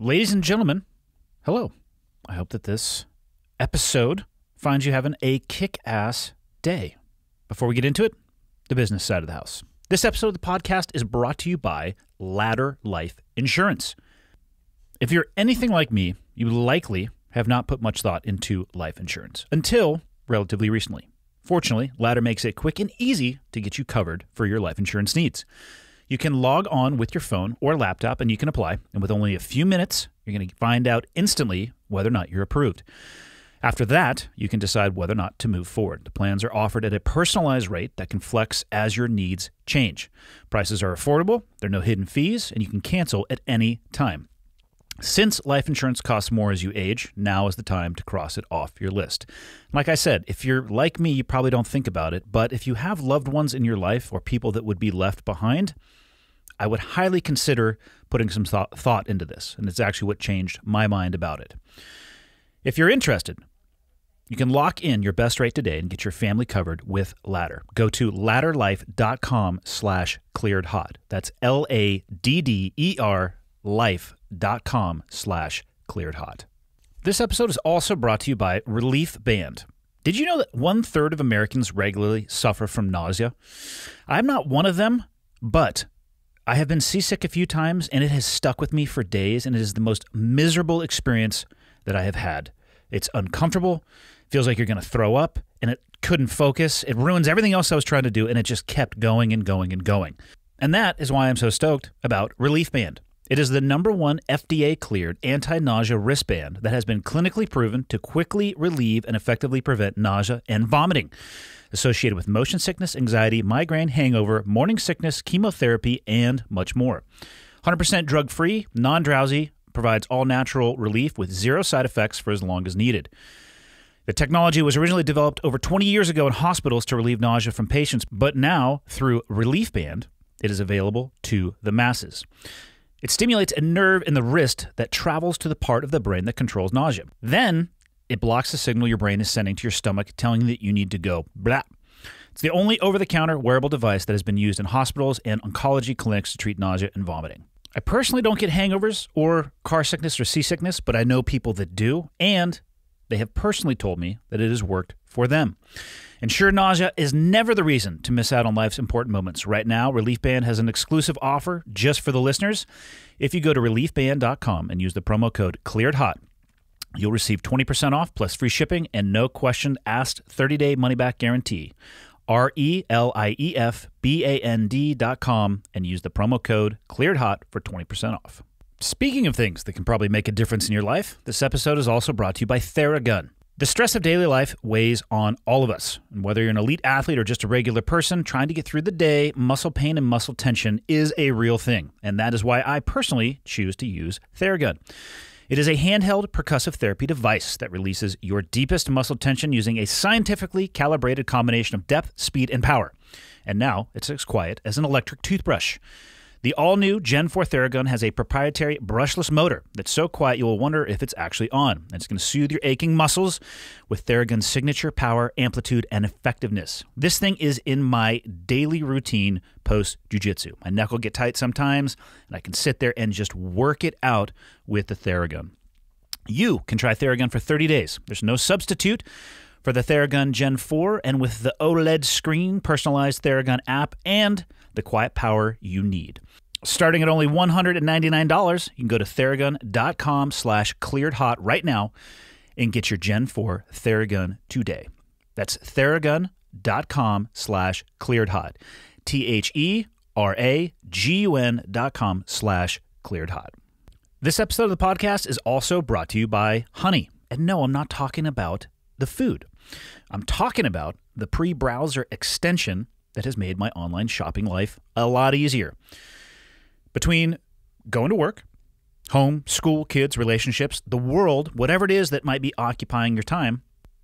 Ladies and gentlemen, hello. I hope that this episode finds you having a kick-ass day. Before we get into it, the business side of the house. This episode of the podcast is brought to you by Ladder Life Insurance. If you're anything like me, you likely have not put much thought into life insurance until relatively recently. Fortunately, Ladder makes it quick and easy to get you covered for your life insurance needs. You can log on with your phone or laptop and you can apply, and with only a few minutes, you're going to find out instantly whether or not you're approved. After that, you can decide whether or not to move forward. The plans are offered at a personalized rate that can flex as your needs change. Prices are affordable, there are no hidden fees, and you can cancel at any time. Since life insurance costs more as you age, now is the time to cross it off your list. Like I said, if you're like me, you probably don't think about it, but if you have loved ones in your life or people that would be left behind, I would highly consider putting some thought into this, and it's actually what changed my mind about it. If you're interested, you can lock in your best rate today and get your family covered with Ladder. Go to ladderlife.com/clearedhot. That's LADDER life.com/clearedhot. This episode is also brought to you by Relief Band. Did you know that 1/3 of Americans regularly suffer from nausea? I'm not one of them, but I have been seasick a few times and it has stuck with me for days, and it is the most miserable experience that I have had. It's uncomfortable, feels like you're going to throw up, and it couldn't focus. It ruins everything else I was trying to do, and it just kept going and going and going. And that is why I'm so stoked about Relief Band. It is the #1 FDA-cleared anti-nausea wristband that has been clinically proven to quickly relieve and effectively prevent nausea and vomiting associated with motion sickness, anxiety, migraine, hangover, morning sickness, chemotherapy, and much more. 100% drug-free, non-drowsy, provides all-natural relief with zero side effects for as long as needed. The technology was originally developed over 20 years ago in hospitals to relieve nausea from patients, but now, through Relief Band, it is available to the masses. It stimulates a nerve in the wrist that travels to the part of the brain that controls nausea. Then, it blocks the signal your brain is sending to your stomach, telling you that you need to go blah. It's the only over-the-counter wearable device that has been used in hospitals and oncology clinics to treat nausea and vomiting. I personally don't get hangovers or car sickness or seasickness, but I know people that do, and they have personally told me that it has worked for them. And sure, nausea is never the reason to miss out on life's important moments. Right now, Relief Band has an exclusive offer just for the listeners. If you go to reliefband.com and use the promo code CLEAREDHOT, you'll receive 20% off plus free shipping and no question asked 30-day money-back guarantee. reliefband.com and use the promo code CLEAREDHOT for 20% off. Speaking of things that can probably make a difference in your life, this episode is also brought to you by Theragun. The stress of daily life weighs on all of us, and whether you're an elite athlete or just a regular person trying to get through the day, muscle pain and muscle tension is a real thing, and that is why I personally choose to use Theragun. It is a handheld percussive therapy device that releases your deepest muscle tension using a scientifically calibrated combination of depth, speed, and power. And now it's as quiet as an electric toothbrush. The all-new Gen 4 Theragun has a proprietary brushless motor that's so quiet you'll wonder if it's actually on. It's going to soothe your aching muscles with Theragun's signature power, amplitude, and effectiveness. This thing is in my daily routine post-jiu-jitsu. My neck will get tight sometimes, and I can sit there and just work it out with the Theragun. You can try Theragun for 30 days. There's no substitute for the Theragun Gen 4, and with the OLED screen, personalized Theragun app, and the quiet power you need. Starting at only $199, you can go to theragun.com/clearedhot right now and get your Gen 4 Theragun today. That's theragun.com/clearedhot. THERAGUN.com/clearedhot. This episode of the podcast is also brought to you by Honey. And no, I'm not talking about the food. I'm talking about the pre-browser extension that has made my online shopping life a lot easier. Between going to work, home, school, kids, relationships, the world, whatever it is that might be occupying your time,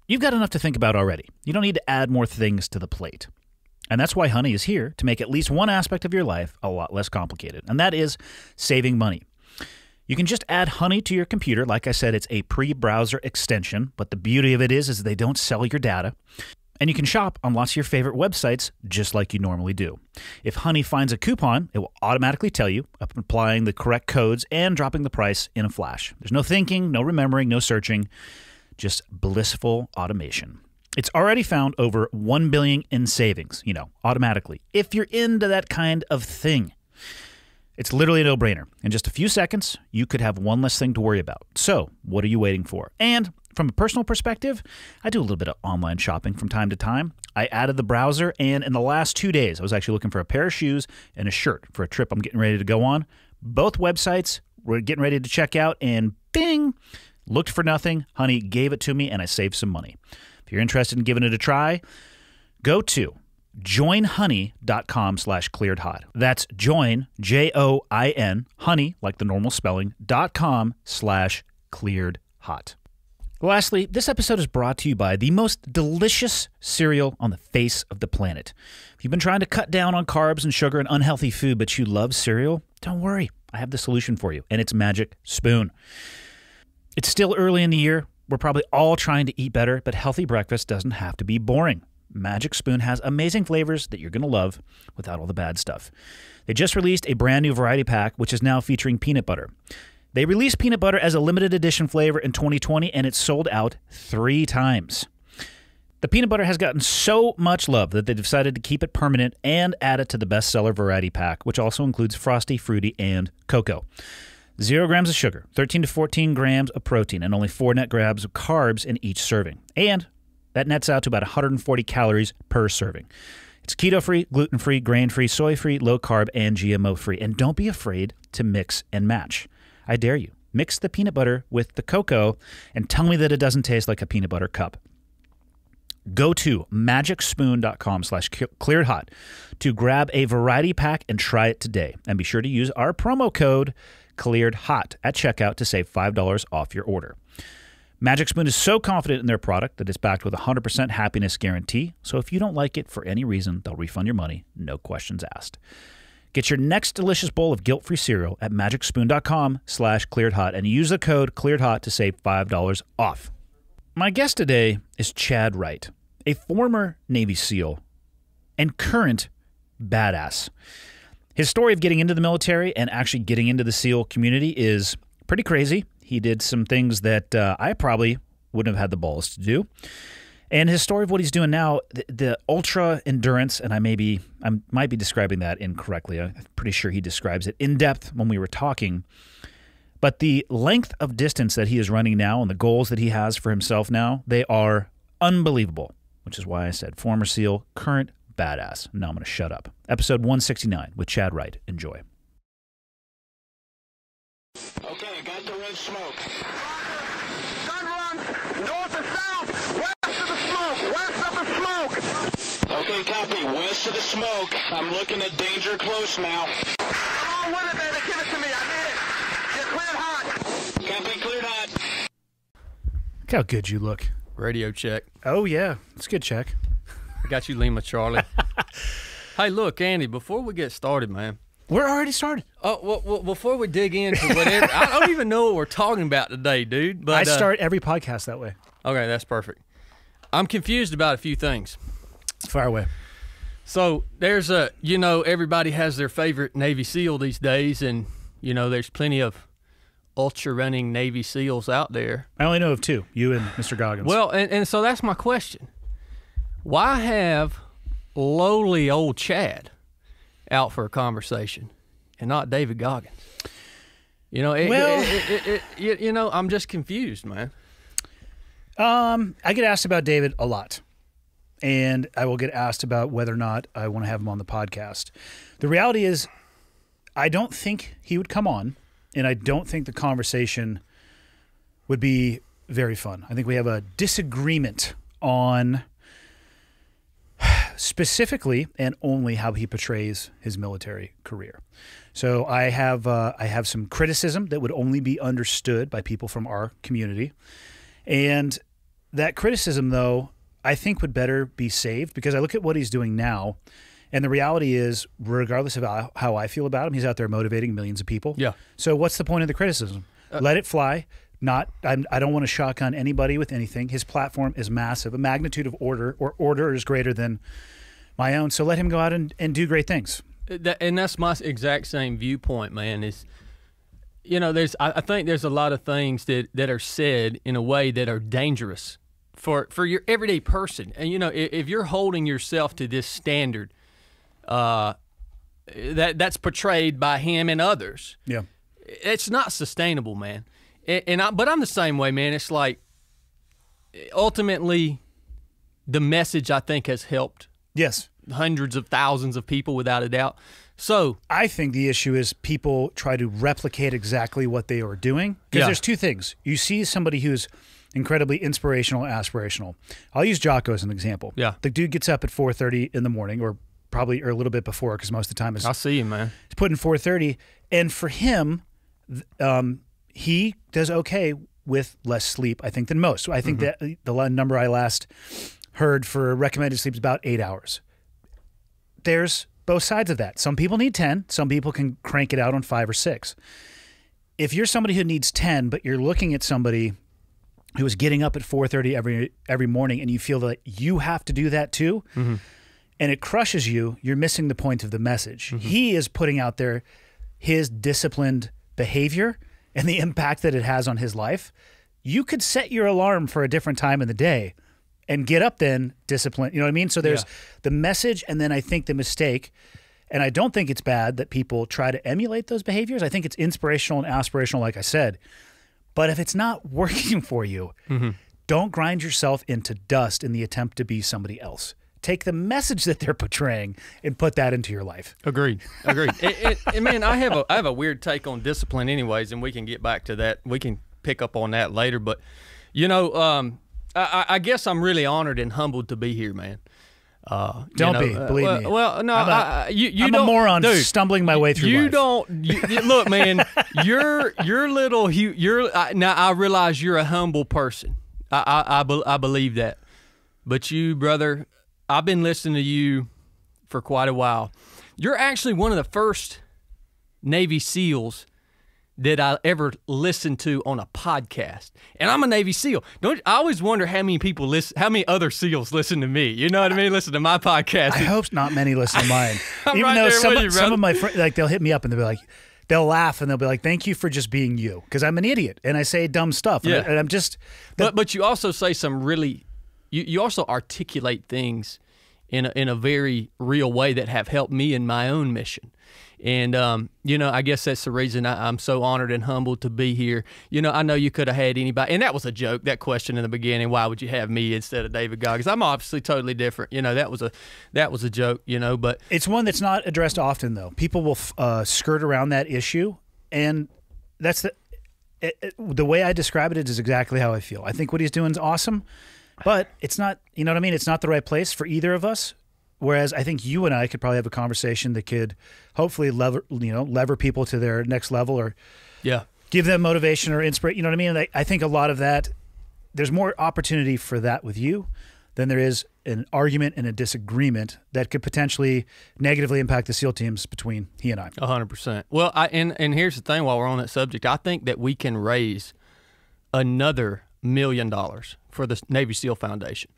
you've got enough to think about already. You don't need to add more things to the plate. And that's why Honey is here to make at least one aspect of your life a lot less complicated, and that is saving money. You can just add Honey to your computer. Like I said, it's a pre-browser extension, but the beauty of it is they don't sell your data. And you can shop on lots of your favorite websites just like you normally do. If Honey finds a coupon, it will automatically tell you, applying the correct codes and dropping the price in a flash. There's no thinking, no remembering, no searching, just blissful automation. It's already found over $1 billion in savings, you know, automatically, if you're into that kind of thing. It's literally a no-brainer. In just a few seconds, you could have one less thing to worry about. So what are you waiting for? And from a personal perspective, I do a little bit of online shopping from time to time. I added the browser, and in the last 2 days, I was actually looking for a pair of shoes and a shirt for a trip I'm getting ready to go on. Both websites were getting ready to check out, and bing, looked for nothing. Honey gave it to me, and I saved some money. If you're interested in giving it a try, go to joinhoney.com/clearedhot. That's join, J-O-I-N, honey, like the normal spelling, .com/clearedhot. Lastly, this episode is brought to you by the most delicious cereal on the face of the planet. If you've been trying to cut down on carbs and sugar and unhealthy food, but you love cereal, don't worry. I have the solution for you, and it's Magic Spoon. It's still early in the year. We're probably all trying to eat better, but healthy breakfast doesn't have to be boring. Magic Spoon has amazing flavors that you're going to love without all the bad stuff. They just released a brand new variety pack, which is now featuring peanut butter. They released peanut butter as a limited edition flavor in 2020, and it sold out 3 times. The peanut butter has gotten so much love that they decided to keep it permanent and add it to the bestseller variety pack, which also includes Frosty, Fruity, and Cocoa. 0 grams of sugar, 13 to 14 grams of protein, and only 4 net grams of carbs in each serving. And that nets out to about 140 calories per serving. It's keto-free, gluten-free, grain-free, soy-free, low-carb, and GMO-free. And don't be afraid to mix and match. I dare you. Mix the peanut butter with the cocoa and tell me that it doesn't taste like a peanut butter cup. Go to magicspoon.com/clearedhot to grab a variety pack and try it today. And be sure to use our promo code CLEAREDHOT at checkout to save $5 off your order. Magic Spoon is so confident in their product that it's backed with a 100% happiness guarantee. So if you don't like it for any reason, they'll refund your money, no questions asked. Get your next delicious bowl of guilt-free cereal at magicspoon.com/clearedhot and use the code CLEAREDHOT to save $5 off. My guest today is Chadd Wright, a former Navy SEAL and current badass. His story of getting into the military and actually getting into the SEAL community is pretty crazy. He did some things that I probably wouldn't have had the balls to do. And his story of what he's doing now, the ultra endurance, and I might be describing that incorrectly. I'm pretty sure he describes it in depth when we were talking. But the length of distance that he is running now and the goals that he has for himself now, they are unbelievable, which is why I said former SEAL, current badass. Now I'm going to shut up. Episode 169 with Chadd Wright. Enjoy. Okay, got the red smoke. Gun run, north and south, west of the smoke, west of the smoke. Okay, copy, west of the smoke. I'm looking at danger close now. Come on with it, baby, give it to me, I need it. You're cleared hot. Copy, cleared hot. Look how good you look. Radio check. Oh, yeah, it's a good check. I got you, Lima Charlie. Hey, look, Andy, before we get started, man. We're already started. Oh, well, before we dig into whatever, I don't even know what we're talking about today, dude. But I start every podcast that way. Okay, that's perfect. I'm confused about a few things. Fire away. So there's a, you know, everybody has their favorite Navy SEAL these days, and, you know, there's plenty of ultra-running Navy SEALs out there. I only know of 2, you and Mr. Goggins. Well, and so that's my question. Why have lowly old Chadd out for a conversation and not David Goggins? You know, you know, I'm just confused, man. I get asked about David a lot, and I will get asked about whether or not I want to have him on the podcast. The reality is I don't think he would come on, and I don't think the conversation would be very fun. I think we have a disagreement on specifically and only how he portrays his military career. So I have some criticism that would only be understood by people from our community, and that criticism, though, I think would better be saved, because I look at what he's doing now, and the reality is, regardless of how I feel about him, he's out there motivating millions of people. Yeah. So what's the point of the criticism? Let it fly. I don't want to shotgun anybody with anything. His platform is massive. A magnitude of order is greater than my own. So let him go out and do great things. And that's my exact same viewpoint, man. Is, you know, I think there's a lot of things that are said in a way that are dangerous for your everyday person. And, you know, if you're holding yourself to this standard, that's portrayed by him and others. Yeah. It's not sustainable, man. But I'm the same way, man. It's like, ultimately, the message, I think, has helped. Yes. Hundreds of thousands of people, without a doubt. So I think the issue is people try to replicate exactly what they are doing. Because there's two things. You see somebody who's incredibly inspirational, aspirational. I'll use Jocko as an example. Yeah. The dude gets up at 4:30 in the morning, or probably a little bit before, because most of the time is. I see you, man. He's putting 4:30, and for him, he does okay with less sleep, I think, than most. So I think that the number I last heard for recommended sleep is about 8 hours. There's both sides of that. Some people need 10. Some people can crank it out on 5 or 6. If you're somebody who needs 10, but you're looking at somebody who is getting up at 4:30 every morning, and you feel that you have to do that too, and it crushes you, you're missing the point of the message. He is putting out there his disciplined behavior and the impact that it has on his life. You could set your alarm for a different time in the day and get up then, discipline. You know what I mean? So there's the message, and then I think the mistake, and I don't think it's bad that people try to emulate those behaviors. I think it's inspirational and aspirational, like I said. But if it's not working for you, don't grind yourself into dust in the attempt to be somebody else. Take the message that they're portraying and put that into your life. Agreed. Agreed. Man, I have a weird take on discipline anyways, and we can get back to that. We can pick up on that later. But, you know, I guess I'm really honored and humbled to be here, man. Believe me. Well, no, I'm a moron, dude, stumbling my way through life. Look, man, now I realize you're a humble person. I believe that. But you, brother, I've been listening to you for quite a while. You're actually one of the first Navy SEALs that I ever listened to on a podcast, and I'm a Navy SEAL. I always wonder how many people listen, how many other SEALs listen to me. You know what I mean? Listen to my podcast. I hope not many listen to mine. Even though some of my friends, like, they'll hit me up and they'll be like, they'll laugh and they'll be like, "Thank you for just being you," because I'm an idiot and I say dumb stuff. Yeah. And I'm just. But you also say some really, you also articulate things in a very real way that have helped me in my own mission. And, you know, I guess that's the reason I'm so honored and humbled to be here. You know, I know you could have had anybody. And that was a joke, that question in the beginning, why would you have me instead of David Goggins? I'm obviously totally different. You know, that was a joke, you know. But it's one that's not addressed often, though. People will skirt around that issue. And that's the way I describe it is exactly how I feel. I think what he's doing is awesome. But it's not, you know what I mean? It's not the right place for either of us. Whereas I think you and I could probably have a conversation that could hopefully lever people to their next level, or give them motivation or inspiration. You know what I mean? And I think a lot of that, there's more opportunity for that with you than there is an argument and a disagreement that could potentially negatively impact the SEAL teams between he and I. 100%. Well, and here's the thing, while we're on that subject, I think that we can raise another $1 million for the Navy SEAL Foundation.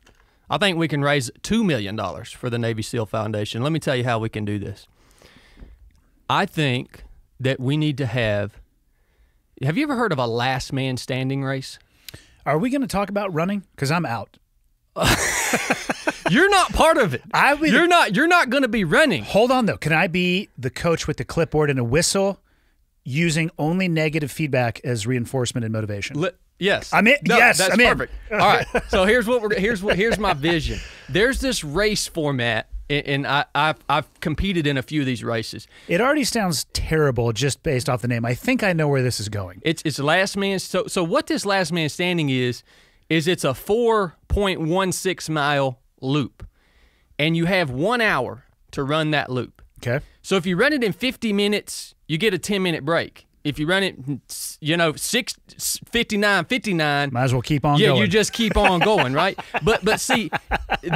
I think we can raise $2 million for the Navy SEAL Foundation. Let me tell you how we can do this. I think that we need to have you ever heard of a last man standing race? Are we going to talk about running? Because I'm out. You're not part of it. You're not going to be running. Hold on, though. Can I be the coach with the clipboard and a whistle using only negative feedback as reinforcement and motivation? Yes. I'm in. No, yes, that's I'm perfect. In. All right. So here's my vision. There's this race format, and I've competed in a few of these races. It already sounds terrible just based off the name. I think I know where this is going. It's last man. So what this last man standing is it's a 4.16 mile loop, and you have 1 hour to run that loop. Okay. So if you run it in 50 minutes, you get a 10-minute break. If you run it, you know, 6:59, 59. Might as well keep on going. Yeah, you just keep on going, right? But see,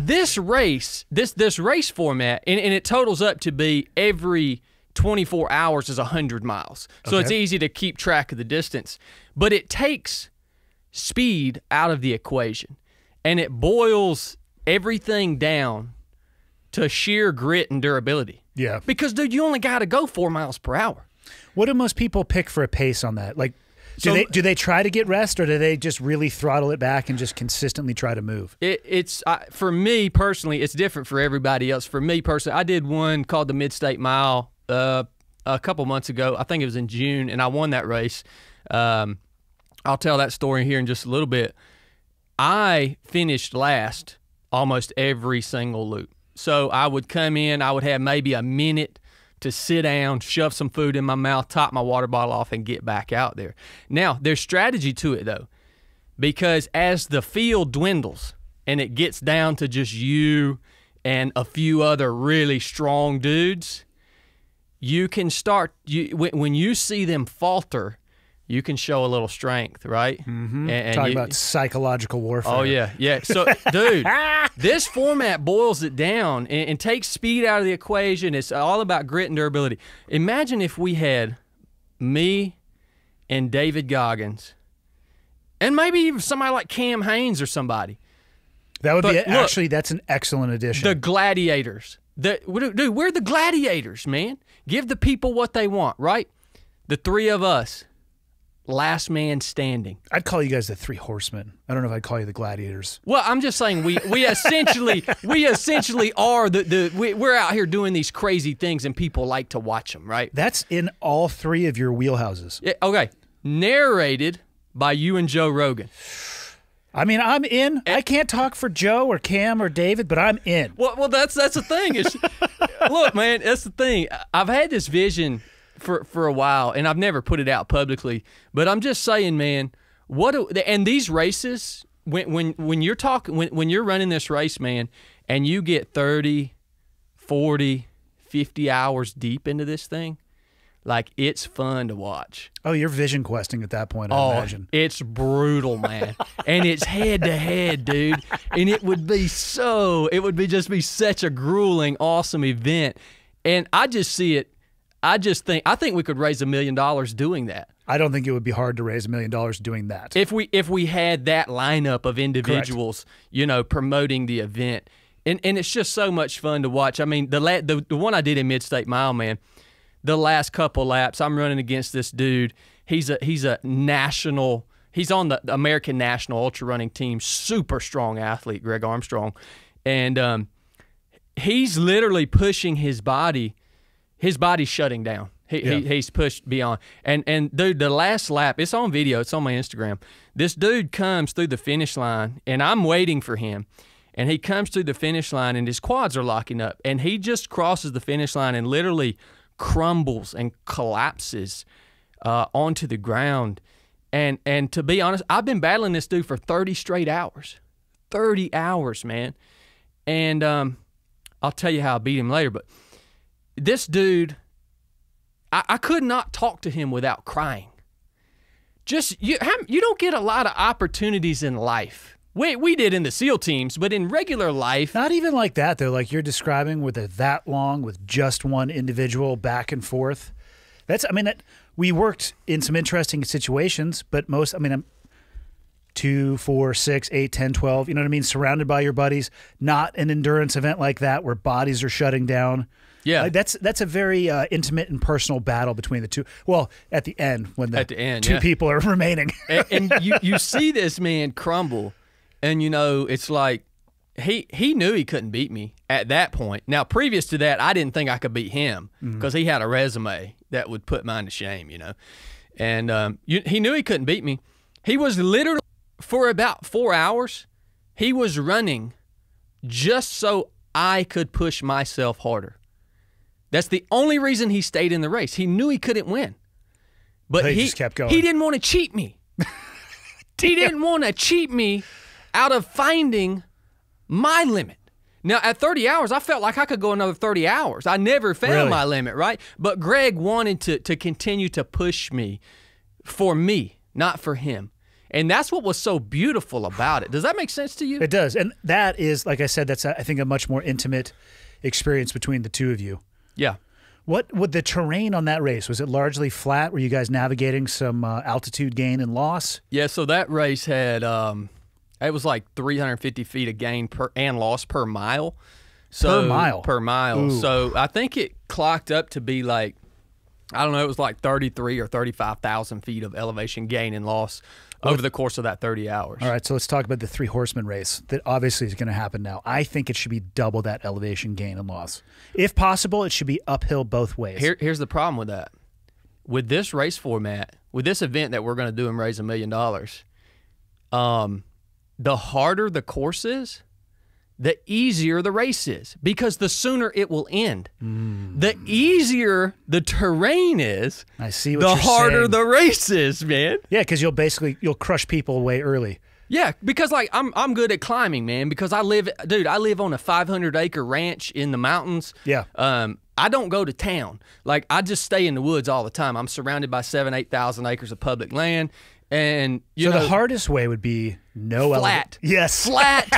this race, this race format, and it totals up to be every 24 hours is 100 miles. So it's easy to keep track of the distance. But it takes speed out of the equation. And it boils everything down to sheer grit and durability. Yeah. Because, dude, you only got to go 4 miles per hour. What do most people pick for a pace on that? Like, do they try to get rest, or do they just really throttle it back and just consistently try to move? For me personally, it's different for everybody else. For me personally, I did one called the Mid-State Mile a couple months ago. I think it was in June, and I won that race. I'll tell that story here in just a little bit. I finished last almost every single loop. So I would come in, I would have maybe a minute to sit down, shove some food in my mouth, top my water bottle off, and get back out there. Now, there's strategy to it, though, because as the field dwindles and it gets down to just you and a few other really strong dudes, you can start, when you see them falter, you can show a little strength, right? Mm-hmm. And talking about psychological warfare. Oh, yeah, yeah. So, dude, this format boils it down and takes speed out of the equation. It's all about grit and durability. Imagine if we had me and David Goggins and maybe even somebody like Cam Haynes or somebody. That would actually, that's an excellent addition. The gladiators. Dude, we're the gladiators, man. Give the people what they want, right? The three of us. Last man standing. I'd call you guys the Three Horsemen. I don't know if I'd call you the Gladiators. Well, I'm just saying we essentially are we're out here doing these crazy things and people like to watch them, right? That's in all three of your wheelhouses. Yeah, okay. Narrated by you and Joe Rogan. I mean, I'm in. I can't talk for Joe or Cam or David, but I'm in. Well, that's the thing. Look, man, that's the thing. I've had this vision for a while, and I've never put it out publicly, but I'm just saying, man, and these races, when you're talking, when you're running this race, man, and you get 30, 40, 50 hours deep into this thing, like, it's fun to watch. Oh, you're vision questing at that point, I imagine. It's brutal, man. And it's head-to-head, dude. And it would just be such a grueling, awesome event. And I just see it, I think we could raise $1 million doing that. I don't think it would be hard to raise $1 million doing that. If we had that lineup of individuals, correct, you know, promoting the event. And it's just so much fun to watch. I mean, the one I did in Mid-State Mile, man, the last couple laps, I'm running against this dude. He's on the American National Ultra Running Team, super strong athlete, Greg Armstrong. And he's literally pushing his body. His body's shutting down. He's pushed beyond. And dude, the last lap, it's on video. It's on my Instagram. This dude comes through the finish line, and I'm waiting for him. And he comes through the finish line, and his quads are locking up. And he just crosses the finish line and literally crumbles and collapses onto the ground. And to be honest, I've been battling this dude for 30 straight hours. 30 hours, man. And I'll tell you how I beat him later, but this dude, I could not talk to him without crying. Just you don't get a lot of opportunities in life. We did in the SEAL teams, but in regular life, not even like that though. Like you're describing with that long, with just one individual back and forth. We worked in some interesting situations, but most, I'm 2, 4, 6, 8, 10, 12. You know what I mean? Surrounded by your buddies. Not an endurance event like that where bodies are shutting down. Yeah, that's a very intimate and personal battle between the two. Well, at the end, when the two people are remaining, and you see this man crumble, and you know it's like he knew he couldn't beat me at that point. Now, previous to that, I didn't think I could beat him because he had a resume that would put mine to shame, you know. And he knew he couldn't beat me. He was literally for about 4 hours, he was running just so I could push myself harder. That's the only reason he stayed in the race. He knew he couldn't win. But he just kept going. He didn't want to cheat me. He didn't want to cheat me out of finding my limit. Now, at 30 hours, I felt like I could go another 30 hours. I never found my limit, right? But Greg wanted to continue to push me for me, not for him. And that's what was so beautiful about it. Does that make sense to you? It does. And that is, like I said, that's, I think, a much more intimate experience between the two of you. Yeah. What the terrain on that race? Was it largely flat? Were you guys navigating some altitude gain and loss? Yeah, so that race had, it was like 350 feet of gain and loss per mile. So, per mile? Per mile. Ooh. So I think it clocked up to be like, I don't know, it was like 33 or 35,000 feet of elevation gain and loss over the course of that 30 hours. All right, so let's talk about the Three Horsemen race that obviously is going to happen now. I think it should be double that elevation gain and loss. If possible, it should be uphill both ways. Here's the problem with that. With this race format, with this event that we're going to do and raise $1 million, the harder the course is, the easier the race is, because the sooner it will end. Mm. The easier the terrain is, I see what the harder saying. The race is, man. Yeah, because you'll basically, you'll crush people away early. Yeah, because like I'm good at climbing, man, because I live on a 500-acre ranch in the mountains. Yeah. I don't go to town. Like, I just stay in the woods all the time. I'm surrounded by 7,000 to 8,000 acres of public land. And you know, the hardest way would be no flat, yes, flat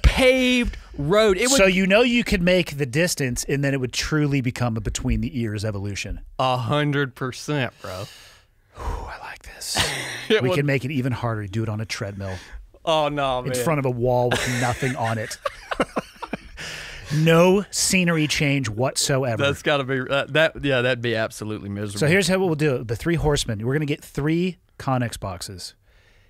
paved road. It would, so you know, you could make the distance, and then it would truly become a between the ears evolution. 100%, bro. Ooh, I like this. We can make it even harder. Do it on a treadmill. Oh no, man! In front of a wall with nothing on it. No scenery change whatsoever. That's got to be that. Yeah, that'd be absolutely miserable. So here's how we'll do it: the Three Horsemen. We're gonna get 3 Connex boxes.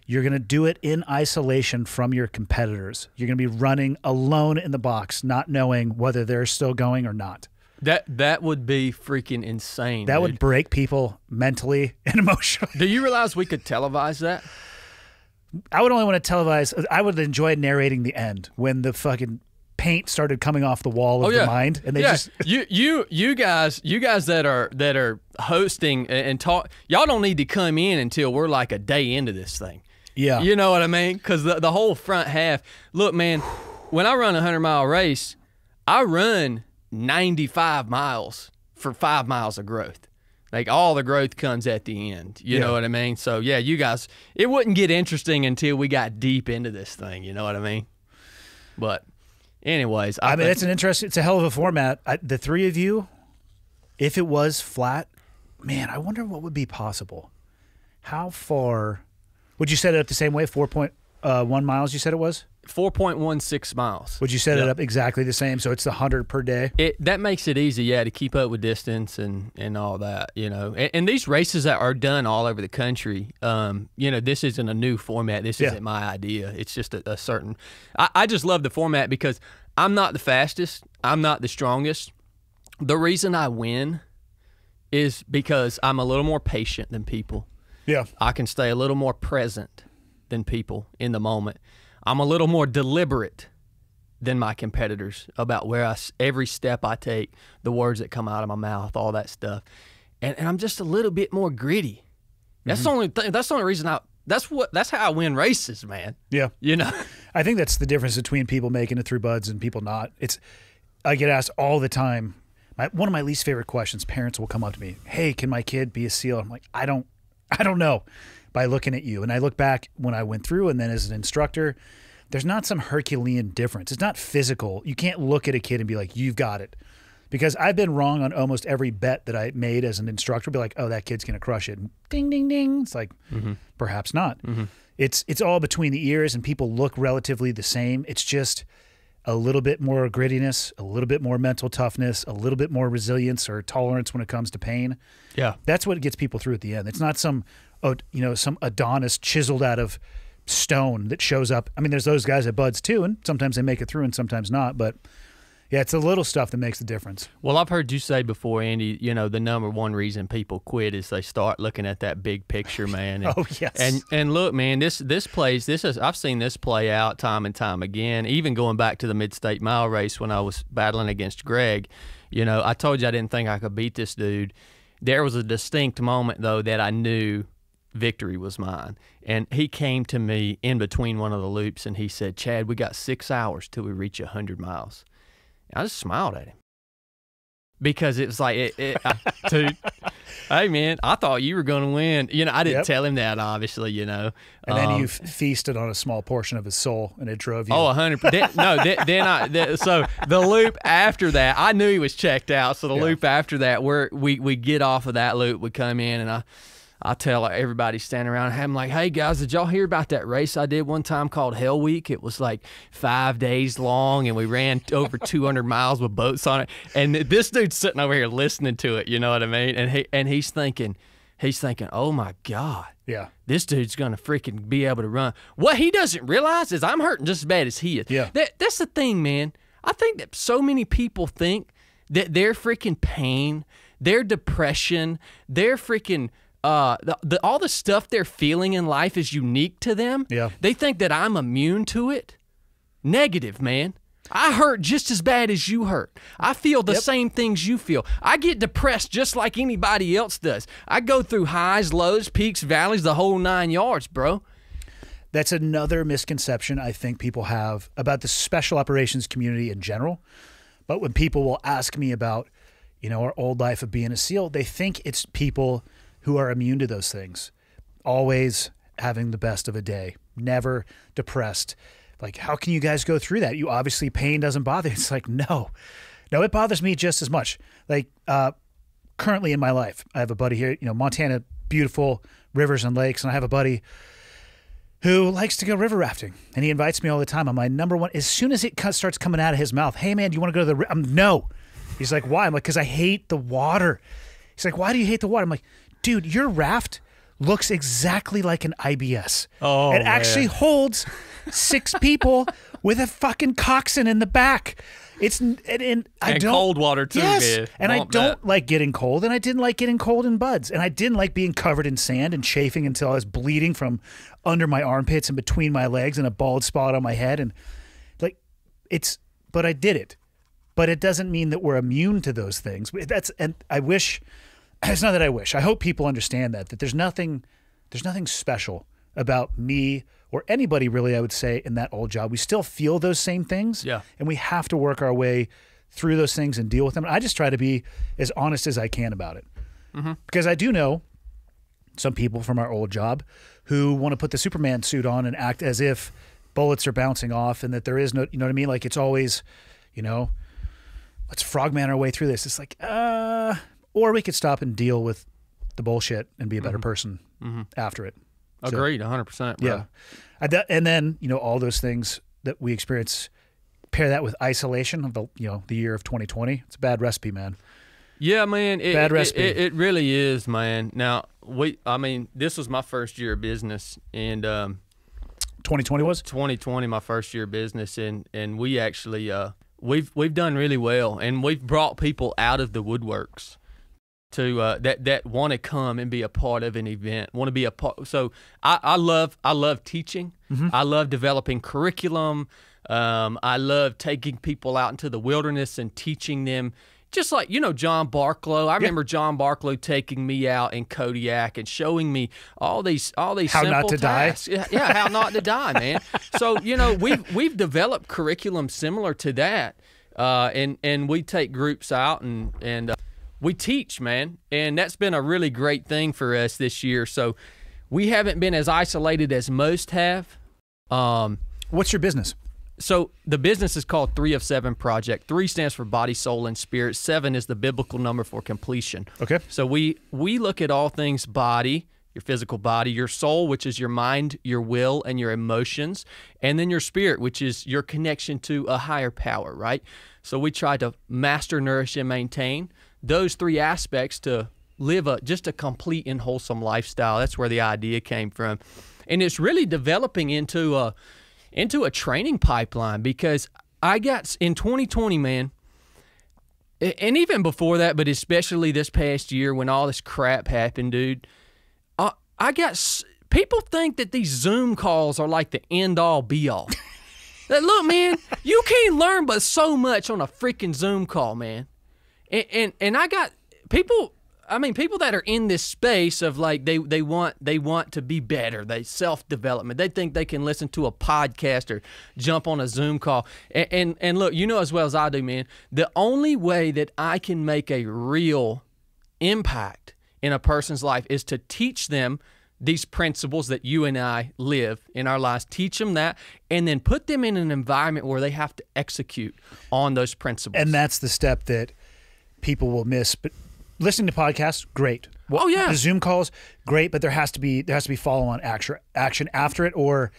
You're going to do it in isolation from your competitors. You're going to be running alone in the box, not knowing whether they're still going or not. That would be freaking insane. That would break people mentally and emotionally. Do you realize we could televise that? I would only want to televise, I would enjoy narrating the end when the fucking paint started coming off the wall of the mind, and they just you guys that are hosting and talk, y'all don't need to come in until we're like a day into this thing. Yeah, you know what I mean? Because the whole front half. Look, man, when I run a 100-mile race, I run 95 miles for 5 miles of growth. Like, all the growth comes at the end. You know what I mean? So yeah, you guys, it wouldn't get interesting until we got deep into this thing. You know what I mean? But anyways, I mean, it's an interesting, it's a hell of a format. The three of you, if it was flat, man, I wonder what would be possible. How far would you set it up the same way? 4.1 miles, you said it was? 4.16 miles. Would you set it up exactly the same? So it's the 100 per day? That makes it easy, yeah, to keep up with distance and all that, you know. And these races that are done all over the country, you know, this isn't a new format. This isn't my idea. It's just a certain... I just love the format because I'm not the fastest. I'm not the strongest. The reason I win is because I'm a little more patient than people. Yeah. I can stay a little more present than people in the moment. I'm a little more deliberate than my competitors about where every step I take, the words that come out of my mouth, all that stuff. And I'm just a little bit more gritty. That's the only thing, that's the only reason that's how I win races, man. Yeah. You know. I think that's the difference between people making it through BUDS and people not. I get asked all the time, one of my least favorite questions, parents will come up to me, "Hey, can my kid be a SEAL?" I'm like, I don't know. By looking at you. And I look back when I went through and then as an instructor, there's not some Herculean difference. It's not physical. You can't look at a kid and be like, "You've got it." Because I've been wrong on almost every bet that I made as an instructor. I'd be like, "Oh, that kid's going to crush it." And ding, ding, ding. It's like, perhaps not. It's all between the ears, and people look relatively the same. It's just a little bit more grittiness, a little bit more mental toughness, a little bit more resilience or tolerance when it comes to pain. Yeah. That's what gets people through at the end. It's not some... you know, some Adonis chiseled out of stone that shows up. I mean, there's those guys at BUDS too, and sometimes they make it through and sometimes not. But yeah, it's the little stuff that makes the difference. Well, I've heard you say before, Andy, you know, the #1 reason people quit is they start looking at that big picture, man. And, and look, man, I've seen this play out time and time again, even going back to the Mid-State Mile race when I was battling against Greg. You know, I told you I didn't think I could beat this dude. There was a distinct moment, though, that I knew victory was mine. And he came to me in between one of the loops and he said, "Chadd, we got 6 hours till we reach 100 miles." And I just smiled at him. because it was like, dude, hey man, I thought you were going to win. You know, I didn't tell him that, obviously, you know. And then you feasted on a small portion of his soul, and it drove you. Oh, 100%. No, so the loop after that, I knew he was checked out. So the loop after that, we get off of that loop, we come in, and I tell everybody standing around, I'm like, hey guys, did y'all hear about that race I did one time called Hell Week? It was like 5 days long, and we ran over 200 miles with boats on it. And this dude's sitting over here listening to it, you know what I mean? And he's thinking, oh my God, this dude's gonna freaking be able to run. What he doesn't realize is I'm hurting just as bad as he is. Yeah, that's the thing, man. I think that so many people think that their freaking pain, their depression, their freaking all the stuff they're feeling in life is unique to them. Yeah. They think that I'm immune to it. Negative, man. I hurt just as bad as you hurt. I feel the same things you feel. I get depressed just like anybody else does. I go through highs, lows, peaks, valleys, the whole 9 yards, bro. That's another misconception I think people have about the special operations community in general. But when people will ask me about, you know, our old life of being a SEAL, they think it's people who are immune to those things, always having the best of a day, never depressed. Like, how can you guys go through that? You obviously, pain doesn't bother. It's like, no, it bothers me just as much. Like currently in my life, I have a buddy here, you know, Montana, beautiful rivers and lakes. And I have a buddy who likes to go river rafting, and he invites me all the time. I'm my number one, as soon as it starts coming out of his mouth, hey man, do you want to go to the, no. He's like, why? I'm like, 'cause I hate the water. He's like, why do you hate the water? I'm like, dude, your raft looks exactly like an IBS. Oh, it actually holds 6 people with a fucking coxswain in the back. It's and cold water too. Yes, man. And I don't like getting cold, and I didn't like getting cold in BUD/S, and I didn't like being covered in sand and chafing until I was bleeding from under my armpits and between my legs and a bald spot on my head, and like But I did it. But it doesn't mean that we're immune to those things. It's not that I wish. I hope people understand that there's nothing special about me or anybody really, I would say, in that old job. We still feel those same things. Yeah. And we have to work our way through those things and deal with them. And I just try to be as honest as I can about it. Mm-hmm. Because I do know some people from our old job who want to put the Superman suit on and act as if bullets are bouncing off and that there is no, you know what I mean? Like it's always, you know, let's frogman our way through this. It's like, or we could stop and deal with the bullshit and be a better person after it. Agreed, 100%. Yeah. And then, you know, all those things that we experience, pair that with isolation of the, you know, the year of 2020. It's a bad recipe, man. Yeah, man. Bad recipe. It really is, man. Now, I mean, this was my first year of business. And 2020 was? 2020, my first year of business. And we actually, we've done really well. And we've brought people out of the woodworks to that want to come and be a part of an event, want to be a part. So I love teaching. I love developing curriculum. I love taking people out into the wilderness and teaching them. Just like, you know, John Barklow. I remember John Barklow taking me out in Kodiak and showing me all these how simple not to tasks. Die. Yeah, how not to die, man. So you know, we've developed curriculum similar to that, and we take groups out and. We teach, man, and that's been a really great thing for us this year. So we haven't been as isolated as most have. What's your business? So the business is called 3 of 7 Project. 3 stands for body, soul, and spirit. 7 is the biblical number for completion. Okay. So we look at all things body, your physical body, your soul, which is your mind, your will, and your emotions, and then your spirit, which is your connection to a higher power, right? So we try to master, nourish, and maintain those 3 aspects to live just a complete and wholesome lifestyle. That's where the idea came from. And it's really developing into a training pipeline, because I got in 2020, man, and even before that, but especially this past year when all this crap happened, dude, I got people think that these Zoom calls are like the end all be all. Look, man, you can't learn but so much on a freaking Zoom call, man. And I got people, I mean, people that are in this space of like they want to be better, they self-development. They think they can listen to a podcast or jump on a Zoom call. And look, you know as well as I do, man, the only way that I can make a real impact in a person's life is to teach them these principles that you and I live in our lives, teach them that, and then put them in an environment where they have to execute on those principles. And that's the step that people will miss. But listening to podcasts, great. Well, oh yeah, the Zoom calls, great. But there has to be follow-on action after it, or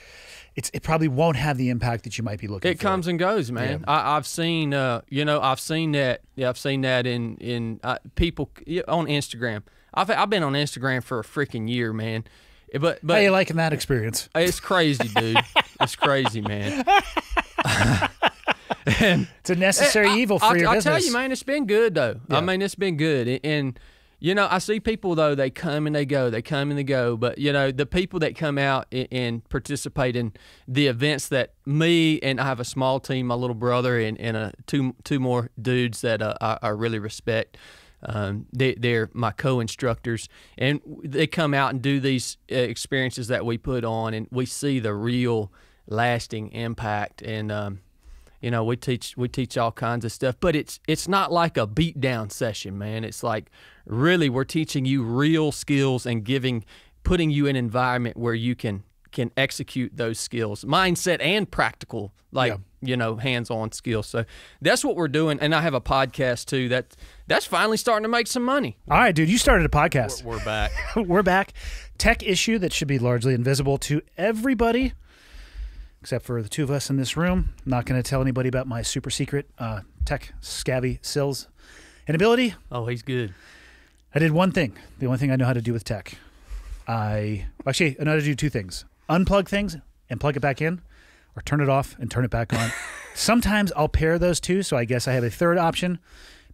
it probably won't have the impact that you might be looking for. It comes and goes, man. Yeah. I've seen, you know, I've seen that. Yeah, I've seen that in people on Instagram. I've been on Instagram for a freaking year, man. But how you liking that experience? It's crazy, dude. It's crazy, man. It's a necessary evil for your business. I tell you, man, it's been good though. Yeah. I mean, it's been good. And you know, I see people though, they come and they go, they come and they go. But you know, the people that come out and participate in the events that me and I have a small team, my little brother and two more dudes that I really respect. They're my co-instructors, and they come out and do these experiences that we put on, and we see the real lasting impact. And you know, we teach all kinds of stuff, but it's not like a beatdown session, man. It's like really we're teaching you real skills and putting you in an environment where you can execute those skills, mindset and practical, like you know, hands-on skills. So that's what we're doing, and I have a podcast too. That's finally starting to make some money. All right, dude, you started a podcast. We're back. We're back. Tech issue that should be largely invisible to everybody, except for the two of us in this room. I'm not going to tell anybody about my super secret tech scabby skills and ability. Oh, he's good. I did one thing. The only thing I know how to do with tech. I know how to do two things. Unplug things and plug it back in, or turn it off and turn it back on. Sometimes I'll pair those two, so I guess I have a third option.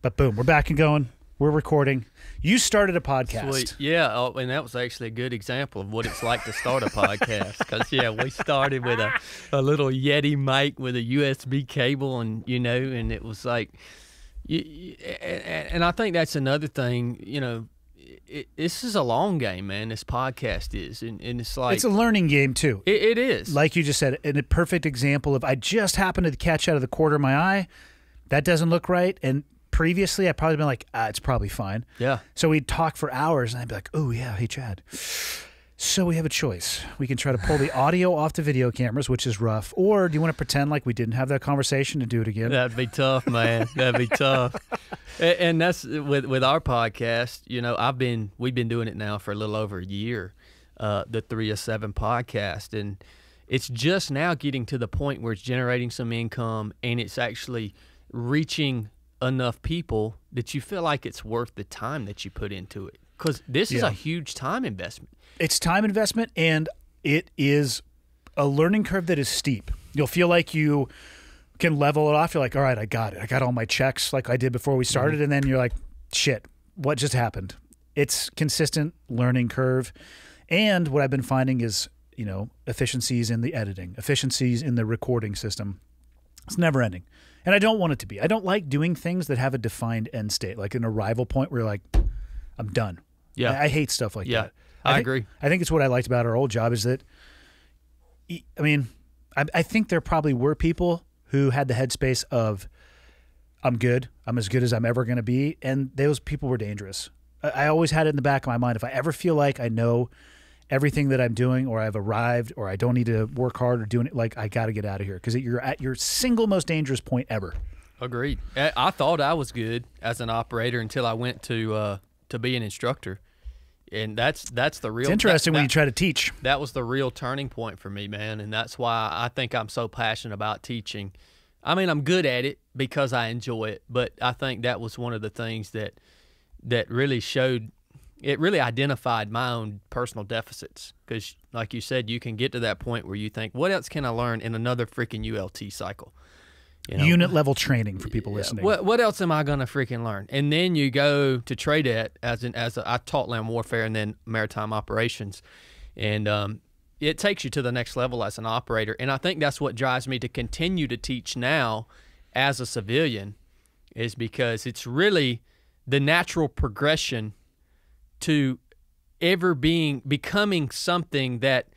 But boom, we're back and going. We're recording. You started a podcast. Sweet. Yeah, oh, and that was actually a good example of what it's like to start a podcast. Because, yeah, we started with a little Yeti mic with a USB cable, and, you know, and it was like, and I think that's another thing, you know, this is a long game, man, this podcast is. And it's like, it's a learning game, too. It is. Like you just said, and a perfect example of I just happened to catch out of the corner of my eye. That doesn't look right. And previously, I'd probably been like, it's probably fine. Yeah. So we'd talk for hours, and I'd be like, oh, yeah, hey, Chadd. So we have a choice. We can try to pull the audio off the video cameras, which is rough, or do you want to pretend like we didn't have that conversation and do it again? That'd be tough, man. That'd be tough. And that's with our podcast, you know, we've been doing it now for a little over a year, the 3 of 7 podcast. And it's just now getting to the point where it's generating some income, and it's actually reaching enough people that you feel like it's worth the time that you put into it, because this is a huge time investment. It's time investment, and it is a learning curve that is steep. You'll feel like you can level it off. You're like, all right, I got it. I got all my checks like I did before we started. And then you're like, shit, what just happened? It's consistent learning curve. And what I've been finding is, you know, efficiencies in the editing, efficiencies in the recording system. It's never ending. And I don't want it to be. I don't like doing things that have a defined end state, like an arrival point where you're like, I'm done. Yeah, I hate stuff like that. I agree. I think it's what I liked about our old job is that, I mean, I think there probably were people who had the headspace of, I'm good. I'm as good as I'm ever going to be. And those people were dangerous. I always had it in the back of my mind. If I ever feel like I know everything that I'm doing, or I've arrived, or I don't need to work hard or doing it, like I got to get out of here, because you're at your single most dangerous point ever. Agreed. I thought I was good as an operator until I went to be an instructor, and that's the real. It's interesting when you try to teach. That was the real turning point for me, man, and that's why I think I'm so passionate about teaching. I mean, I'm good at it because I enjoy it, but I think that was one of the things that really showed. It really identified my own personal deficits, because, like you said, you can get to that point where you think, what else can I learn in another freaking ULT cycle? You know? Unit level training for people listening. What else am I going to freaking learn? And then you go to Trident I taught land warfare and then maritime operations. And it takes you to the next level as an operator. And I think that's what drives me to continue to teach now as a civilian, is because it's really the natural progression to ever becoming something that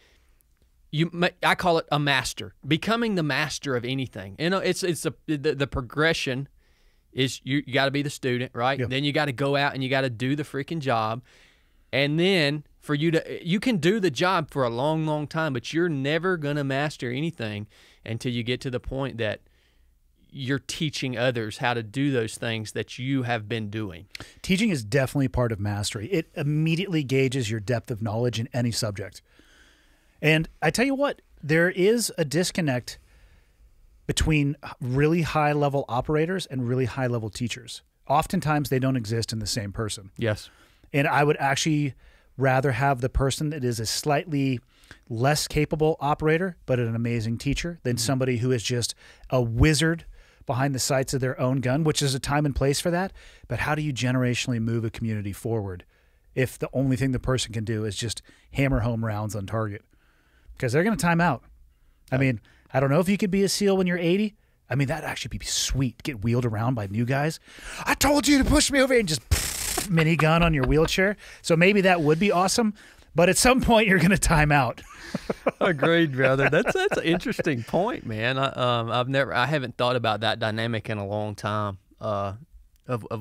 I call it a master, becoming the master of anything. You know, the progression is you got to be the student, right? Yeah. Then you got to go out and you got to do the freaking job, and then for you can do the job for a long, long time, but you're never gonna master anything until you get to the point that you're teaching others how to do those things that you have been doing. Teaching is definitely part of mastery. It immediately gauges your depth of knowledge in any subject. And I tell you what, there is a disconnect between really high-level operators and really high-level teachers. Oftentimes, they don't exist in the same person. Yes. And I would actually rather have the person that is a slightly less capable operator but an amazing teacher than somebody who is just a wizard behind the sights of their own gun, which is a time and place for that. But how do you generationally move a community forward if the only thing the person can do is just hammer home rounds on target? Because they're going to time out. I mean, I don't know if you could be a SEAL when you're 80. I mean, that'd actually be sweet. Get wheeled around by new guys. I told you to push me over here, and just minigun on your wheelchair. So maybe that would be awesome. But at some point, you're going to time out. Agreed, brother. That's an interesting point, man. I haven't thought about that dynamic in a long time. Of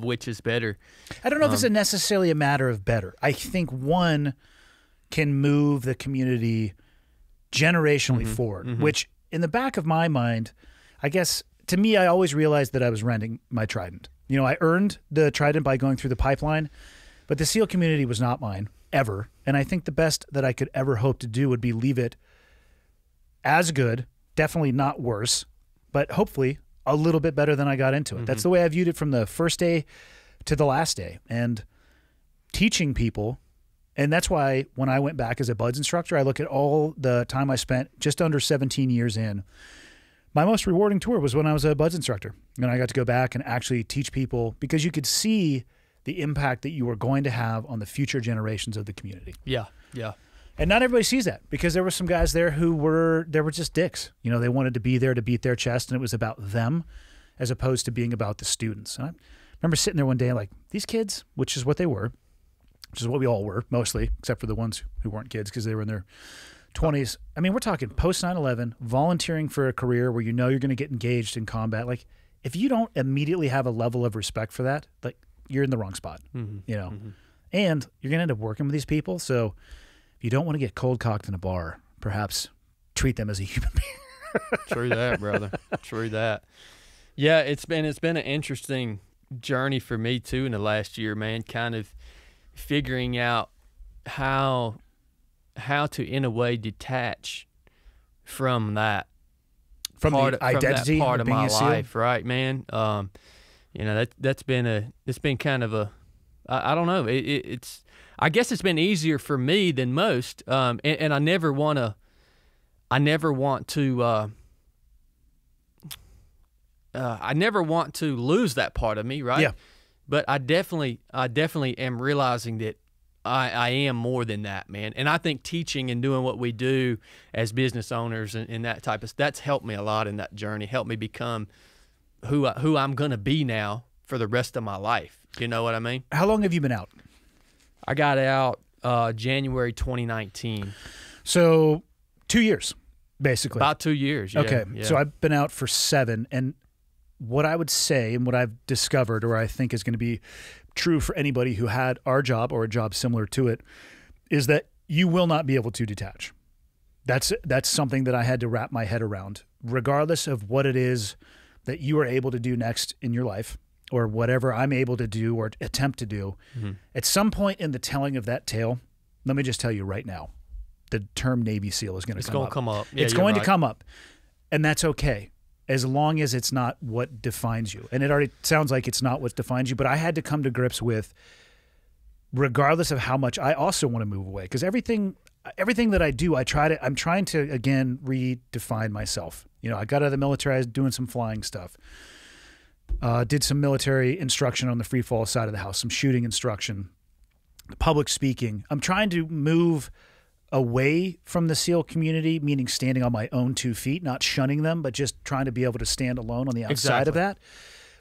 which is better. I don't know if it's necessarily a matter of better. I think one can move the community generationally forward, which in the back of my mind, I guess, to me, I always realized that I was renting my Trident. You know, I earned the Trident by going through the pipeline, but the SEAL community was not mine ever. And I think the best that I could ever hope to do would be leave it as good, definitely not worse, but hopefully a little bit better than I got into it. That's the way I viewed it from the first day to the last day. And teaching people, and that's why when I went back as a BUDS instructor, I look at all the time I spent just under 17 years in. My most rewarding tour was when I was a BUDS instructor, and I got to go back and actually teach people, because you could see the impact that you were going to have on the future generations of the community. Yeah, yeah. And not everybody sees that, because there were some guys there who were, they were just dicks. You know, they wanted to be there to beat their chest, and it was about them as opposed to being about the students. And I remember sitting there one day like, these kids, which is what they were, which is what we all were mostly, except for the ones who weren't kids because they were in their 20s. I mean, we're talking post 9/11, volunteering for a career where you know you're going to get engaged in combat. Like, if you don't immediately have a level of respect for that, like, you're in the wrong spot, you know. And you're going to end up working with these people. So if you don't want to get cold cocked in a bar, perhaps treat them as a human being. True that, brother. True that. Yeah, it's been an interesting journey for me too in the last year, man. Kind of figuring out how to, in a way, detach from that, from that part of my life, right, man? You know, that's been kind of a, I don't know. I guess it's been easier for me than most, and I never want to lose that part of me, right? Yeah. But I definitely am realizing that I am more than that, man. And I think teaching and doing what we do as business owners and that type of, that's helped me a lot in that journey, helped me become who I'm going to be now for the rest of my life. You know what I mean? How long have you been out? I got out January 2019. So 2 years, basically. About 2 years, yeah. Okay, yeah. So I've been out for 7. And what I would say and what I've discovered, or I think is going to be true for anybody who had our job or a job similar to it, is that you will not be able to detach. That's something that I had to wrap my head around. Regardless of what it is that you are able to do next in your life, or whatever I'm able to do or attempt to do, at some point in the telling of that tale, let me just tell you right now, the term Navy SEAL is going to come up. It's going to come up. Yeah, it's going to come up, and that's okay, as long as it's not what defines you. And it already sounds like it's not what defines you, but I had to come to grips with, regardless of how much I also want to move away, because everything that I do, I'm trying to, again, redefine myself. You know, I got out of the military, I was doing some flying stuff. Did some military instruction on the free fall side of the house, some shooting instruction, public speaking. I'm trying to move away from the SEAL community, meaning standing on my own 2 feet, not shunning them, but just trying to be able to stand alone on the outside of that.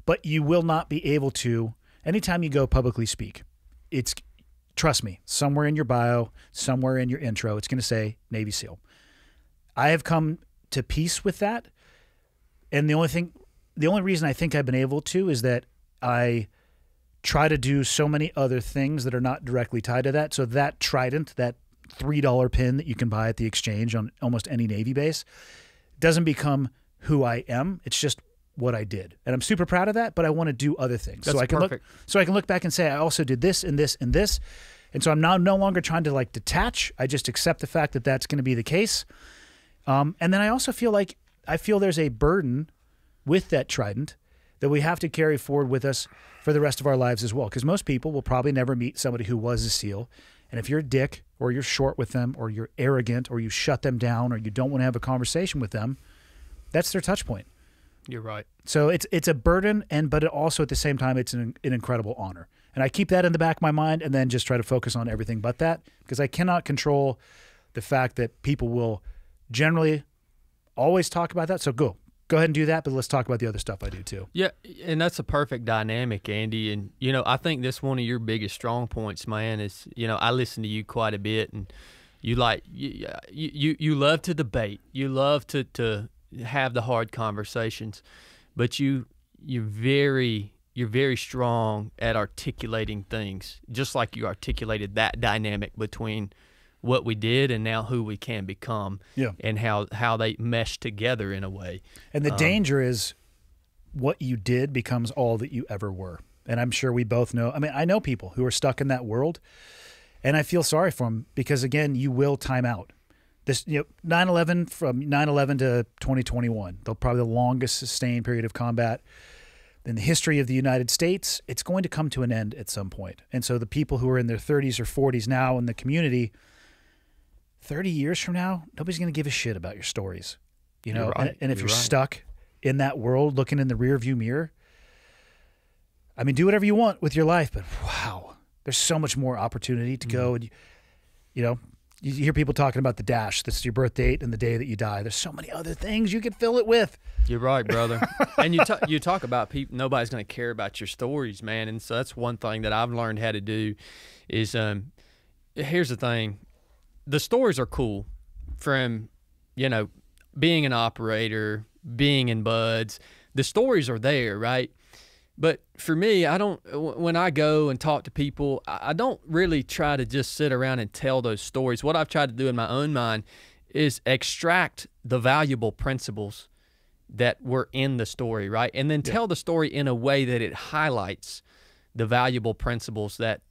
But you will not be able to, anytime you go publicly speak, it's Trust me, somewhere in your bio, somewhere in your intro, it's going to say Navy SEAL. I have come to peace with that. And the only reason I think I've been able to is that I try to do so many other things that are not directly tied to that. So that Trident, that $3 pin that you can buy at the exchange on almost any Navy base, doesn't become who I am. It's just what I did. And I'm super proud of that, but I want to do other things. That's so I can look back and say, I also did this and this and this. And so I'm now no longer trying to like detach. I just accept the fact that that's going to be the case. And then I also feel like, I feel there's a burden with that Trident that we have to carry forward with us for the rest of our lives as well. Because most people will probably never meet somebody who was a SEAL. And if you're a dick or you're short with them or you're arrogant or you shut them down or you don't want to have a conversation with them, that's their touch point. You're right. So it's a burden, and but it also at the same time, it's an incredible honor. And I keep that in the back of my mind and then just try to focus on everything but that, because I cannot control the fact that people will generally always talk about that. So go ahead and do that, but let's talk about the other stuff I do too. Yeah, and that's a perfect dynamic, Andy. And, you know, I think that's one of your biggest strong points, man, is, you know, I listen to you quite a bit, and you like, you love to debate. You love to have the hard conversations, but you're very strong at articulating things, just like you articulated that dynamic between what we did and now who we can become, yeah, and how they mesh together in a way. And the danger is what you did becomes all that you ever were. And I'm sure we both know, I mean, I know people who are stuck in that world, and I feel sorry for them, because again, you will time out. This, you know, 9/11, from 9/11 to 2021, they'll probably the longest sustained period of combat in the history of the United States. It's going to come to an end at some point. And so the people who are in their 30s or 40s now in the community, 30 years from now, nobody's going to give a shit about your stories, you know. Right. And if you're stuck in that world, looking in the rearview mirror, I mean, do whatever you want with your life, but wow, there's so much more opportunity to go. And you know, you hear people talking about the dash. That's your birth date and the day that you die. There's so many other things you could fill it with. You're right, brother. And you talk about people. Nobody's going to care about your stories, man. And so that's one thing that I've learned how to do is, here's the thing. The stories are cool from, you know, being an operator, being in BUDS. The stories are there, right? But for me, I don't, when I go and talk to people, I don't really try to just sit around and tell those stories. What I've tried to do in my own mind is extract the valuable principles that were in the story, right? And then tell the story in a way that it highlights the valuable principles that,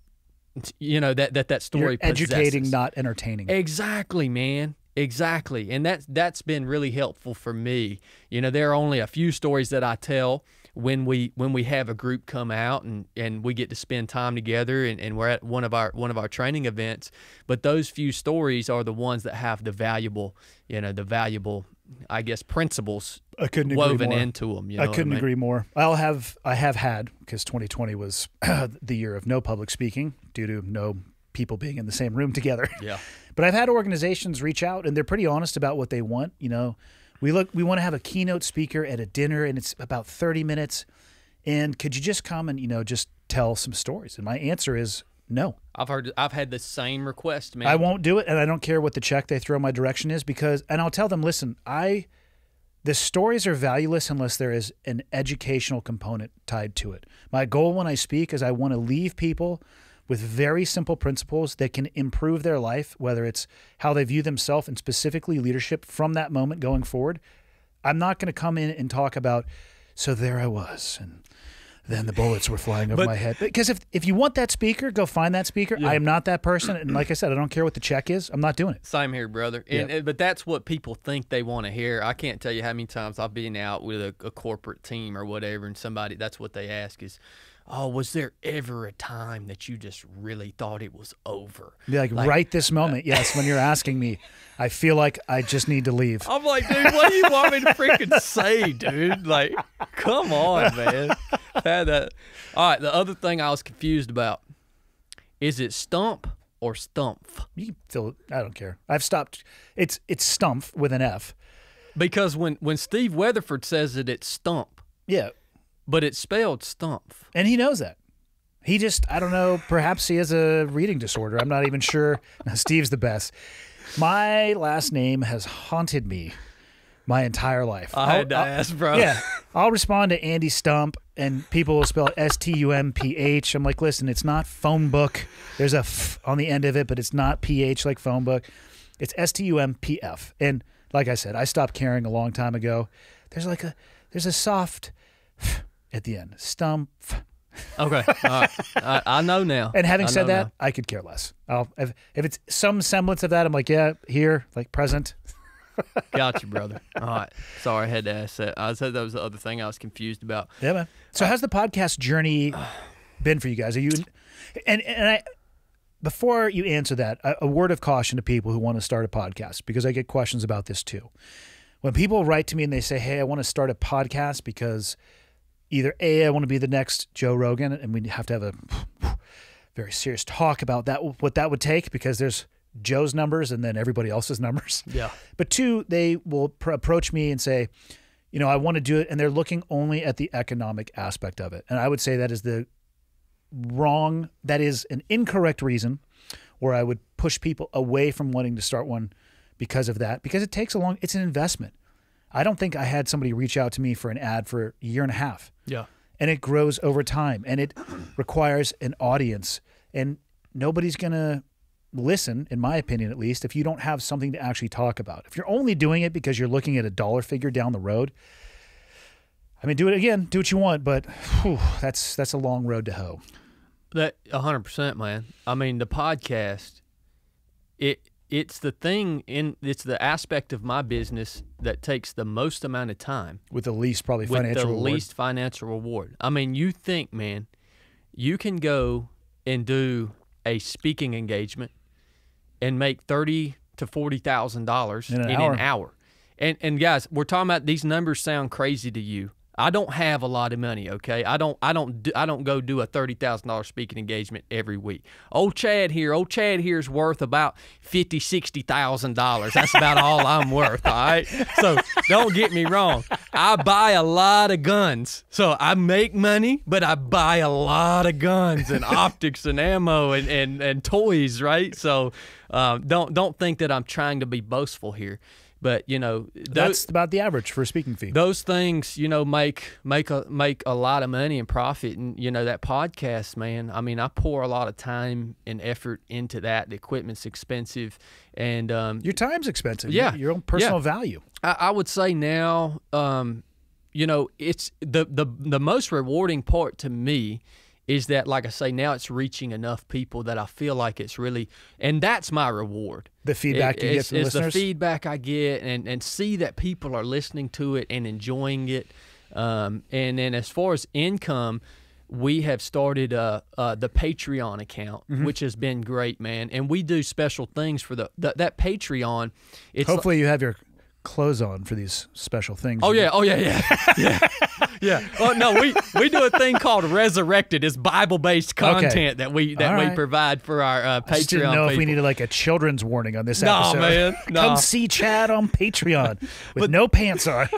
you know, that story possesses. Educating, not entertaining. Exactly, man. Exactly. And that's been really helpful for me. You know, there are only a few stories that I tell when we have a group come out and we get to spend time together and we're at one of our training events. But those few stories are the ones that have the valuable, you know, the valuable, I guess, principles woven into them. You know, I couldn't agree more. I have had, because 2020 was the year of no public speaking due to no people being in the same room together. Yeah. But I've had organizations reach out, and they're pretty honest about what they want, you know. We want to have a keynote speaker at a dinner, and it's about 30 minutes. And could you just come and, you know, just tell some stories? And my answer is no. I've had the same request, man. I won't do it, and I don't care what the check they throw my direction is, because, and I'll tell them, listen, the stories are valueless unless there is an educational component tied to it. My goal when I speak is I want to leave people with very simple principles that can improve their life, whether it's how they view themselves and specifically leadership from that moment going forward. I'm not going to come in and talk about, so there I was, and then the bullets were flying over my head. Because if you want that speaker, go find that speaker. Yeah. I am not that person. And like I said, I don't care what the check is. I'm not doing it. Same here, brother. And, yeah. But that's what people think they want to hear. I can't tell you how many times I've been out with a corporate team or whatever, and somebody, that's what they ask is, oh, was there ever a time that you just really thought it was over? Be like right this moment, yes, when you're asking me, I feel like I just need to leave. I'm like, dude, what do you want me to freaking say, dude? Like, come on, man. All right, the other thing I was confused about, is it stump or stumpf? You feel, I don't care. I've stopped. It's stumpf with an F. Because when Steve Weatherford says it, it's stump. Yeah. But it's spelled stumpf. And he knows that. He just, I don't know, perhaps he has a reading disorder. I'm not even sure. No, Steve's the best. My last name has haunted me my entire life. I'll ask, bro. Yeah. I'll respond to Andy Stump, and people will spell it S-T-U-M-P-H. I'm like, listen, it's not phone book. There's a F on the end of it, but it's not P-H like phone book. It's S-T-U-M-P-F. And like I said, I stopped caring a long time ago. There's like a, there's a soft F at the end. Stump. Okay. I know now. And having said that, now, I could care less. If it's some semblance of that, I'm like, yeah, here, like present. Gotcha, brother. All right. Sorry, I had to ask that. I said that was the other thing I was confused about. Yeah, man. So how's the podcast journey been for you guys? Are you and I, before you answer that, a word of caution to people who want to start a podcast, because I get questions about this too. When people write to me and they say, hey, I want to start a podcast because either A, I want to be the next Joe Rogan, and we have to have a very serious talk about that, what that would take, because there's Joe's numbers and then everybody else's numbers. Yeah. But two, they will approach me and say, you know, I want to do it, and they're looking only at the economic aspect of it. And I would say that is the wrong, that is an incorrect reason, or I would push people away from wanting to start one because of that, because it takes a long, it's an investment. I don't think I had somebody reach out to me for an ad for a year and a half. Yeah. And it grows over time, and it requires an audience, and nobody's going to listen, in my opinion at least, if you don't have something to actually talk about. If you're only doing it because you're looking at a dollar figure down the road, I mean, do it again, do what you want, but whew, that's a long road to hoe. That 100%, man. I mean, the podcast, it's the thing it's the aspect of my business that takes the most amount of time with the least probably financial reward. I mean, you think, man, you can go and do a speaking engagement and make $30,000 to $40,000 in an hour. And guys, we're talking about, these numbers sound crazy to you. I don't have a lot of money, okay? I don't go do a $30,000 speaking engagement every week. Old Chadd here's worth about $50,000 to $60,000. That's about all I'm worth, all right? So don't get me wrong. I buy a lot of guns. So I make money, but I buy a lot of guns and optics and ammo and toys, right? So don't think that I'm trying to be boastful here. But you know, that's about the average for a speaking fee. Those things, you know, make a lot of money and profit, and you know that podcast, man. I mean, I pour a lot of time and effort into that. The equipment's expensive, and your time's expensive. Yeah, your own personal value. I would say now, you know, it's the most rewarding part to me is that, like I say, now it's reaching enough people that I feel like it's really, and that's my reward. The feedback you get from listeners? It's the feedback I get, and see that people are listening to it and enjoying it. And then as far as income, we have started the Patreon account, mm-hmm. which has been great, man. And we do special things for that Patreon. It's hopefully you have your clothes on for these special things. Oh yeah. Well, no, we do a thing called Resurrected. It's Bible-based content that we provide for our Patreon. I just didn't know if we needed like a children's warning on this episode. Man, come see Chadd on Patreon with no pants on.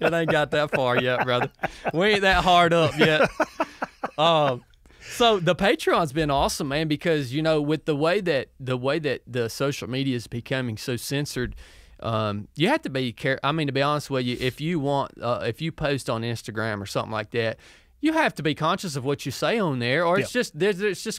It ain't got that far yet, brother. We ain't that hard up yet. So the Patreon's been awesome, man, because you know, with the way that the social media is becoming so censored. You have to be careful. I mean, to be honest with you, if you want, if you post on Instagram or something like that, you have to be conscious of what you say on there, or it's just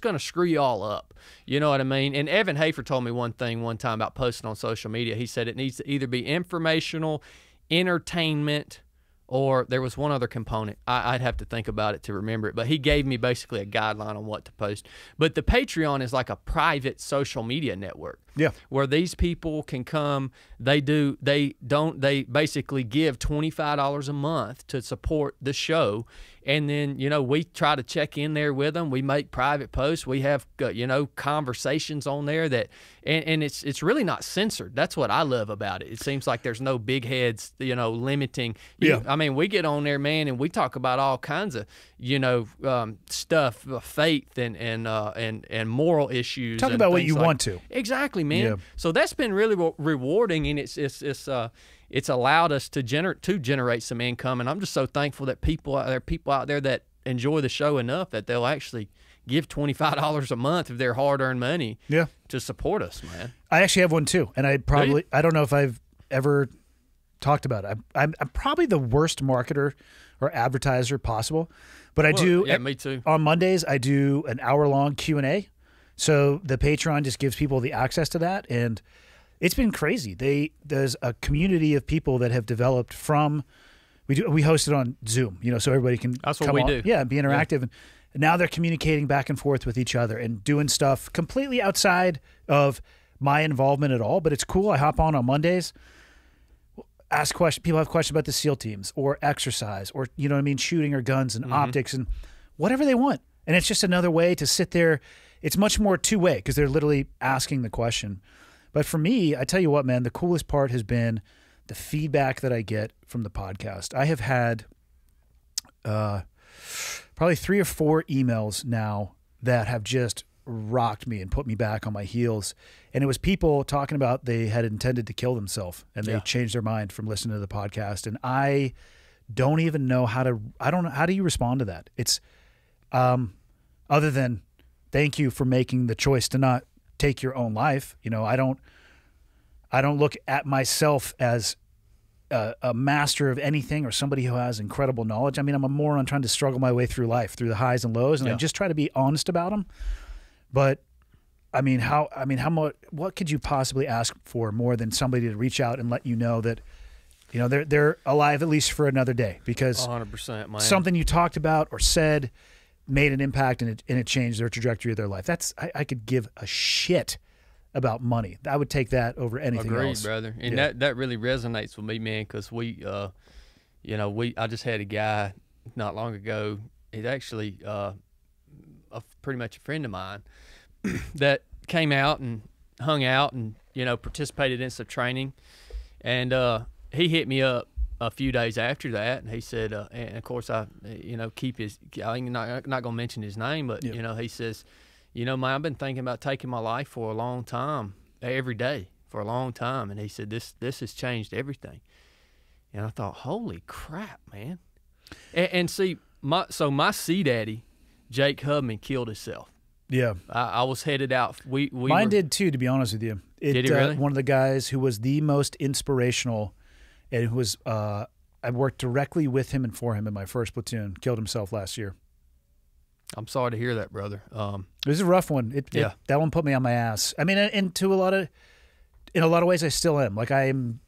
going to screw you all up. You know what I mean? And Evan Hafer told me one thing one time about posting on social media. He said it needs to either be informational, entertainment, or there was one other component. I'd have to think about it to remember it, but he gave me basically a guideline on what to post. But the Patreon is like a private social media network. Yeah. Where these people can come, they basically give $25 a month to support the show. And then, you know, we try to check in there with them. We make private posts. We have, you know, conversations on there that, and it's really not censored. That's what I love about it. It seems like there's no big heads, you know, limiting. Yeah. I mean, we get on there, man, and we talk about all kinds of, you know, stuff, faith and moral issues. Talk about what you want to. Exactly, man. Yeah. So that's been really rewarding, and it's allowed us to generate some income, and I'm just so thankful that there are people out there that enjoy the show enough that they'll actually give $25 a month of their hard-earned money to support us, man. I actually have one too, and I probably, I don't know if I've ever talked about it. I'm probably the worst marketer or advertiser possible, but I do. Yeah, me too. On Mondays, I do an hour-long Q&A, so the Patreon just gives people the access to that, and it's been crazy. There's a community of people that have developed from we host it on Zoom, you know, so everybody can come on. Yeah, be interactive. Yeah. And now they're communicating back and forth with each other and doing stuff completely outside of my involvement at all. But it's cool. I hop on Mondays, ask questions. People have questions about the SEAL teams or exercise or, you know what I mean, shooting or guns and optics and whatever they want. And it's just another way to sit there. It's much more two-way because they're literally asking the question. But for me, I tell you what, man, the coolest part has been the feedback that I get from the podcast. I have had probably 3 or 4 emails now that have just rocked me and put me back on my heels. And it was people talking about they had intended to kill themselves and they changed their mind from listening to the podcast. And I don't even know how to, I don't know, how do you respond to that? It's other than thank you for making the choice to not take your own life. You know, I don't look at myself as a master of anything or somebody who has incredible knowledge. I mean, I'm a moron trying to struggle my way through life, through the highs and lows, and I just try to be honest about them. But I mean, how much? What could you possibly ask for more than somebody to reach out and let you know that, you know, they're alive at least for another day because 100%, man, something you talked about or said made an impact and it changed their trajectory of their life. That's I could give a shit about money. I would take that over anything else. Agreed, brother. And that really resonates with me, man, because we, you know, I just had a guy not long ago. He's actually pretty much a friend of mine that came out and hung out and, you know, participated in some training. And he hit me up a few days after that, and he said, and of course I, you know, keep his, I'm not going to mention his name, but, you know, he says, you know, man, I've been thinking about taking my life for a long time, every day for a long time. And he said, this has changed everything. And I thought, holy crap, man. And see, so my sea daddy, Jake Hubman, killed himself. Yeah. I was headed out. Mine did too, to be honest with you. Did he really? One of the guys who was the most inspirational and who was, I worked directly with him and for him in my first platoon, killed himself last year. I'm sorry to hear that, brother. It was a rough one. That one put me on my ass. I mean, and in a lot of ways, I still am. Like, I am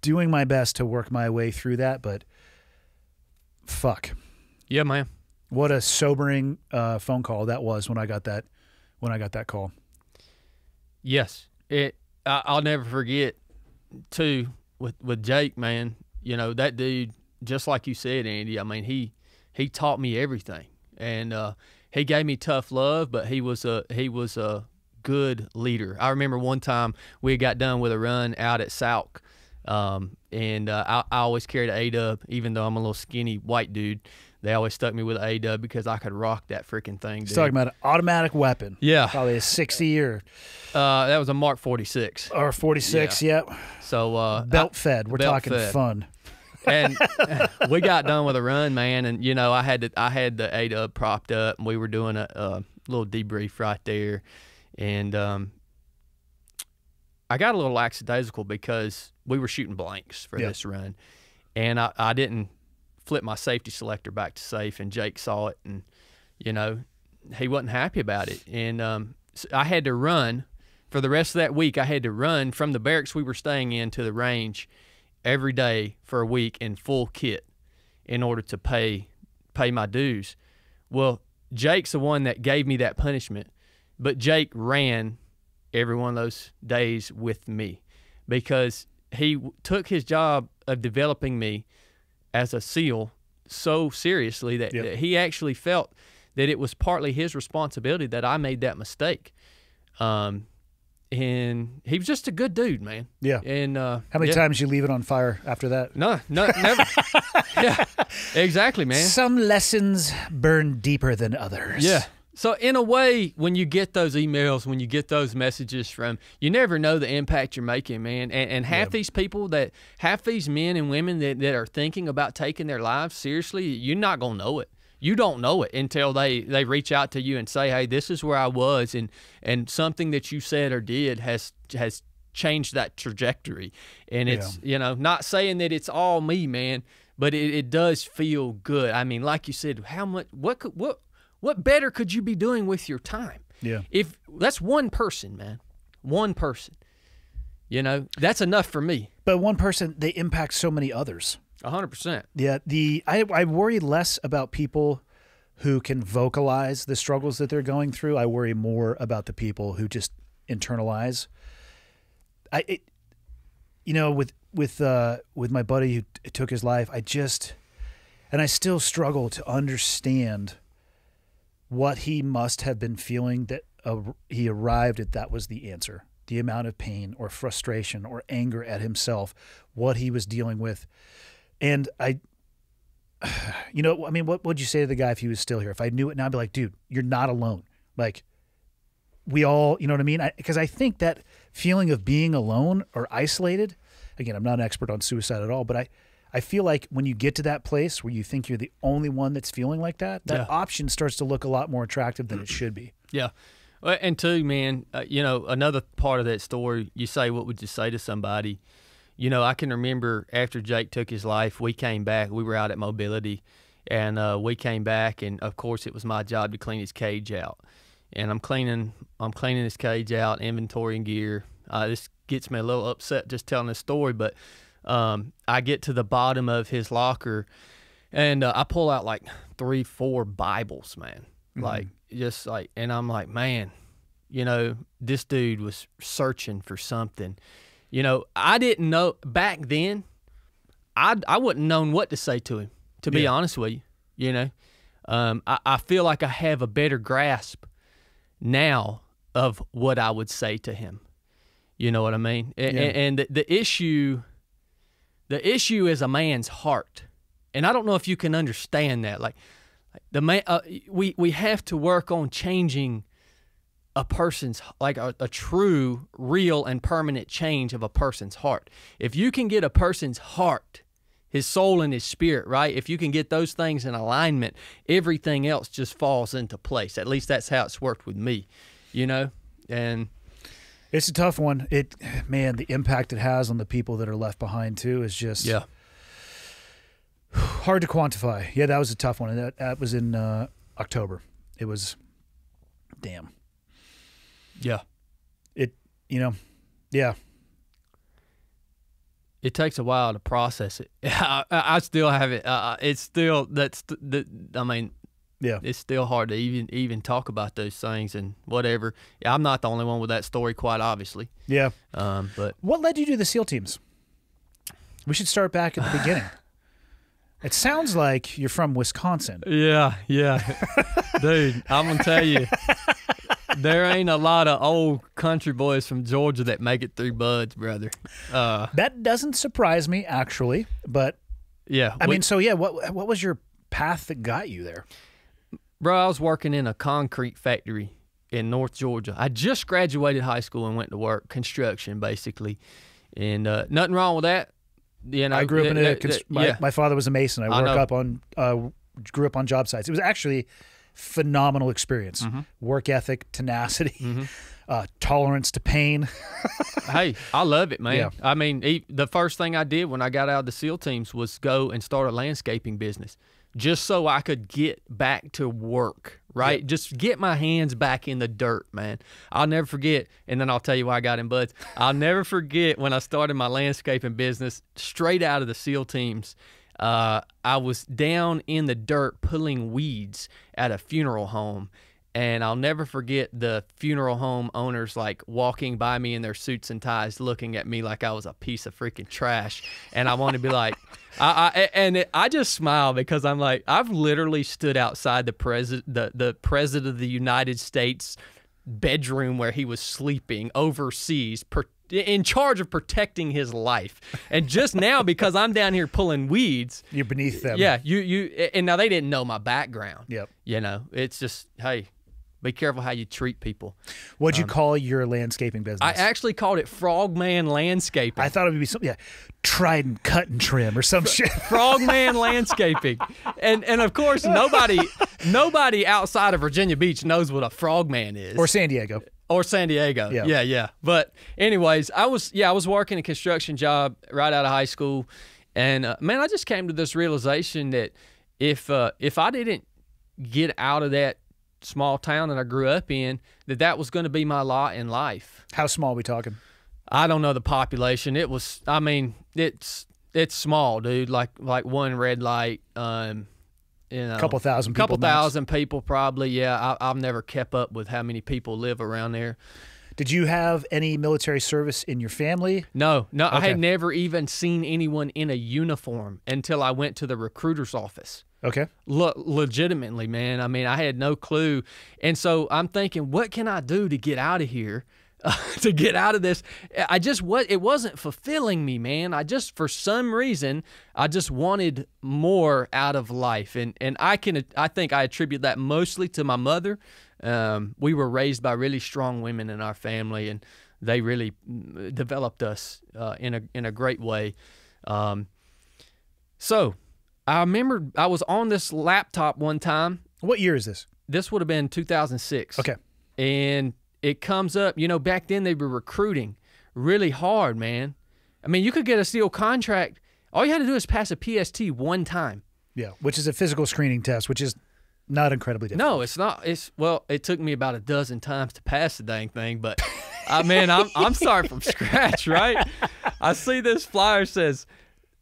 doing my best to work my way through that, but fuck. Yeah, man. What a sobering phone call that was when I got that call. Yes, I'll never forget too with Jake, man. You know, that dude, just like you said, Andy. I mean, he taught me everything. And he gave me tough love, but he was a good leader. I remember one time we got done with a run out at Sauk, and I always carried an A-dub, even though I'm a little skinny white dude. They always stuck me with an A-dub because I could rock that freaking thing. He's talking about an automatic weapon. Yeah, probably a 60 or that was a Mark 46 or 46. Yeah. Yep. So belt fed. We're talking fun. And we got done with a run, man, and you know I had the A-dub propped up, and we were doing a little debrief right there, and I got a little lackadaisical because we were shooting blanks for this run, and I didn't flip my safety selector back to safe, and Jake saw it, and you know he wasn't happy about it, and so I had to run for the rest of that week. I had to run from the barracks we were staying in to the range every day for a week in full kit in order to pay my dues. Well, Jake's the one that gave me that punishment, but Jake ran every one of those days with me because he took his job of developing me as a SEAL so seriously that, that he actually felt that it was partly his responsibility that I made that mistake. And he was just a good dude, man. Yeah. And how many times you leave it on fire after that? No, never. Yeah, exactly, man. Some lessons burn deeper than others. Yeah. So in a way, when you get those emails, when you get those messages from, you never know the impact you're making, man. And half these people that, half these men and women that are thinking about taking their lives seriously, you're not going to know it. you don't know it until they reach out to you and say, hey, this is where I was, and something that you said or did has changed that trajectory. And it's, you know, not saying that it's all me, man, but it does feel good. I mean, like you said, what better could you be doing with your time? Yeah. If that's one person, man, one person, you know, that's enough for me. But one person, they impact so many others. 100%. Yeah. I worry less about people who can vocalize the struggles that they're going through. I worry more about the people who just internalize. You know, with my buddy who took his life, I still struggle to understand what he must have been feeling that he arrived at that was the answer. The amount of pain or frustration or anger at himself, what he was dealing with. And you know, I mean, what would you say to the guy if he was still here? If I knew it now, I'd be like, dude, you're not alone. Like, we all, you know what I mean? Because I think that feeling of being alone or isolated, again, I'm not an expert on suicide at all, but I feel like when you get to that place where you think you're the only one that's feeling like that, that option starts to look a lot more attractive than it should be. Yeah. And too, man, you know, another part of that story, you say, what would you say to somebody? You know, I can remember after Jake took his life, we came back. We were out at Mobility, and we came back, and, of course, it was my job to clean his cage out. And I'm cleaning his cage out, inventory and gear. This gets me a little upset just telling this story, but I get to the bottom of his locker, and I pull out, like, 3, 4 Bibles, man. Mm-hmm. And I'm like, man, you know, this dude was searching for something. You know, I didn't know back then, I wouldn't known what to say to him, to be honest with you. You know, I feel like I have a better grasp now of what I would say to him. You know what I mean? And the issue is a man's heart. And I don't know if you can understand that. Like, the man, we have to work on changing a person's, like, a true, real, and permanent change of a person's heart. If you can get a person's heart, his soul and his spirit, right? If you can get those things in alignment, everything else just falls into place. At least that's how it's worked with me, you know? And it's a tough one. Man, the impact it has on the people that are left behind, too, is just... Yeah. Hard to quantify. Yeah, that was a tough one. That was in October. It was, damn. Yeah. You know, yeah. It takes a while to process it. I still have it. It's still, I mean, yeah, it's still hard to even talk about those things and whatever. Yeah, I'm not the only one with that story, quite obviously. Yeah. But what led you to the SEAL teams? We should start back at the beginning. It sounds like you're from Wisconsin. Yeah, yeah. Dude, I'm going to tell you, there ain't a lot of old country boys from Georgia that make it through BUD/S, brother. That doesn't surprise me, actually, but... Yeah. What was your path that got you there? Bro, I was working in a concrete factory in North Georgia. I just graduated high school and went to work, construction, basically. And nothing wrong with that. You know, I grew up in my father was a mason. Grew up on job sites. It was actually a phenomenal experience. Mm-hmm. Work ethic, tenacity, mm-hmm. Tolerance to pain. Hey, I love it, man. Yeah. I mean, the first thing I did when I got out of the SEAL teams was go and start a landscaping business just so I could get back to work, right? Yep. Just get my hands back in the dirt, man. I'll never forget, and then I'll tell you why I got in BUD/S. I'll never forget when I started my landscaping business straight out of the SEAL teams. I was down in the dirt pulling weeds at a funeral home, and I'll never forget the funeral home owners, like, walking by me in their suits and ties looking at me like I was a piece of freaking trash, and I wanted to be like... I just smile because I'm like, I've literally stood outside the president of the United States bedroom where he was sleeping overseas, in charge of protecting his life, and just now because I'm down here pulling weeds, you're beneath them. Yeah, and now they didn't know my background. Yep. You know, it's just, hey, Be careful how you treat people. What'd you call your landscaping business? I actually called it Frogman Landscaping. I thought it would be something, yeah, Trident Cut and Trim or some shit. Frogman Landscaping. And of course, nobody outside of Virginia Beach knows what a frogman is. Or San Diego. Or San Diego. Yeah. Yeah. But anyways, I was working a construction job right out of high school. And man, I just came to this realization that if I didn't get out of that small town that I grew up in, that was going to be my lot in life. How small are we talking? I don't know the population. It was, I mean, it's small, dude. Like one red light, you know, couple thousand people probably. Yeah, I've never kept up with how many people live around there. Did you have any military service in your family? No, no. Okay. I had never even seen anyone in a uniform until I went to the recruiter's office. Okay. Legitimately, man. I mean, I had no clue. And so I'm thinking, what can I do to get out of here, to get out of this? It wasn't fulfilling me, man. For some reason, I just wanted more out of life. And I think I attribute that mostly to my mother. We were raised by really strong women in our family, and they really developed us in a great way. So I remember I was on this laptop one time. What year is this? This would have been 2006. Okay. And it comes up, you know, back then they were recruiting really hard, man. I mean, you could get a SEAL contract. All you had to do is pass a PST one time. Yeah, which is a physical screening test, which is not incredibly difficult. No, it's not. It's, well, it took me about a dozen times to pass the dang thing, but I mean, I'm starting from scratch, right? I see this flyer says,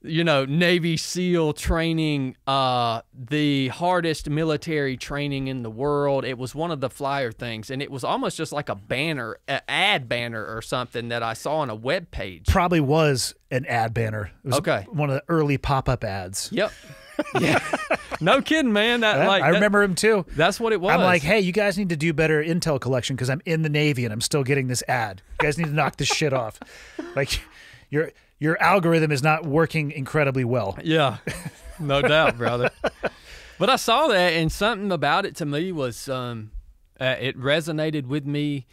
you know, Navy SEAL training, the hardest military training in the world. It was one of the flyer things, and it was almost just like a banner, an ad banner or something that I saw on a web page. Probably was an ad banner. It was one of the early pop-up ads. Yep. Yeah. No kidding, man. I remember him too. That's what it was. I'm like, hey, you guys need to do better intel collection because I'm in the Navy and I'm still getting this ad. You guys need to knock this shit off. Like, your algorithm is not working incredibly well. Yeah, no doubt, brother. But I saw that, and something about it to me was it resonated with me.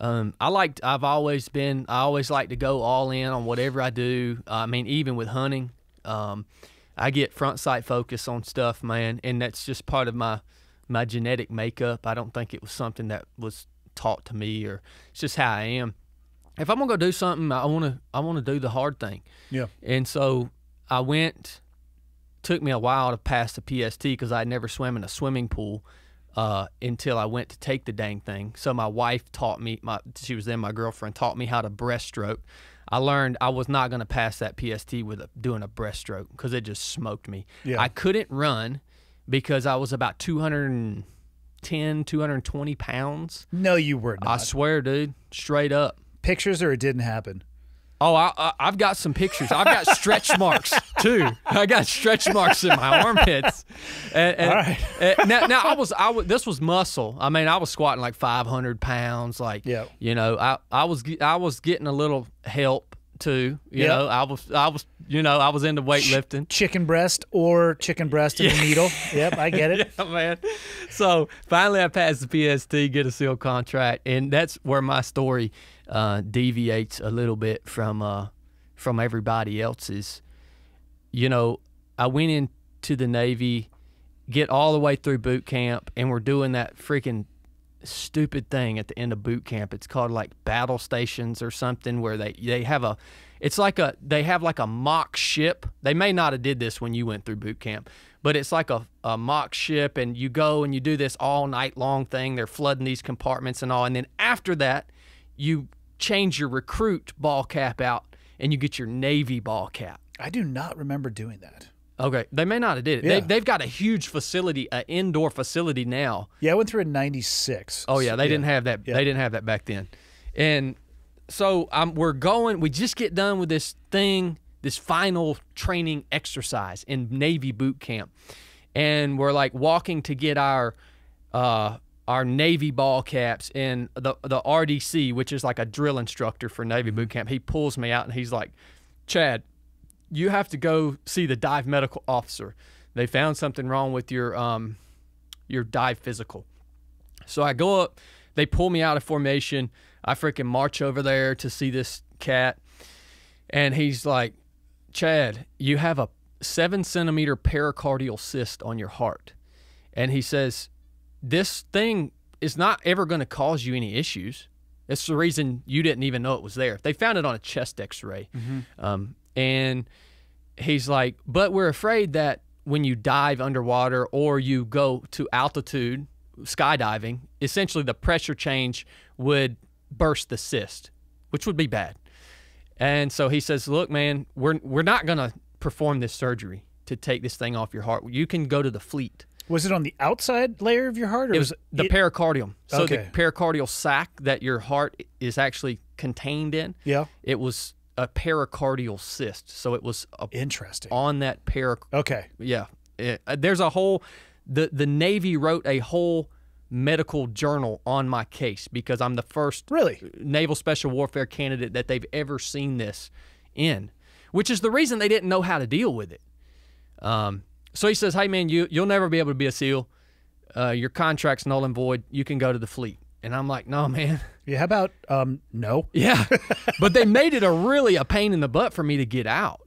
I always like to go all in on whatever I do. I mean, even with hunting. I get front sight focus on stuff, man, and that's just part of my genetic makeup. I don't think it was something that was taught to me, or it's just how I am. If I'm gonna go do something, I wanna do the hard thing. Yeah. And so I went. Took me a while to pass the PST because I never swam in a swimming pool until I went to take the dang thing. So my wife taught me. She was then my girlfriend, taught me how to breaststroke. I learned I was not going to pass that PST with doing a breaststroke because it just smoked me. Yeah. I couldn't run because I was about 210, 220 pounds. No, you were not. I swear, dude, straight up. Pictures or it didn't happen? Oh, I've got some pictures. I've got stretch marks, too. I got stretch marks in my armpits. All right. Now, this was muscle. I mean, I was squatting like 500 pounds. Like, yep. You know, I was getting a little help, too. You yep. know, I was into weightlifting. Chicken breast and a needle. Yep, I get it. Yeah, man. So, finally, I passed the PST, get a SEAL contract, and that's where my story deviates a little bit from everybody else's. You know, I went into the Navy, get all the way through boot camp, and we're doing that freaking stupid thing at the end of boot camp. It's called like battle stations or something, where they have a, it's like a, they have like a mock ship. They may not have did this when you went through boot camp, but it's like a mock ship, and you go and you do this all night long thing. They're flooding these compartments and all, and then after that, you change your recruit ball cap out, and you get your Navy ball cap. I do not remember doing that. Okay, they may not have did it. Yeah. They've got a huge facility, an indoor facility now. Yeah, I went through in '96. Oh yeah, they didn't have that. Yeah. They didn't have that back then. And so we're going. We just get done with this thing, this final training exercise in Navy boot camp, and we're like walking to get our Navy ball caps, and the RDC, which is like a drill instructor for Navy boot camp, he pulls me out and he's like, Chadd, you have to go see the dive medical officer. They found something wrong with your dive physical. So I go up, they pull me out of formation. I freaking march over there to see this cat. And he's like, Chadd, you have a 7-centimeter pericardial cyst on your heart. And he says, this thing is not ever going to cause you any issues. That's the reason you didn't even know it was there. They found it on a chest x-ray. Mm-hmm. And he's like, but we're afraid that when you dive underwater or you go to altitude, skydiving, essentially the pressure change would burst the cyst, which would be bad. And so he says, look, man, we're not going to perform this surgery to take this thing off your heart. You can go to the fleet. Was it on the outside layer of your heart? Or it was the pericardium. So okay. The pericardial sac that your heart is actually contained in, yeah, it was a pericardial cyst. So it was interesting on that pericardium. Okay. Yeah. There's a whole... The Navy wrote a whole medical journal on my case because I'm the first Naval Special Warfare candidate that they've ever seen this in, which is the reason they didn't know how to deal with it. So he says, hey, man, you'll never be able to be a SEAL. Your contract's null and void. You can go to the fleet. And I'm like, no, man. Yeah, how about no? Yeah, but they made it really a pain in the butt for me to get out.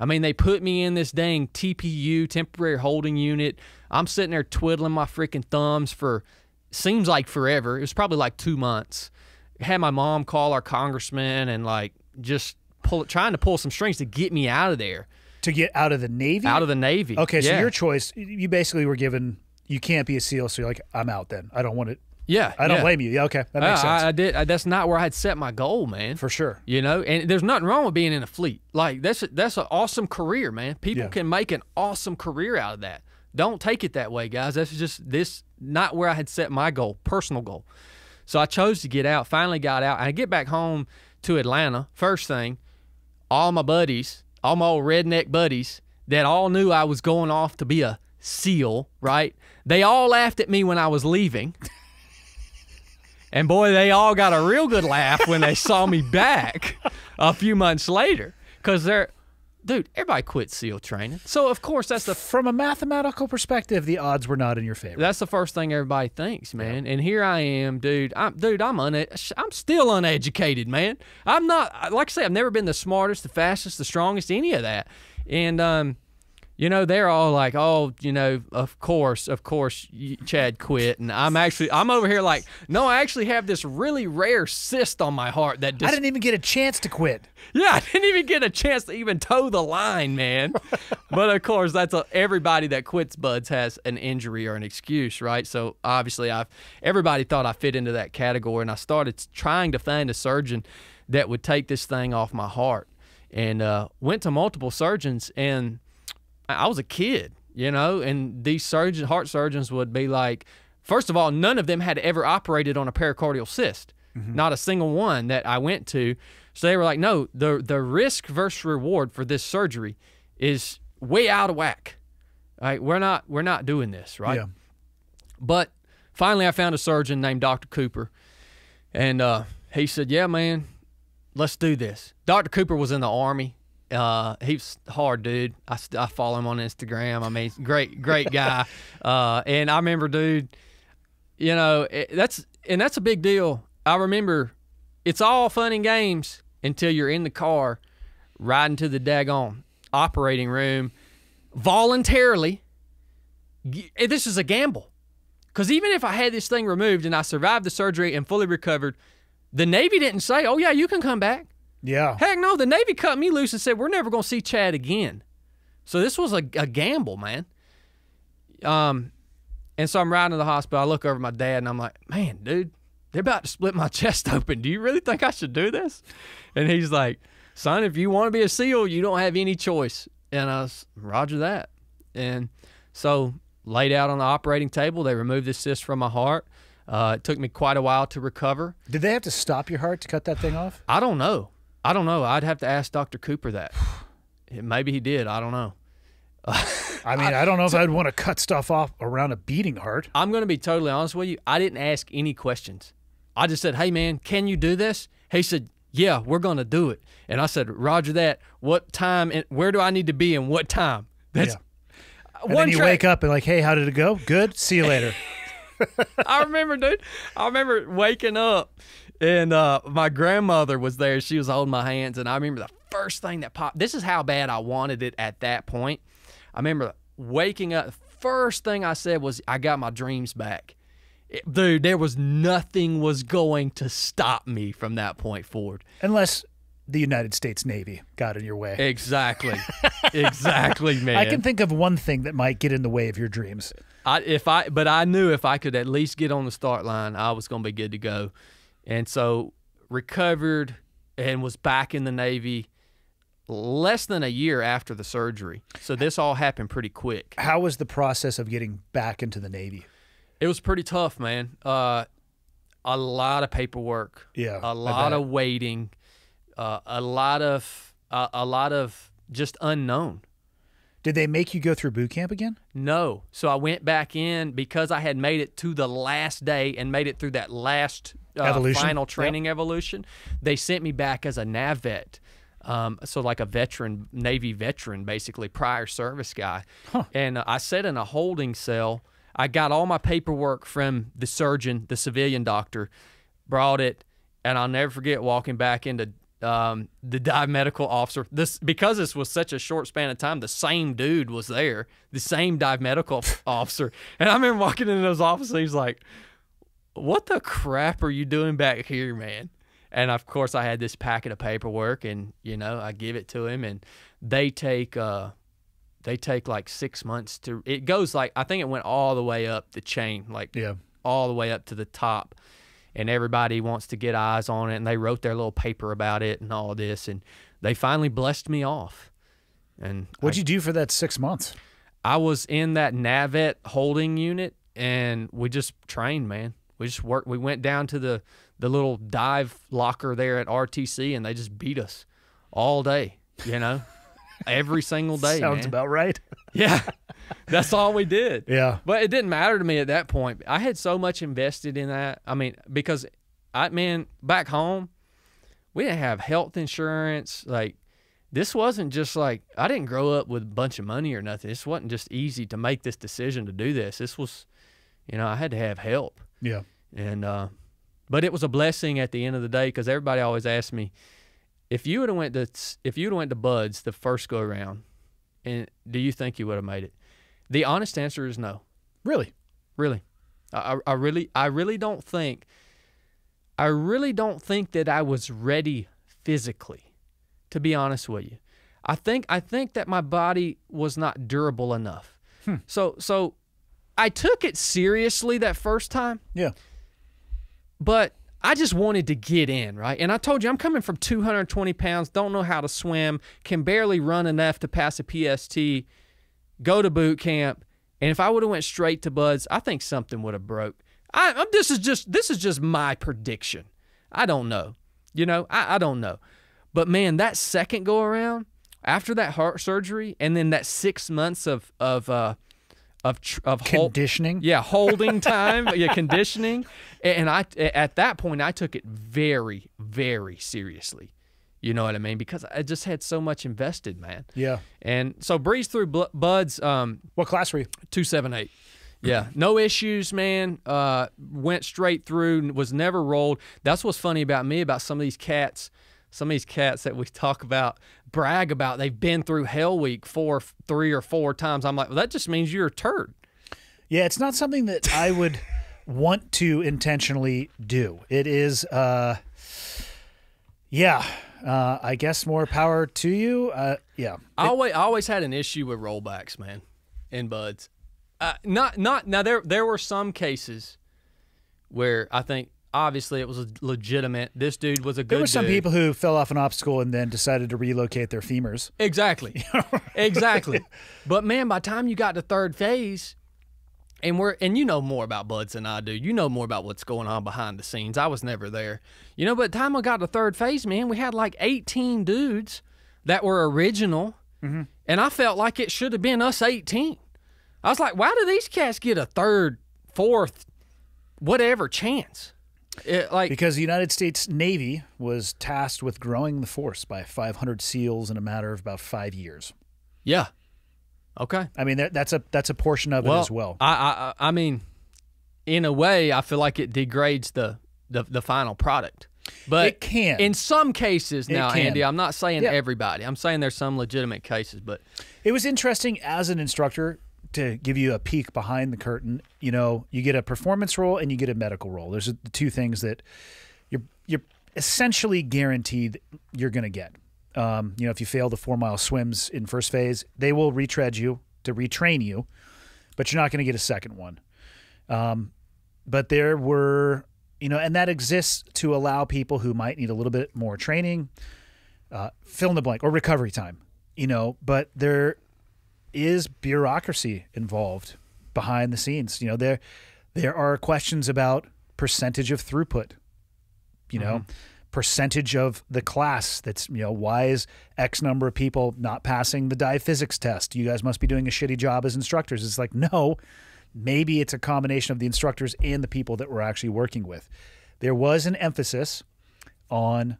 I mean, they put me in this dang TPU, temporary holding unit. I'm sitting there twiddling my freaking thumbs for, seems like forever. It was probably like 2 months. Had my mom call our congressman and like just trying to pull some strings to get me out of there. To get out of the Navy? Out of the Navy. Okay, yeah. So your choice, you basically were given, you can't be a SEAL, so you're like, I'm out then. I don't want it. Yeah. I don't blame you. Yeah, okay, that makes sense. That's not where I had set my goal, man. For sure. You know, and there's nothing wrong with being in a fleet. Like, that's an awesome career, man. People can make an awesome career out of that. Don't take it that way, guys. That's just not where I had set my goal, personal goal. So I chose to get out, finally got out. I get back home to Atlanta. First thing, all my buddies, all my old redneck buddies that all knew I was going off to be a SEAL, right? They all laughed at me when I was leaving. And boy, they all got a real good laugh when they saw me back a few months later. Because dude, everybody quit SEAL training. So, of course, that's from a mathematical perspective, the odds were not in your favor. That's the first thing everybody thinks, man. Yeah. And here I am, dude. I'm still uneducated, man. I'm not, like I say, I've never been the smartest, the fastest, the strongest, any of that. And, you know, they're all like, oh, you know, of course, Chadd quit. And I'm over here like, no, I actually have this really rare cyst on my heart that just... I didn't even get a chance to quit. Yeah, I didn't even get a chance to even toe the line, man. But, of course, everybody that quits BUD/S has an injury or an excuse, right? So, obviously, everybody thought I fit into that category, and I started trying to find a surgeon that would take this thing off my heart. And went to multiple surgeons, and... I was a kid, you know, and these heart surgeons would be like, first of all, none of them had ever operated on a pericardial cyst, not a single one that I went to. So they were like, no, the risk versus reward for this surgery is way out of whack. All right, we're not doing this, right? Yeah. But finally, I found a surgeon named Dr. Cooper, and he said, yeah, man, let's do this. Dr. Cooper was in the Army. He's hard, dude. I follow him on Instagram. I mean, great guy. And I remember, dude, you know, that's a big deal. I remember it's all fun and games until you're in the car riding to the daggone operating room voluntarily. This is a gamble. Because even if I had this thing removed and I survived the surgery and fully recovered, the Navy didn't say, oh, yeah, you can come back. Yeah. Heck no, the Navy cut me loose and said, we're never going to see Chadd again. So this was a gamble, man. And so I'm riding to the hospital. I look over at my dad, and I'm like, man, dude, they're about to split my chest open. Do you really think I should do this? And he's like, son, if you want to be a SEAL, you don't have any choice. And I was, roger that. And so laid out on the operating table, they removed the cyst from my heart. It took me quite a while to recover. Did they have to stop your heart to cut that thing off? I don't know. I don't know. I'd have to ask Dr. Cooper that. Maybe he did. I don't know. I mean, I don't know if I'd want to cut stuff off around a beating heart. I'm going to be totally honest with you. I didn't ask any questions. I just said, hey, man, can you do this? He said, yeah, we're going to do it. And I said, roger that. What time and where do I need to be and what time? That's, and then you wake up and like, hey, how did it go? Good. See you later. I remember, dude. I remember waking up, and my grandmother was there. She was holding my hands, and I remember the first thing that popped. This is how bad I wanted it at that point. I remember waking up. First thing I said was, I got my dreams back. Dude, there was nothing was going to stop me from that point forward. Unless the United States Navy got in your way. Exactly. Exactly, man. I can think of one thing that might get in the way of your dreams. But I knew if I could at least get on the start line, I was going to be good to go. And so recovered and was back in the Navy less than a year after the surgery. So this all happened pretty quick. How was the process of getting back into the Navy? It was pretty tough, man. A lot of paperwork. Yeah, a lot of waiting. A lot of just unknown. Did they make you go through boot camp again? No. So I went back in because I had made it to the last day and made it through that last final training evolution. They sent me back as a nav vet. So like a veteran, Navy veteran, basically prior service guy. Huh. And I sat in a holding cell. I got all my paperwork from the surgeon, the civilian doctor, brought it, and I'll never forget walking back into the dive medical officer. Because this was such a short span of time, the same dude was there, the same dive medical officer. And I remember walking into his office, and he's like, "What the crap are you doing back here, man?" And, of course, I had this packet of paperwork, and, you know, I give it to him, and they take like 6 months to, it goes like, I think it went all the way up the chain, like all the way up to the top, and everybody wants to get eyes on it, and they wrote their little paper about it and all this, and they finally blessed me off. And what'd you do for that 6 months? I was in that NAVET holding unit, and we just trained, man. We just worked. We went down to the little dive locker there at RTC, and they just beat us all day, you know. Every single day. Sounds about right. Yeah. That's all we did. Yeah. But it didn't matter to me at that point. I had so much invested in that. I mean, because, man, back home, we didn't have health insurance. Like, this wasn't just like, I didn't grow up with a bunch of money or nothing. This wasn't just easy to make this decision to do this. This was, you know, I had to have help. Yeah. And, but it was a blessing at the end of the day, because everybody always asked me, if you would have went to BUD/S the first go around, and do you think you would have made it? The honest answer is no. Really, really, I really don't think that I was ready physically. To be honest with you, I think that my body was not durable enough. Hmm. So I took it seriously that first time. Yeah, but I just wanted to get in, right? And I told you, I'm coming from 220 pounds, don't know how to swim, can barely run enough to pass a PST, go to boot camp, and if I would have went straight to BUD/S, I think something would have broke. This is just my prediction. I don't know. You know, I don't know. But, man, that second go-around, after that heart surgery, and then that 6 months of conditioning, holding time, conditioning, and I at that point I took it very, very seriously, you know what I mean? Because I just had so much invested, man. Yeah. And so breezed through BUD/S. What class were you? 278. Yeah, no issues, man. Went straight through, was never rolled. That's what's funny about me about some of these cats. Some of these cats that we talk about, brag about, they've been through Hell Week three or four times. I'm like, well, that just means you're a turd. Yeah, it's not something that I would want to intentionally do. It is, I guess more power to you. Yeah. I always had an issue with rollbacks, man, in BUD/S. Now, there were some cases where I think, obviously, it was legitimate. This dude was a good dude. There were some people who fell off an obstacle and then decided to relocate their femurs. Exactly. Exactly. But, man, by the time you got to third phase, and you know more about BUD/S than I do. You know more about what's going on behind the scenes. I was never there. You know, by the time I got to third phase, man, we had like 18 dudes that were original, and I felt like it should have been us 18. I was like, why do these cats get a third, fourth, whatever chance? Because the United States Navy was tasked with growing the force by 500 SEALs in a matter of about 5 years. Yeah. Okay. I mean, that's a portion of it as well. I mean, in a way, I feel like it degrades the final product. But it can. In some cases now, Andy, I'm not saying everybody. I'm saying there's some legitimate cases. But it was interesting as an instructor to give you a peek behind the curtain. You know, you get a performance role and you get a medical role. There's the two things that you're essentially guaranteed you're going to get. You know, if you fail the 4-mile swims in first phase, they will retread you to retrain you, but you're not going to get a second one. But there were... You know, and that exists to allow people who might need a little bit more training, fill in the blank, or recovery time, you know, but there is bureaucracy involved behind the scenes. You know, there are questions about percentage of throughput, you know, percentage of the class that's, you know, why is X number of people not passing the dive physics test? You guys must be doing a shitty job as instructors. It's like, no. Maybe it's a combination of the instructors and the people that we're actually working with. There was an emphasis on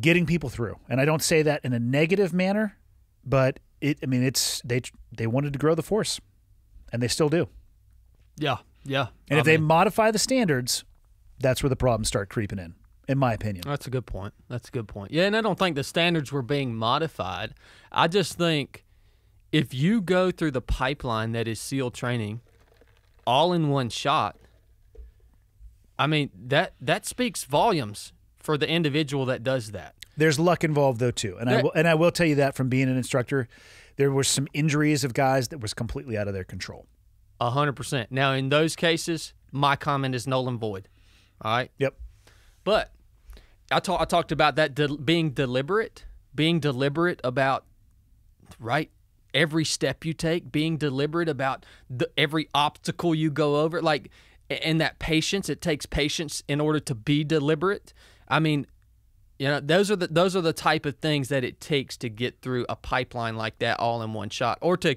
getting people through. And I don't say that in a negative manner, but I mean, they wanted to grow the force, and they still do. Yeah, yeah. And if they modify the standards, that's where the problems start creeping in my opinion. That's a good point. That's a good point. Yeah, and I don't think the standards were being modified. I just think... if you go through the pipeline that is SEAL training all in one shot, I mean, that speaks volumes for the individual that does that. There's luck involved, though, too. And I will tell you that from being an instructor, there were some injuries of guys that was completely out of their control. 100%. Now, in those cases, my comment is null and void. All right? Yep. But I talked about that being deliberate about, right, every step you take, being deliberate about every obstacle you go over, like, and that patience. It takes patience in order to be deliberate. I mean, you know, those are the type of things that it takes to get through a pipeline like that all in one shot, or to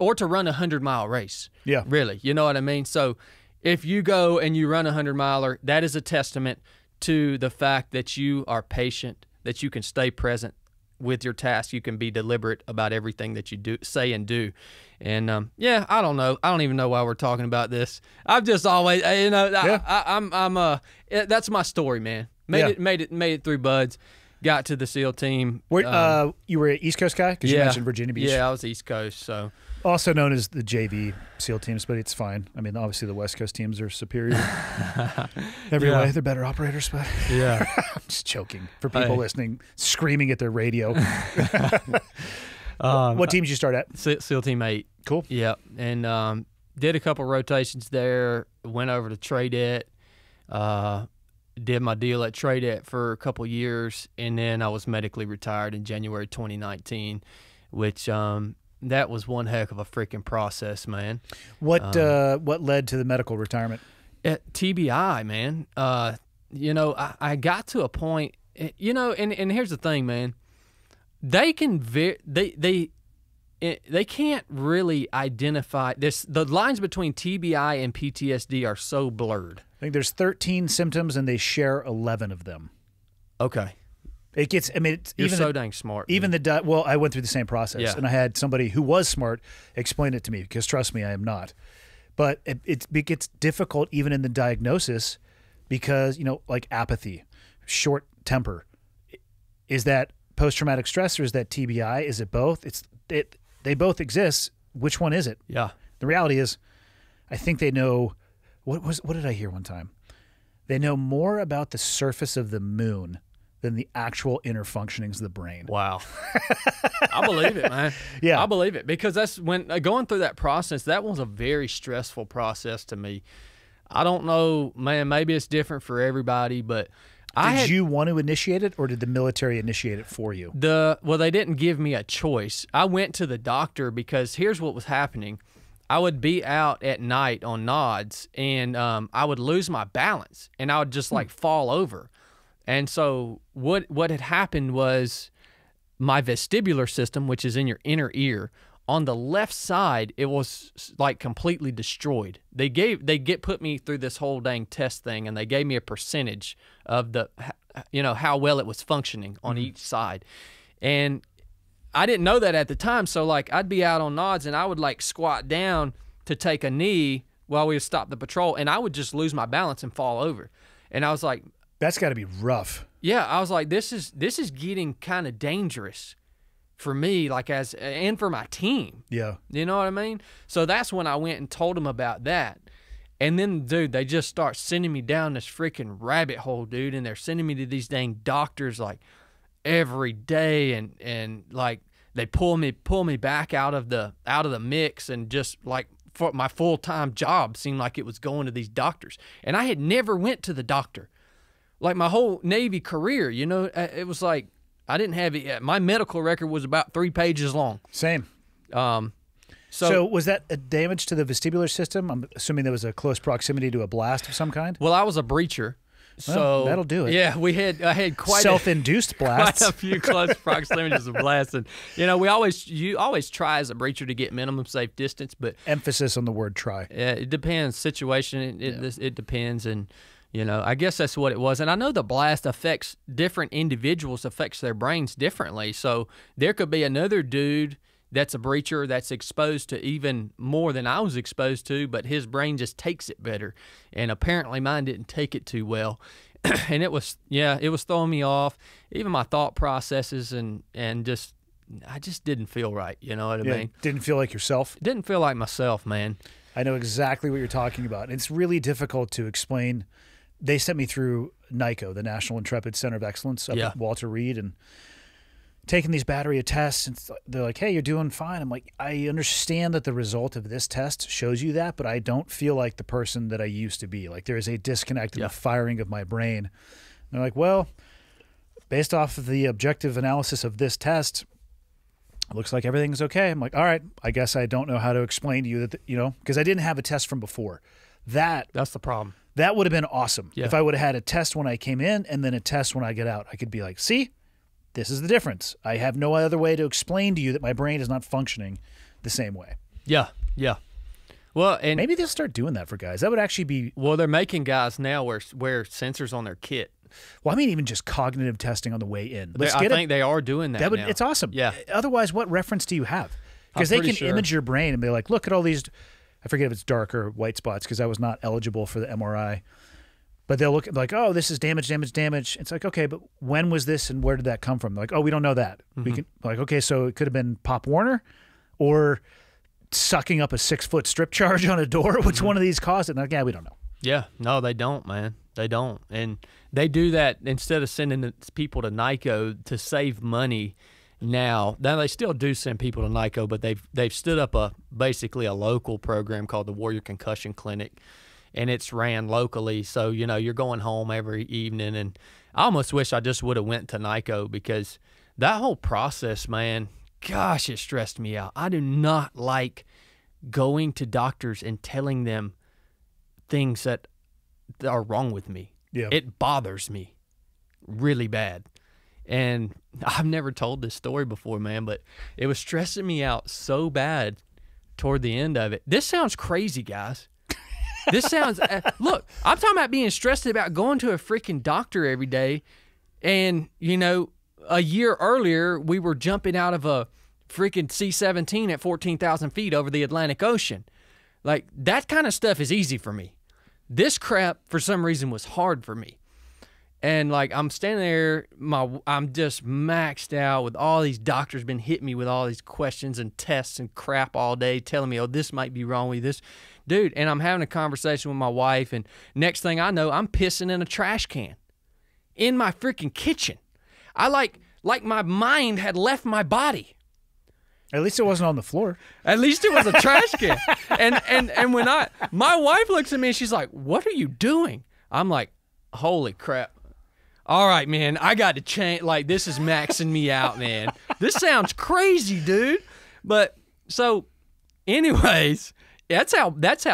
run a 100-mile race. Yeah, really, you know what I mean. So, if you go and you run a 100-miler, that is a testament to the fact that you are patient, that you can stay present with your task, you can be deliberate about everything that you do, say, and do. And yeah, I don't know. I don't even know why we're talking about this. I've just always, you know, yeah. That's my story, man. Made it through BUD/S. Got to the SEAL team. You were an East Coast guy because you mentioned Virginia Beach. Yeah, I was East Coast, so also known as the JV SEAL teams, but it's fine. I mean, obviously the West Coast teams are superior every way. They're better operators, but yeah, I'm just joking for people listening, screaming at their radio. What team did you start at? SEAL Team 8. Cool. Yeah, and did a couple rotations there. Went over to Trident. Did my deal at Trident for a couple years, and then I was medically retired in January 2019, which that was one heck of a freaking process, man. What led to the medical retirement? At TBI, man. You know, I got to a point, you know, and here's the thing, man. They can't really identify this. The lines between TBI and PTSD are so blurred. I think there's 13 symptoms, and they share 11 of them. Okay, it gets. I mean, it's, you're even so dang smart. Even man. The well, I went through the same process, and I had somebody who was smart explain it to me because trust me, I am not. But it gets difficult even in the diagnosis because, you know, like apathy, short temper, is that post-traumatic stress or is that TBI? Is it both? They both exist. Which one is it? Yeah. The reality is, I think they know. What did I hear one time? They know more about the surface of the moon than the actual inner functionings of the brain. Wow. I believe it, man. Yeah. I believe it because that's when going through that process, that was a very stressful process to me. I don't know, man, maybe it's different for everybody, but did you want to initiate it, or did the military initiate it for you? Well, they didn't give me a choice. I went to the doctor because here's what was happening. I would be out at night on nods, and I would lose my balance, and I would just, like, fall over. And so what had happened was my vestibular system, which is in your inner ear, on the left side, it was, like, completely destroyed. They put me through this whole dang test thing, and they gave me a percentage of the, you know, how well it was functioning on each side. And I didn't know that at the time, so, like, I'd be out on nods, and I would, like, squat down to take a knee while we would stop the patrol, and I would just lose my balance and fall over. And I was like, that's got to be rough. Yeah, I was like, this is getting kind of dangerous for me, like, as, and for my team. Yeah. You know what I mean? So that's when I went and told them about that. And then, dude, they just start sending me down this freaking rabbit hole, dude, and they're sending me to these dang doctors, like, every day, and like, they pull me back out of the mix, and just, like, for my full-time job seemed like it was going to these doctors. And I had never went to the doctor. Like, my whole Navy career, you know, it was like, I didn't have it yet. My medical record was about 3 pages long. Same. So was that a damage to the vestibular system? I'm assuming there was a close proximity to a blast of some kind? Well, I was a breacher. So well, that'll do it. Yeah, I had quite self-induced blasts. Quite a few close proximities of blasts, and you know, you always try as a breacher to get minimum safe distance, but emphasis on the word try. Yeah, it depends situation. It depends, and you know, I guess that's what it was. And I know the blast affects different individuals, affects their brains differently. So there could be another dude that's a breacher that's exposed to even more than I was exposed to, but his brain just takes it better. And apparently mine didn't take it too well. And it was throwing me off, even my thought processes, and just, I just didn't feel right. You know what I mean? Didn't feel like yourself? Didn't feel like myself, man. I know exactly what you're talking about. It's really difficult to explain. They sent me through NICO, the National Intrepid Center of Excellence up at Walter Reed, and taking these battery of tests, and they're like, hey, you're doing fine. I'm like, I understand that the result of this test shows you that, but I don't feel like the person that I used to be. Like, there is a disconnect in the firing of my brain. And they're like, well, based off of the objective analysis of this test, it looks like everything's okay. I'm like, all right, I guess I don't know how to explain to you that, you know, because I didn't have a test from before. That's the problem. That would have been awesome. Yeah. If I would have had a test when I came in and then a test when I get out, I could be like, see? This is the difference. I have no other way to explain to you that my brain is not functioning the same way. Yeah, yeah. Well, and maybe they'll start doing that for guys. That would actually be... Well, they're making guys now wear sensors on their kit. Well, I mean, even just cognitive testing on the way in. I think they are doing that now. It's awesome. Yeah. Otherwise, what reference do you have? Because they can image your brain and be like, look at all these... I forget if it's dark or white spots because I was not eligible for the MRI. But they'll look like, oh, this is damage. It's like, okay, but when was this and where did that come from? They're like, oh, we don't know that. Mm-hmm. We can, like, okay, so it could have been Pop Warner or sucking up a 6-foot strip charge on a door. Which one of these caused it? Like, yeah, we don't know. Yeah, no, they don't, man. They don't. And they do that instead of sending people to NICO to save money. Now they still do send people to NICO, but they've stood up basically a local program called the Warrior Concussion Clinic. And it's ran locally, so, you know, you're going home every evening. And I almost wish I just would have went to NICO because that whole process, man, gosh, it stressed me out. I do not like going to doctors and telling them things that are wrong with me. Yeah. It bothers me really bad. And I've never told this story before, man, but it was stressing me out so bad toward the end of it. This sounds crazy, guys. This sounds, look, I'm talking about being stressed about going to a freaking doctor every day. And, you know, a year earlier, we were jumping out of a freaking C-17 at 14,000 feet over the Atlantic Ocean. Like, that kind of stuff is easy for me. This crap, for some reason, was hard for me. And, like, I'm standing there, I'm just maxed out with all these doctors been hitting me with all these questions and tests and crap all day, telling me, oh, this might be wrong with this. Dude, and I'm having a conversation with my wife, and next thing I know, I'm pissing in a trash can in my freaking kitchen. I like my mind had left my body. At least it wasn't on the floor. At least it was a trash can. And when my wife looks at me, and she's like, what are you doing? I'm like, holy crap. All right, man, I got to change. Like, this is maxing me out, man. This sounds crazy, dude. But so anyways... That's how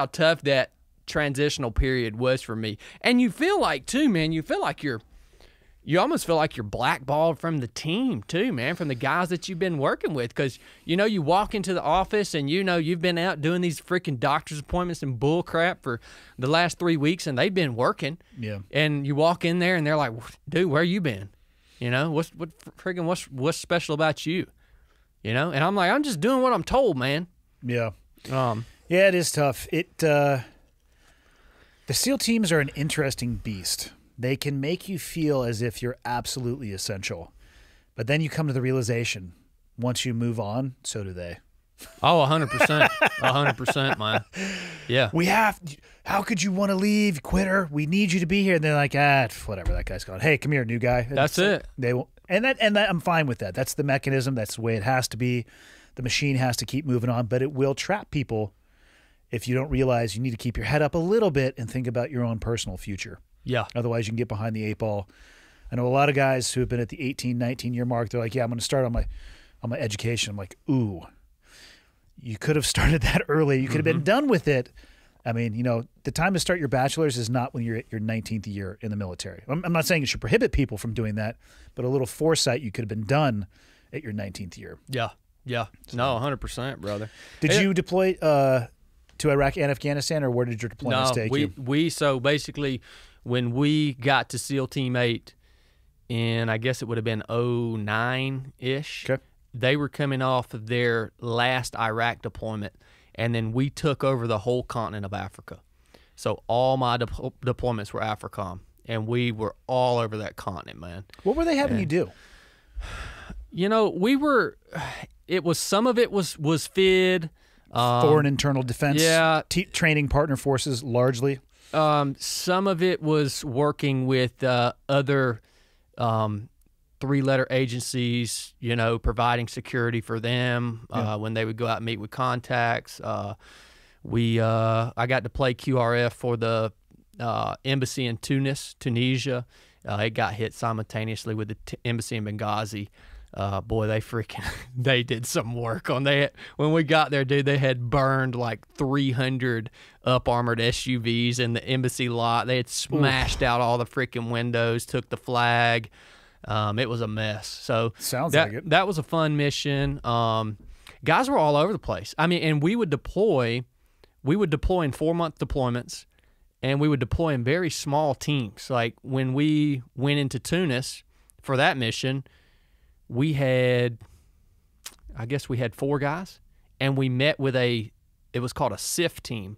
tough that transitional period was for me. And you feel like too, man, you almost feel like you're blackballed from the team too, man, from the guys that you've been working with. Because, you know, you walk into the office and, you know, you've been out doing these freaking doctor's appointments and bull crap for the last 3 weeks, and they've been working. Yeah. And you walk in there and they're like, dude, where you been? You know, what's special about you? You know? And I'm like, I'm just doing what I'm told, man. Yeah. Yeah, it is tough. It The SEAL teams are an interesting beast. They can make you feel as if you're absolutely essential. But then you come to the realization, once you move on, so do they. Oh, 100%. 100%, man. Yeah. We have, how could you want to leave, quitter? We need you to be here. And they're like, ah, whatever, that guy's gone. Hey, come here, new guy. And that's it. Like, they won't, and that, I'm fine with that. That's the mechanism. That's the way it has to be. The machine has to keep moving on, but it will trap people if you don't realize you need to keep your head up a little bit and think about your own personal future. Yeah. Otherwise, you can get behind the eight ball. I know a lot of guys who have been at the 18, 19-year mark. They're like, yeah, I'm going to start on my education. I'm like, ooh. You could have started that early. You could have been done with it. I mean, you know, the time to start your bachelor's is not when you're at your 19th year in the military. I'm not saying it should prohibit people from doing that, but a little foresight, you could have been done at your 19th year. Yeah, yeah. So, no, 100%, brother. Did you deploy to Iraq and Afghanistan, or where did your deployments take you? So basically, when we got to SEAL Team 8, and I guess it would have been 09-ish. Okay. They were coming off of their last Iraq deployment, and then we took over the whole continent of Africa. So all my deployments were AFRICOM, and we were all over that continent, man. What were they having you do? You know, we were – it was – some of it was FID. Foreign internal defense. Yeah. Training partner forces largely. Some of it was working with other three-letter agencies, you know, providing security for them when they would go out and meet with contacts. I got to play QRF for the embassy in Tunisia. It got hit simultaneously with the embassy in Benghazi. Boy, they freaking, they did some work on that. When we got there, dude, they had burned like 300 up-armored SUVs in the embassy lot. They had smashed out all the freaking windows, took the flag. It was a mess. So that was a fun mission. Guys were all over the place. I mean, and we would deploy in 4-month deployments, and we would deploy in very small teams. Like when we went into Tunis for that mission, we had, I guess we had 4 guys, and we met with it was called a SIF team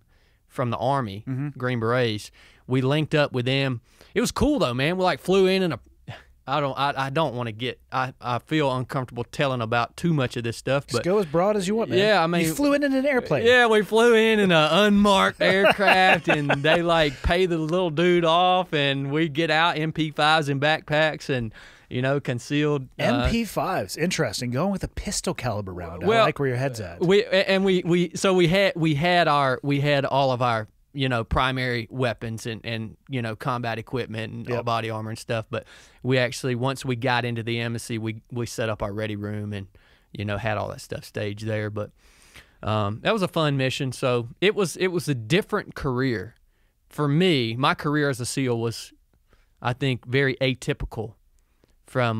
from the Army, Green Berets. We linked up with them. It was cool though, man. We like flew in a, I don't want to get, I feel uncomfortable telling about too much of this stuff. But just go as broad as you want, man. Yeah, I mean. You flew in an airplane. Yeah, we flew in an unmarked aircraft, and they, like, pay the little dude off, and we get out MP5s and backpacks and, you know, concealed. MP5s, interesting. Going with a pistol caliber round. Well, I like where your head's at. So we had all of our, you know, primary weapons and you know, combat equipment and all body armor and stuff. But we actually, once we got into the embassy, we set up our ready room and, you know, had all that stuff staged there. But that was a fun mission. So it was a different career. For me, my career as a SEAL was, I think, very atypical from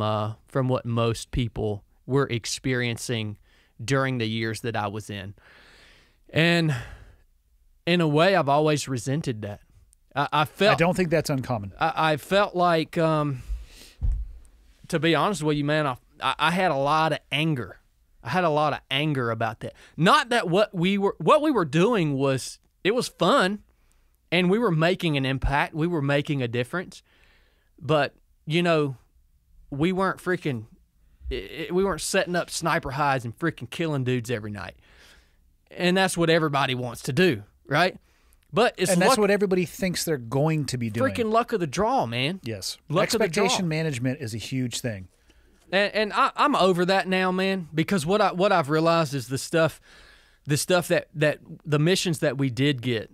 what most people were experiencing during the years that I was in. And in a way, I've always resented that. I don't think that's uncommon. I felt like, to be honest with you, man, I had a lot of anger. I had a lot of anger about that. Not that what we were doing was, it was fun, and we were making an impact. We were making a difference, but you know, we weren't freaking, we weren't setting up sniper hides and freaking killing dudes every night, and that's what everybody wants to do. Right? But it's that's what everybody thinks they're going to be doing. Freaking luck of the draw, man. Yes. Expectation management is a huge thing. And I'm over that now, man, because what I've realized is the stuff that the missions that we did get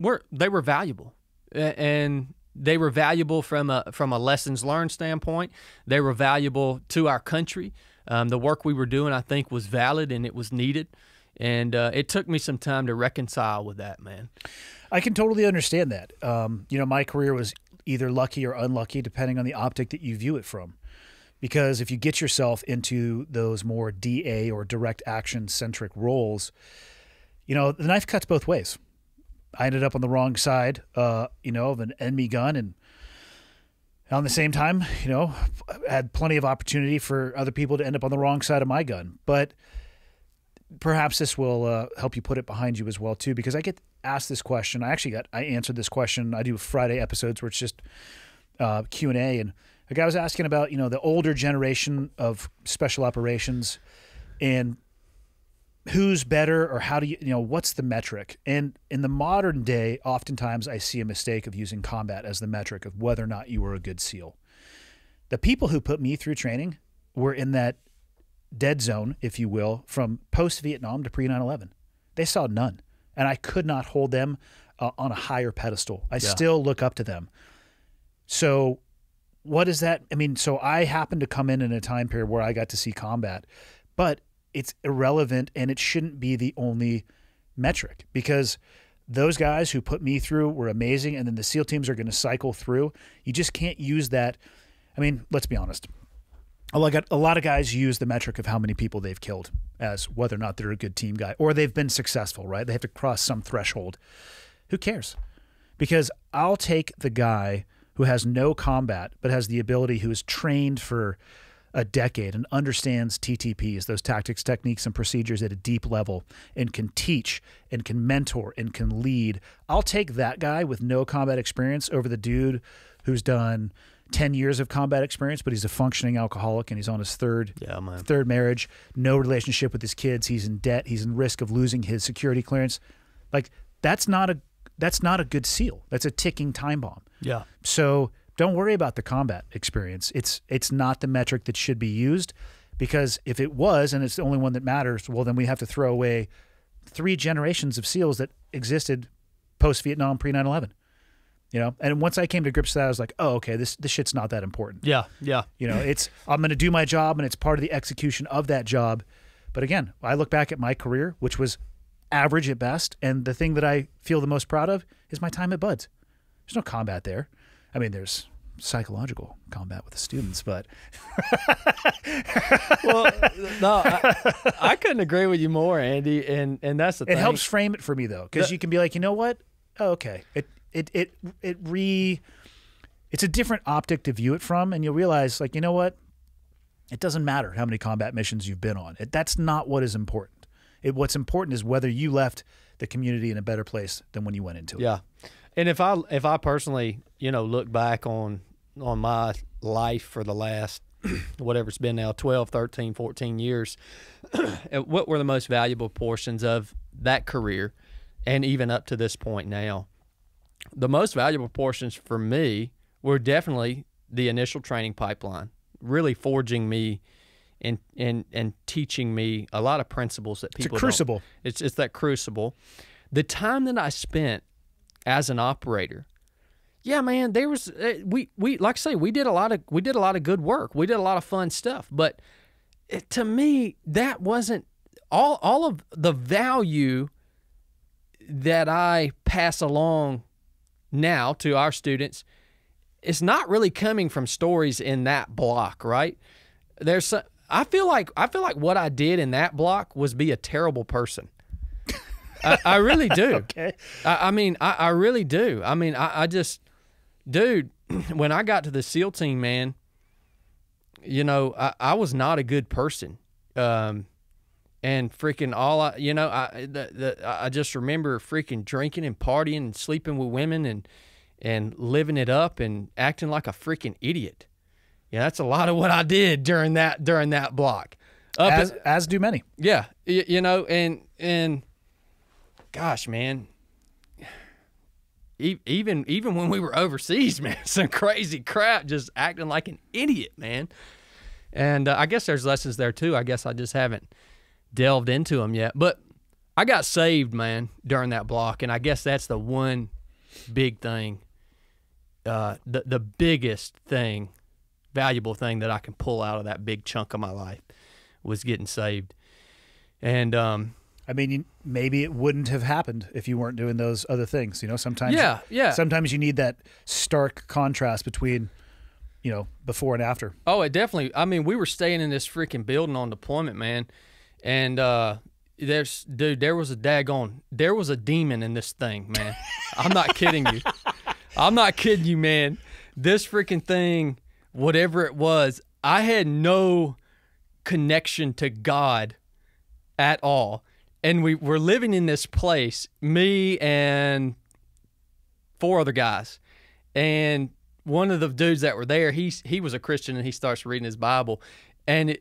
were valuable. And they were valuable from a lessons learned standpoint. They were valuable to our country. The work we were doing, I think, was valid and it was needed. And it took me some time to reconcile with that, man. I can totally understand that. You know, my career was either lucky or unlucky, depending on the optic that you view it from. Because if you get yourself into those more DA or direct action-centric roles, you know, the knife cuts both ways. I ended up on the wrong side, you know, of an enemy gun, and on the same time, you know, had plenty of opportunity for other people to end up on the wrong side of my gun. But perhaps this will help you put it behind you as well, too, because I get asked this question. I answered this question. I do Friday episodes where it's just Q&A, and a guy was asking about, you know, the older generation of special operations and who's better, or how do you, you know, what's the metric? And in the modern day, oftentimes I see a mistake of using combat as the metric of whether or not you were a good SEAL. The people who put me through training were in that dead zone, if you will, from post-Vietnam to pre-9/11. They saw none, and I could not hold them on a higher pedestal. I still look up to them. So what is that? I mean, so I happened to come in a time period where I got to see combat, but it's irrelevant, and it shouldn't be the only metric, because those guys who put me through were amazing, and then the SEAL teams are going to cycle through. You just can't use that. I mean, let's be honest. A lot of guys use the metric of how many people they've killed as whether or not they're a good team guy, or they've been successful, right? They have to cross some threshold. Who cares? Because I'll take the guy who has no combat but has the ability, who is trained for a decade and understands TTPs, those tactics, techniques, and procedures at a deep level, and can teach and can mentor and can lead. I'll take that guy with no combat experience over the dude who's done 10 years of combat experience, but he's a functioning alcoholic and he's on his third marriage, no relationship with his kids, he's in debt, he's in risk of losing his security clearance. Like, that's not a good SEAL. That's a ticking time bomb. Yeah. So don't worry about the combat experience. It's not the metric that should be used, because if it was, and it's the only one that matters, well, then we have to throw away 3 generations of SEALs that existed post-Vietnam, pre-9/11. You know? And once I came to grips with that, I was like, oh, okay, this shit's not that important. Yeah, yeah. You know, I'm going to do my job, and it's part of the execution of that job. But again, I look back at my career, which was average at best, and the thing that I feel the most proud of is my time at BUD/S. There's no combat there. I mean, there's psychological combat with the students, but well, no, I couldn't agree with you more, Andy. And that's the thing. It helps frame it for me, though, because you can be like, you know what? Oh, okay. It's a different optic to view it from, and you'll realize, like, you know what? It doesn't matter how many combat missions you've been on. That's not what is important. What's important is whether you left the community in a better place than when you went into it. Yeah. And if I personally, you know, look back on my life for the last whatever it's been now, 12, 13, 14 years, what were the most valuable portions of that career, and even up to this point now? The most valuable portions for me were definitely the initial training pipeline, really forging me and teaching me a lot of principles that people don't. It's a crucible. It's that crucible. The time that I spent as an operator, yeah, man, there was we like I say, we did a lot of good work, we did a lot of fun stuff, but to me, that wasn't all of the value that I pass along now to our students. It's not really coming from stories in that block, right? I feel like what I did in that block was be a terrible person. I really do. Okay. I mean, I really do. I mean, I just, dude, when I got to the SEAL team, man, you know, I was not a good person. And freaking all I, you know, I just remember freaking drinking and partying and sleeping with women and living it up and acting like a freaking idiot. Yeah, that's a lot of what I did during that block. As do many. Yeah. You know, and gosh, man, even when we were overseas, man, some crazy crap, just acting like an idiot, man. And I guess there's lessons there, too. I guess I just haven't delved into them yet. But I got saved, man, during that block, and I guess that's the one big thing, the biggest thing, valuable thing that I can pull out of that big chunk of my life was getting saved. And I mean, maybe it wouldn't have happened if you weren't doing those other things. You know, sometimes, yeah, yeah. Sometimes you need that stark contrast between, you know, before and after. Oh, it definitely. I mean, we were staying in this freaking building on deployment, man, and there was a demon in this thing, man. I'm not kidding you. I'm not kidding you, man. This freaking thing, whatever it was, I had no connection to God at all. And we were living in this place, me and four other guys. And one of the dudes that were there, he was a Christian, and he starts reading his Bible. And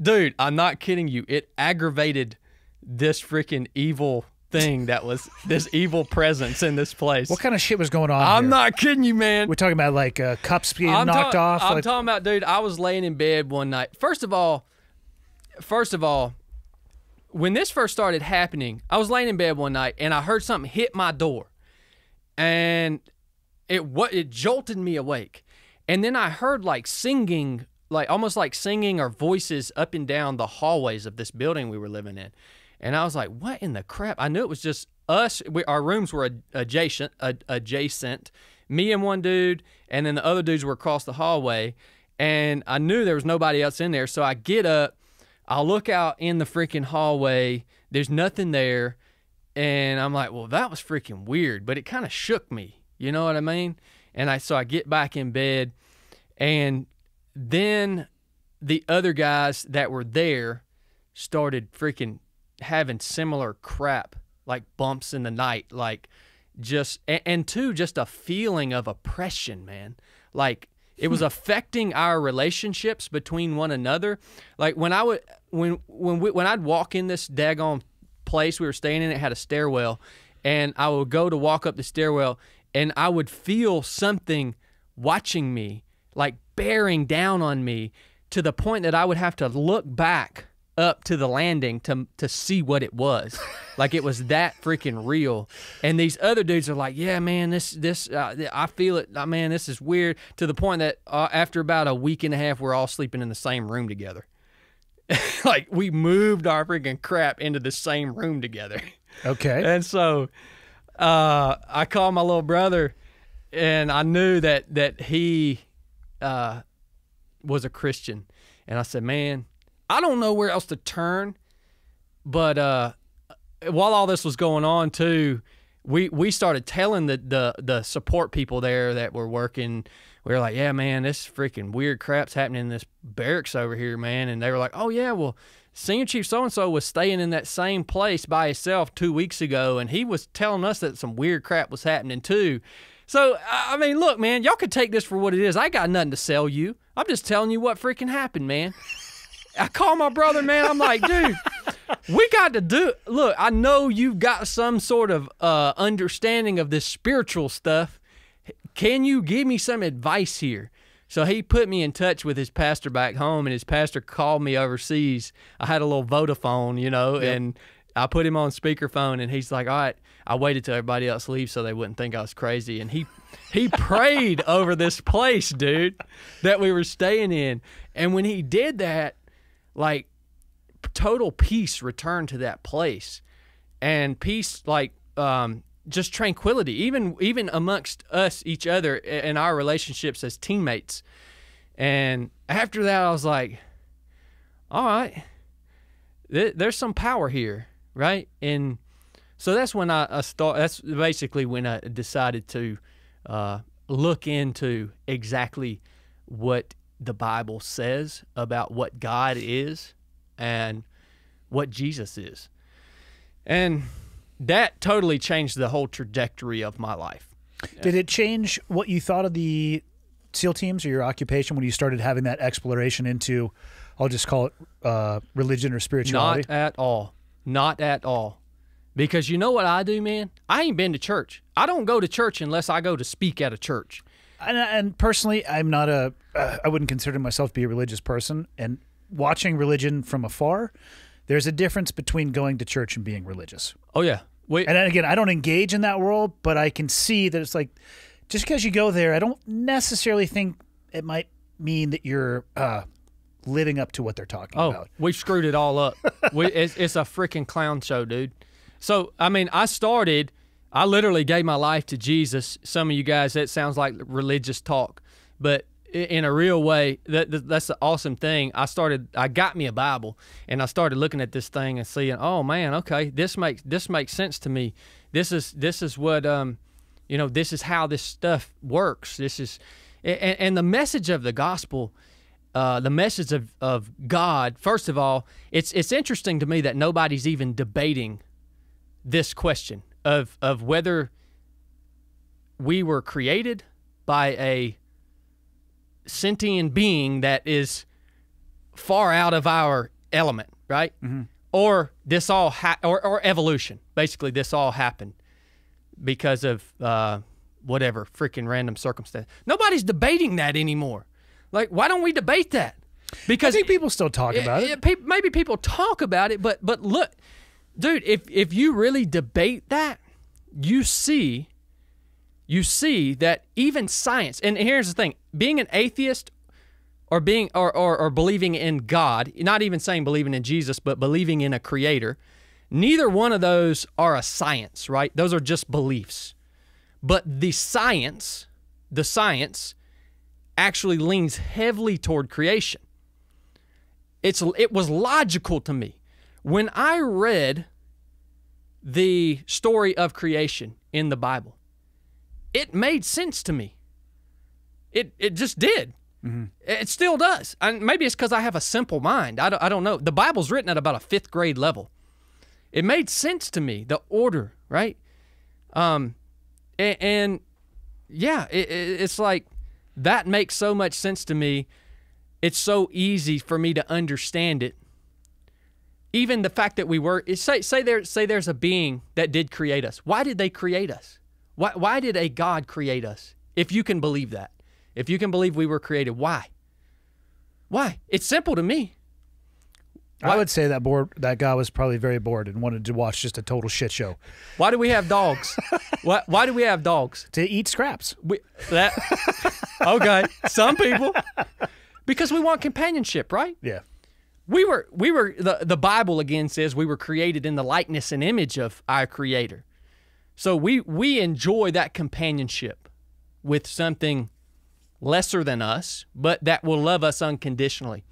dude, I'm not kidding you. It aggravated this freaking evil thing that was this evil presence in this place. What kind of shit was going on? I'm not kidding you, man. We're talking about like cups being knocked off. I'm talking about, dude, I was laying in bed one night. First of all, when this first started happening, I was laying in bed one night and I heard something hit my door, and it jolted me awake. And then I heard like singing, like almost like singing or voices up and down the hallways of this building we were living in. And I was like, what in the crap? I knew it was just us. Our rooms were adjacent, me and one dude, and then the other dudes were across the hallway. And I knew there was nobody else in there. So I get up, I look out in the freaking hallway. There's nothing there. And I'm like, well, that was freaking weird, but it kind of shook me. You know what I mean? And so I get back in bed, and then the other guys that were there started freaking having similar crap, like bumps in the night, like just, and two, just a feeling of oppression, man. Like it was affecting our relationships between one another. Like when I'd walk in this daggone place we were staying in, it had a stairwell, and I would go to walk up the stairwell, and I would feel something watching me, like bearing down on me, to the point that I would have to look back up to the landing to see what it was. Like it was that freaking real. And these other dudes are like, yeah, man, I feel it. Man, this is weird. To the point that after about a week and a half, we're all sleeping in the same room together. Like we moved our freaking crap into the same room together. Okay. And so I called my little brother, and I knew that he was a Christian. And I said, man, I don't know where else to turn, but while all this was going on too, we started telling the support people there that were working. We were like, yeah, man, this freaking weird crap's happening in this barracks over here, man. And they were like, oh yeah, well, Senior Chief so-and-so was staying in that same place by himself 2 weeks ago, and he was telling us that some weird crap was happening too. So, I mean, look, man, y'all could take this for what it is. I got nothing to sell you. I'm just telling you what freaking happened, man. I call my brother, man. I'm like, dude, we got to do it. Look, I know you've got some sort of understanding of this spiritual stuff. Can you give me some advice here? So he put me in touch with his pastor back home, and his pastor called me overseas. I had a little Vodafone, you know, yep. And I put him on speakerphone, and he's like, all right, I waited till everybody else leaves so they wouldn't think I was crazy. And he prayed over this place, dude, that we were staying in. And when he did that, like total peace returned to that place, and peace, like just tranquility, even amongst us, each other, and our relationships as teammates. And after that, I was like, all right, there's some power here, right? And so that's when I started. That's basically when I decided to look into exactly what the Bible says about what God is and what Jesus is. And that totally changed the whole trajectory of my life. Did it change what you thought of the SEAL teams or your occupation when you started having that exploration into, I'll just call it religion or spirituality? Not at all. Not at all. Because you know what I do, man? I ain't been to church. I don't go to church unless I go to speak at a church. And personally, I'm not I wouldn't consider myself to be a religious person. And watching religion from afar, there's a difference between going to church and being religious. Oh, yeah. Wait. And again, I don't engage in that world, but I can see that it's like, just because you go there, I don't necessarily think it might mean that you're living up to what they're talking about. Oh, we screwed it all up. It's a freaking clown show, dude. So, I mean, I literally gave my life to Jesus. Some of you guys, that sounds like religious talk, but in a real way, that's the awesome thing. I got me a Bible, and I started looking at this thing and seeing, oh man, okay, this makes sense to me. This is what, you know, this is how this stuff works. And the message of the gospel the message of God. First of all, it's interesting to me that nobody's even debating this question of whether we were created by a sentient being that is far out of our element, right? Mm-hmm. Or this all or evolution. Basically, this all happened because of whatever freaking random circumstance. Nobody's debating that anymore. Like, why don't we debate that? Because I think people still talk about it. Maybe people talk about it, but look, dude, if you really debate that, you see that even science. And here's the thing: being an atheist. Or believing in God, not even saying believing in Jesus, but believing in a creator, neither one of those are a science, right? Those are just beliefs. But the science actually leans heavily toward creation. It was logical to me. When I read the story of creation in the Bible, it made sense to me. It just did. Mm-hmm. It still does. And maybe it's because I have a simple mind. I don't know. The Bible's written at about a 5th grade level. It made sense to me, the order, right? And yeah, it's like that makes so much sense to me. It's so easy for me to understand it. Even the fact that we were, say there's a being that did create us. Why did they create us? Why did a God create us? If you can believe that. If you can believe we were created, why? Why? It's simple to me. Why? I would say that guy was probably very bored and wanted to watch just a total shit show. Why do we have dogs? Why do we have dogs? To eat scraps. Okay, some people. Because we want companionship, right? Yeah. We were the Bible again says we were created in the likeness and image of our Creator. So we enjoy that companionship with something lesser than us, but that will love us unconditionally.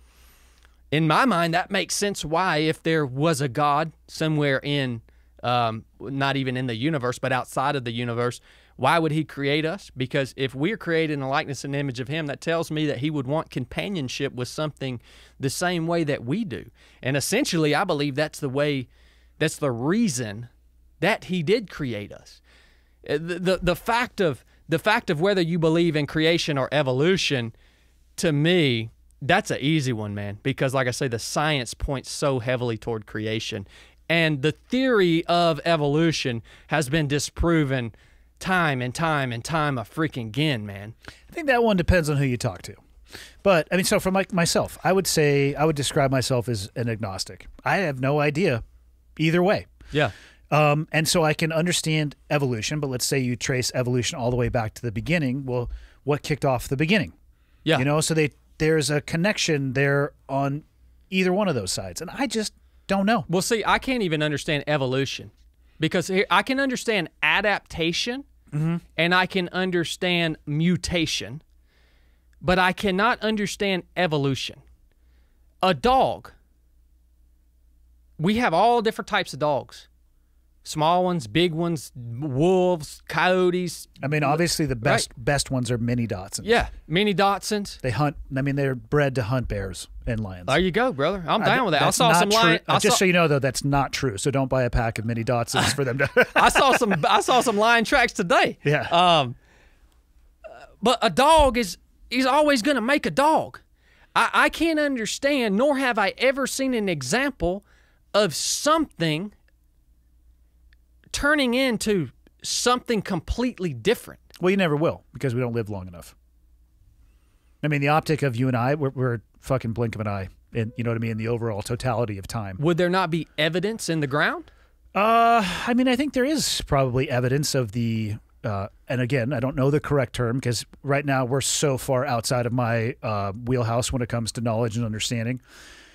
In my mind, that makes sense why, if there was a God somewhere in, not even in the universe, but outside of the universe, why would he create us? Because if we're created in the likeness and image of him, that tells me that he would want companionship with something the same way that we do. And essentially, I believe that's the reason that he did create us. The fact of whether you believe in creation or evolution, to me, that's an easy one, man. Because like I say, the science points so heavily toward creation. And the theory of evolution has been disproven time and time and time a freaking again, man. I think that one depends on who you talk to. But, I mean, so for myself, I would say, I would describe myself as an agnostic. I have no idea either way. Yeah. And so I can understand evolution, but let's say you trace evolution all the way back to the beginning. Well, what kicked off the beginning? Yeah. You know, so there's a connection there on either one of those sides. And I just don't know. Well, see, I can't even understand evolution because I can understand adaptation and I can understand mutation, but I cannot understand evolution. A dog. We have all different types of dogs. Small ones, big ones, wolves, coyotes. I mean, obviously the best ones are mini Dachshunds. Yeah, mini Dachshunds. They hunt. I mean, they're bred to hunt bears and lions. There you go, brother. I'm down with that. I saw some lions. Just so you know, though, that's not true. So don't buy a pack of mini Dachshunds for them to. I saw some lion tracks today. Yeah. But a dog is always going to make a dog. I can't understand, nor have I ever seen an example of something turning into something completely different. Well, you never will because we don't live long enough. I mean, the optic of you and I, we're a fucking blink of an eye. And you know what I mean? The overall totality of time. Would there not be evidence in the ground? I mean, I think there is probably evidence of the, and again, I don't know the correct term because right now we're so far outside of my wheelhouse when it comes to knowledge and understanding.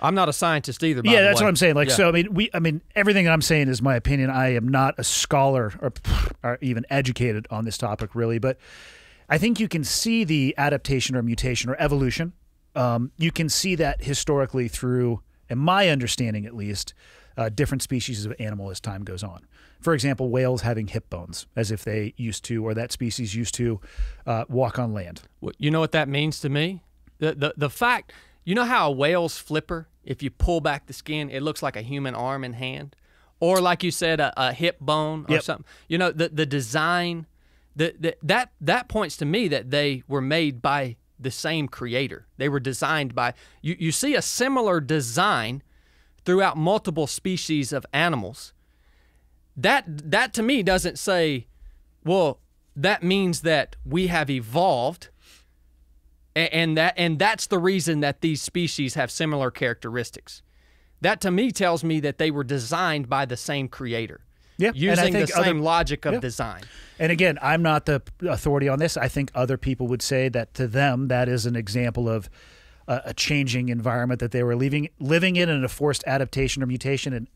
I'm not a scientist either, by the way. Yeah, that's what I'm saying. Like, yeah. So, I mean, everything I'm saying is my opinion. I am not a scholar or even educated on this topic, really. But I think you can see the adaptation or mutation or evolution. You can see that historically through, in my understanding at least, different species of animal as time goes on. For example, whales having hip bones, as if they used to, or that species used to, walk on land. You know what that means to me? The fact You know how a whale's flipper, if you pull back the skin, it looks like a human arm and hand? Or like you said, a hip bone or something. You know, the design, that points to me that they were made by the same creator. They were designed by, you see a similar design throughout multiple species of animals. That to me doesn't say, well, that means that we have evolved and that's the reason that these species have similar characteristics. That to me tells me that they were designed by the same creator. Yeah, using the same logic of design. And again, I'm not the authority on this. I think other people would say that to them, that is an example of a changing environment that they were living in and a forced adaptation or mutation. And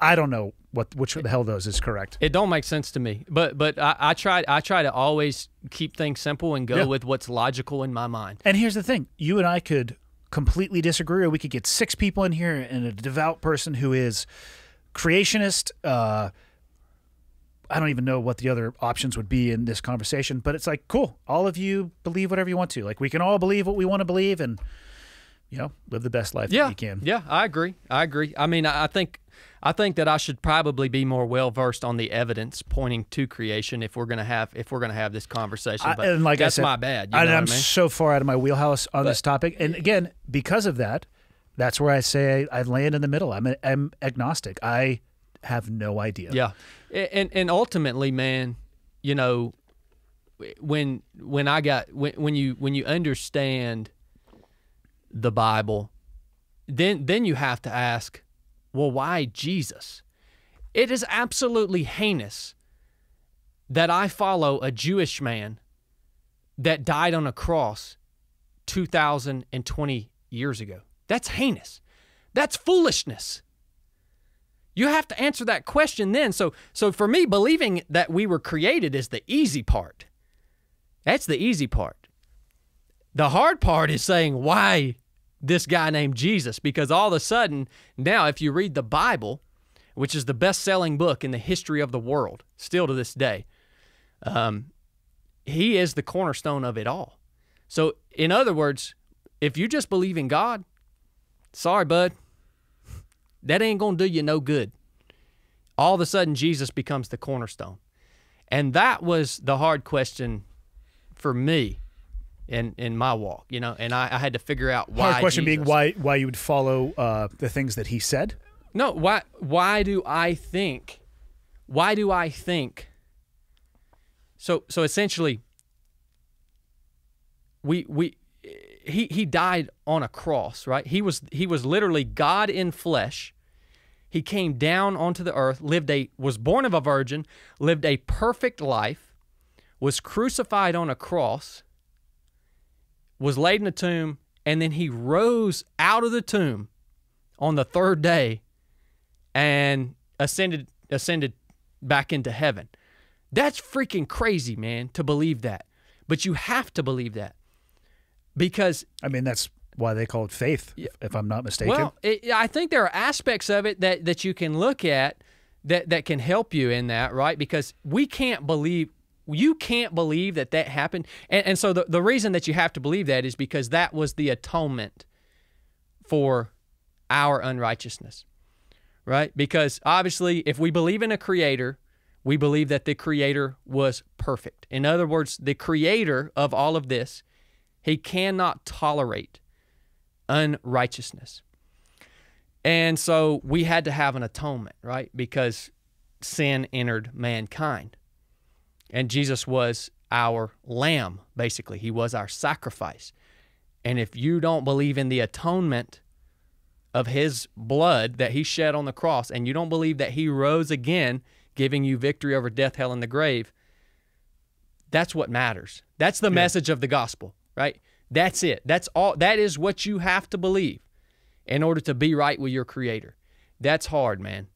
I don't know which the hell those is correct. It don't make sense to me. But I try to always keep things simple and go with what's logical in my mind. And here's the thing: you and I could completely disagree, or we could get 6 people in here and a devout person who is creationist. I don't even know what the other options would be in this conversation, but it's like, cool, all of you believe whatever you want to. Like, we can all believe what we want to believe and, you know, live the best life that you can. Yeah, I agree. I agree. I mean, I think that I should probably be more well-versed on the evidence pointing to creation if we're going to have this conversation. But and like that's I said, my bad. You know what I mean? So far out of my wheelhouse on this topic. And again, because of that, that's where I say I land in the middle. I'm agnostic. I have no idea. Yeah. And ultimately, man, you know, when you understand the Bible, then you have to ask, well, why Jesus? It is absolutely heinous that I follow a Jewish man that died on a cross 2020 years ago. That's heinous. That's foolishness. You have to answer that question then. So for me, believing that we were created is the easy part. That's the easy part. The hard part is saying why this guy named Jesus, because all of a sudden, now if you read the Bible, which is the best-selling book in the history of the world, still to this day, he is the cornerstone of it all. So in other words, if you just believe in God, sorry, bud, that ain't going to do you no good. All of a sudden, Jesus becomes the cornerstone. And that was the hard question for me in my walk, you know, and I had to figure out why. Hard question being why you would follow the things that he said? No, why do I think? So essentially, he died on a cross, right? He was literally God in flesh. He came down onto the earth, was born of a virgin, lived a perfect life, was crucified on a cross, was laid in a tomb, and then he rose out of the tomb on the third day and ascended back into heaven. That's freaking crazy, man, to believe that. But you have to believe that because... I mean, that's... why they call it faith, if I'm not mistaken. Well, I think there are aspects of it that you can look at that can help you in that, right? Because we can't believe, you can't believe that happened. And so the reason that you have to believe that is because that was the atonement for our unrighteousness, right? Because obviously if we believe in a creator, we believe that the creator was perfect. In other words, the creator of all of this, he cannot tolerate unrighteousness. And so we had to have an atonement, right? Because sin entered mankind. And Jesus was our lamb, basically. He was our sacrifice. And if you don't believe in the atonement of his blood that he shed on the cross, and you don't believe that he rose again, giving you victory over death, hell, and the grave, that's what matters. That's the message of the gospel, right? That's it. That's all. That is what you have to believe in order to be right with your creator. That's hard, man.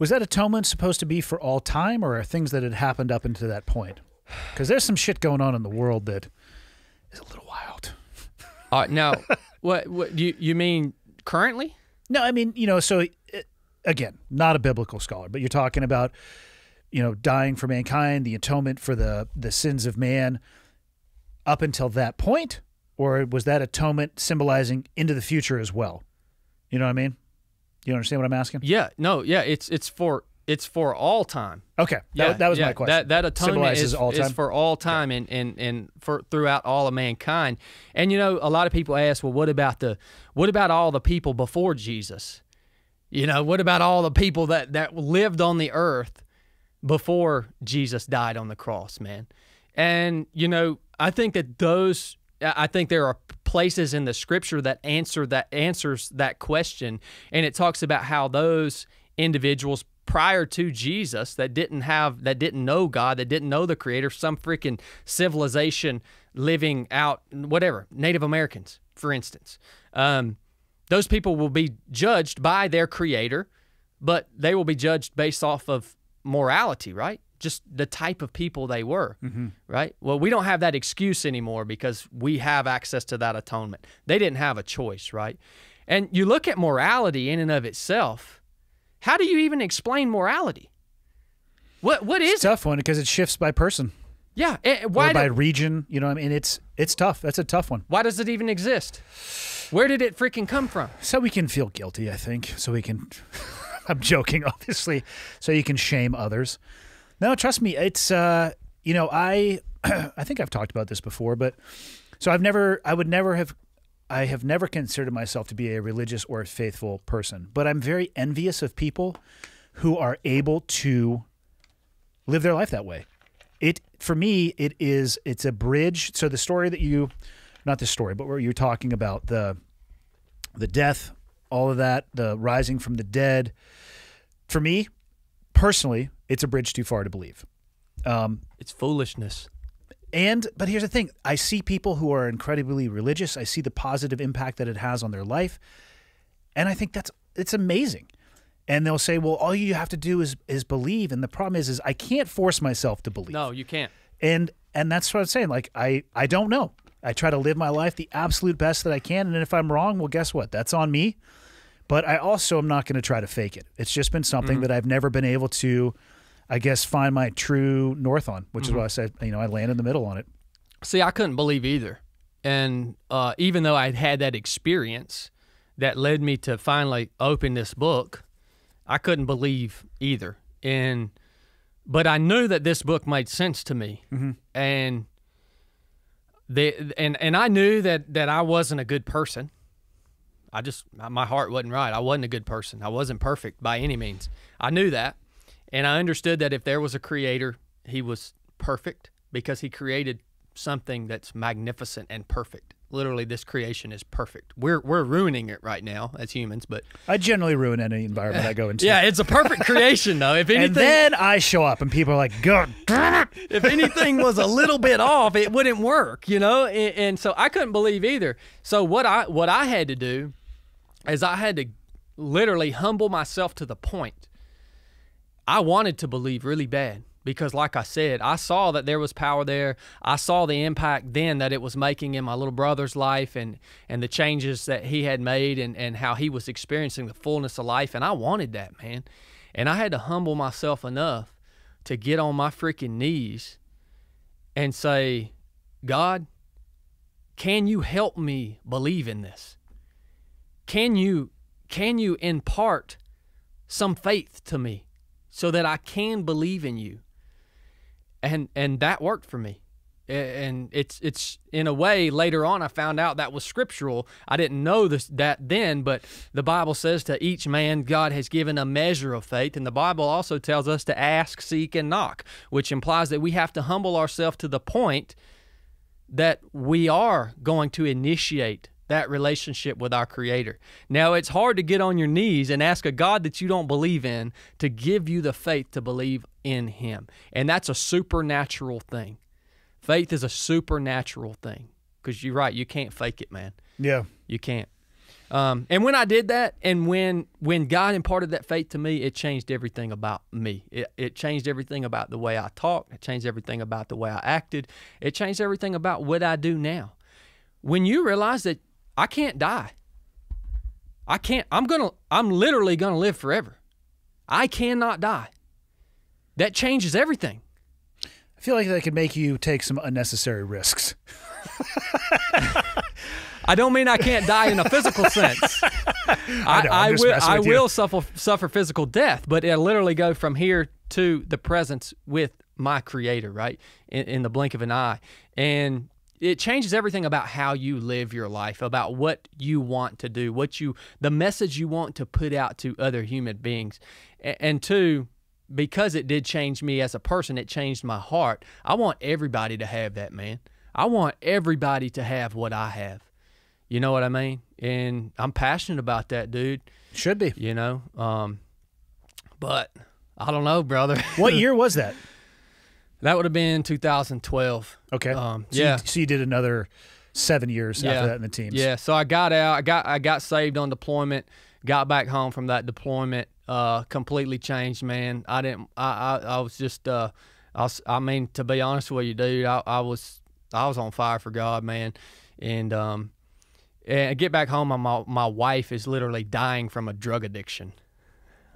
Was that atonement supposed to be for all time, or are things that had happened up until that point? Because there's some shit going on in the world that is a little wild. All right, now, what you mean currently? No, I mean, you know, so again, not a biblical scholar, but you're talking about, you know, dying for mankind, the atonement for the sins of man up until that point. Or was that atonement symbolizing into the future as well? You know what I mean? You understand what I'm asking? Yeah. No. Yeah. It's for all time. Okay. Yeah, that was my question. That atonement is for all time, yeah. and for throughout all of mankind. And you know, a lot of people ask, well, what about all the people before Jesus? You know, what about all the people that lived on the earth before Jesus died on the cross, man? And you know, I think there are places in the scripture that answers that question, and it talks about how those individuals prior to Jesus that didn't know God, that didn't know the Creator, some freaking civilization living out, whatever, Native Americans, for instance. Those people will be judged by their Creator, but they will be judged based off of morality, right? Just the type of people they were, mm-hmm. right? Well, we don't have that excuse anymore because we have access to that atonement. They didn't have a choice, right? And you look at morality in and of itself. How do you even explain morality? What is it? It's a tough one because it shifts by person. Yeah. Or by region, you know what I mean? It's tough. That's a tough one. Why does it even exist? Where did it freaking come from? So we can feel guilty, I think. So we can... I'm joking, obviously. So you can shame others. No, trust me. It's, you know, I think I've talked about this before, but... So I have never considered myself to be a religious or a faithful person, but I'm very envious of people who are able to live their life that way. For me, it's a bridge. So the story that you, not the story, but where you're talking about the death, all of that, the rising from the dead. For me, personally, it's a bridge too far to believe. It's foolishness. But here's the thing. I see people who are incredibly religious. I see the positive impact that it has on their life. And I think it's amazing. And they'll say, well, all you have to do is believe. And the problem is I can't force myself to believe. No, you can't. And that's what I'm saying. Like, I don't know. I try to live my life the absolute best that I can. And if I'm wrong, well, guess what? That's on me. But I also am not going to try to fake it. It's just been something that I've never been able to... I guess find my true north on, which is why I said, you know, I land in the middle on it. See, I couldn't believe either. And even though I'd had that experience that led me to finally open this book, I couldn't believe either. But I knew that this book made sense to me. And I knew that I wasn't a good person. My heart wasn't right. I wasn't a good person. I wasn't perfect by any means. I knew that. And I understood that if there was a creator, he was perfect because he created something that's magnificent and perfect. Literally, this creation is perfect. We're ruining it right now as humans, but... I generally ruin any environment I go into. Yeah, it's a perfect creation, though. If anything, and then I show up and people are like, God damn it! If anything was a little bit off, it wouldn't work, you know? And so I couldn't believe either. So what I had to do is I had to literally humble myself to the point I wanted to believe really bad because, like I said, I saw that there was power there. I saw the impact then that it was making in my little brother's life and the changes that he had made and how he was experiencing the fullness of life. And I wanted that, man. And I had to humble myself enough to get on my freaking knees and say, God, can you help me believe in this? Can you impart some faith to me? So that I can believe in you. And that worked for me. And it's in a way, later on, I found out that was scriptural. I didn't know that then, but the Bible says to each man, God has given a measure of faith. And the Bible also tells us to ask, seek, and knock, which implies that we have to humble ourselves to the point that we are going to initiate that relationship with our Creator. Now, it's hard to get on your knees and ask a God that you don't believe in to give you the faith to believe in Him. And that's a supernatural thing. Faith is a supernatural thing. Because you're right, you can't fake it, man. Yeah. You can't. And when I did that, and when God imparted that faith to me, it changed everything about me. It changed everything about the way I talked. It changed everything about the way I acted. It changed everything about what I do now. When you realize that I can't die. I'm literally gonna live forever. I cannot die. That changes everything. I feel like that could make you take some unnecessary risks. I don't mean I can't die in a physical sense. I will suffer physical death, but I literally go from here to the presence with my Creator, right, in the blink of an eye. And it changes everything about how you live your life, about what you want to do, what you, the message you want to put out to other human beings. And two, because it did change me as a person, it changed my heart. I want everybody to have that, man. I want everybody to have what I have. You know what I mean? And I'm passionate about that, dude. Should be. You know? But I don't know, brother. What year was that? That would have been 2012. Okay. So you did another 7 years after that in the teams. Yeah. So I got out. I got saved on deployment. Got back home from that deployment. Completely changed, man. I mean, to be honest with you, dude, I was on fire for God, man. And I get back home, my wife is literally dying from a drug addiction.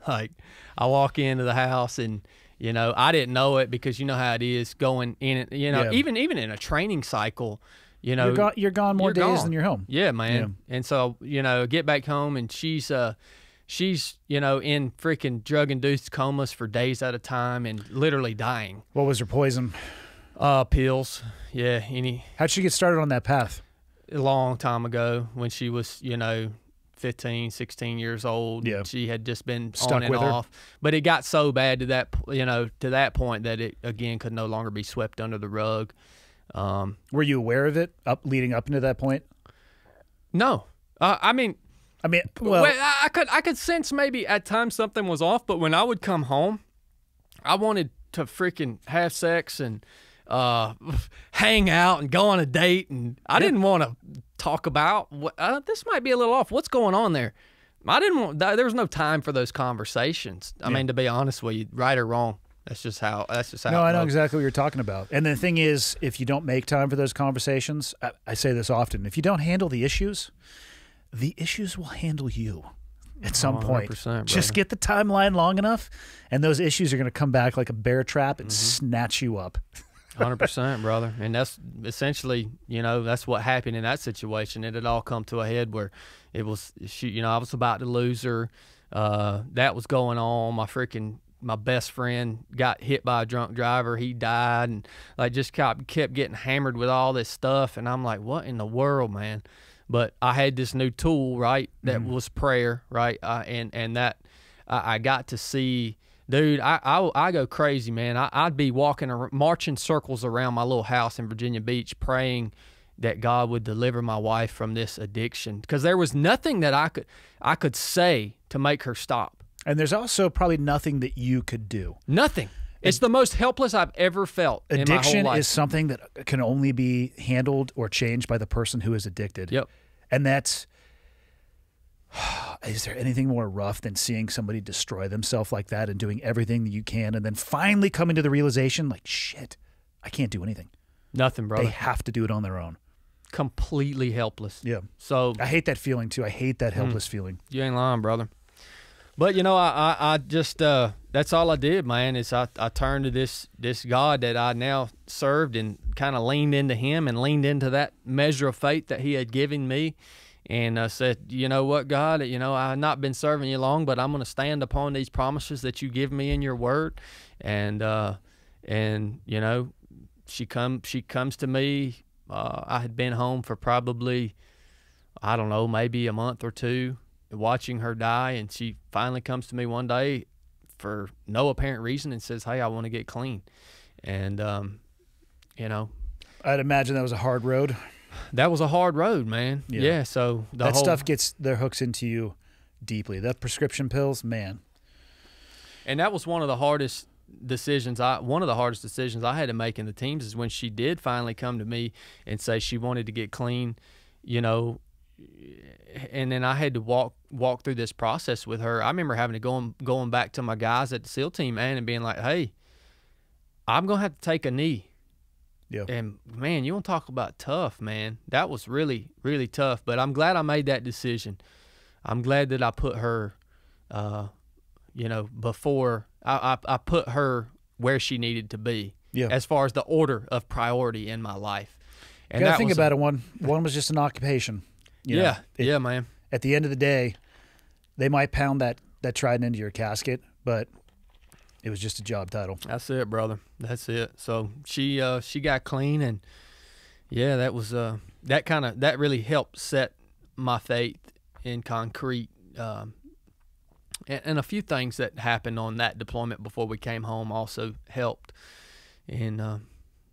Like, I walk into the house and, you know, I didn't know it because you know how it is going in, you know, even in a training cycle, you know. You're gone more days than you're home. Yeah, man. Yeah. And so, you know, get back home and she's, you know, in freaking drug-induced comas for days at a time and literally dying. What was her poison? Pills. Yeah. How'd she get started on that path? A long time ago when she was, you know, 15, 16 years old. Yeah. She had just been stuck on and off. But it got so bad to that, you know, to that point that it, again, could no longer be swept under the rug. Were you aware of it leading up into that point? No. I mean, well, I could sense maybe at times something was off, but when I would come home, I wanted to freaking have sex and hang out and go on a date, and I didn't want to talk about what this might be a little off. What's going on there? I didn't want. There was no time for those conversations. I mean, to be honest with you, right or wrong, that's just how. That's just how. No, I know exactly what you're talking about. And the thing is, if you don't make time for those conversations, I say this often: if you don't handle the issues will handle you at some point. Brother. Just get the timeline long enough, and those issues are going to come back like a bear trap and snatch you up. 100%, brother. And that's essentially, you know, that's what happened in that situation. It had all come to a head where it was, she, you know, I was about to lose her. That was going on. My best friend got hit by a drunk driver. He died, and I just kept getting hammered with all this stuff. And I'm like, what in the world, man? But I had this new tool, right? That was prayer, right? And I got to see. Dude, I go crazy, man. I'd be marching circles around my little house in Virginia Beach praying that God would deliver my wife from this addiction, because there was nothing that I could say to make her stop. And there's also probably nothing that you could do. Nothing. It's the most helpless I've ever felt in my whole life. Addiction is something that can only be handled or changed by the person who is addicted. Yep. And that's... Is there anything more rough than seeing somebody destroy themselves like that and doing everything that you can and then finally coming to the realization, like, shit, I can't do anything. Nothing, brother. They have to do it on their own. Completely helpless. Yeah. So I hate that feeling, too. I hate that helpless feeling. You ain't lying, brother. But, you know, I just that's all I did, man, is I turned to this God that I now served and kind of leaned into him and leaned into that measure of faith that he had given me. And I said, you know what, God, you know, I've not been serving you long, but I'm going to stand upon these promises that you give me in your word. And you know, she comes to me. I had been home for probably, I don't know, maybe a month or two watching her die. And she finally comes to me one day for no apparent reason and says, hey, I want to get clean. And, you know, I'd imagine that was a hard road. That was a hard road, man. Yeah. So that stuff gets their hooks into you deeply. That prescription pills, man. And that was one of the hardest decisions. One of the hardest decisions I had to make in the teams is when she did finally come to me and say she wanted to get clean, you know. And then I had to walk through this process with her. I remember having to going back to my guys at the SEAL team, man, and being like, hey, I'm gonna have to take a knee. Yeah. And, man, you want to talk about tough, man. That was really, really tough. But I'm glad I made that decision. I'm glad that I put her, you know, before I put her where she needed to be as far as the order of priority in my life. And you gotta think about it. One was just an occupation. You know, man. At the end of the day, they might pound that trident into your casket, but it was just a job title. That's it, brother. That's it. So she got clean, and yeah, that was that really helped set my faith in concrete. And a few things that happened on that deployment before we came home also helped, and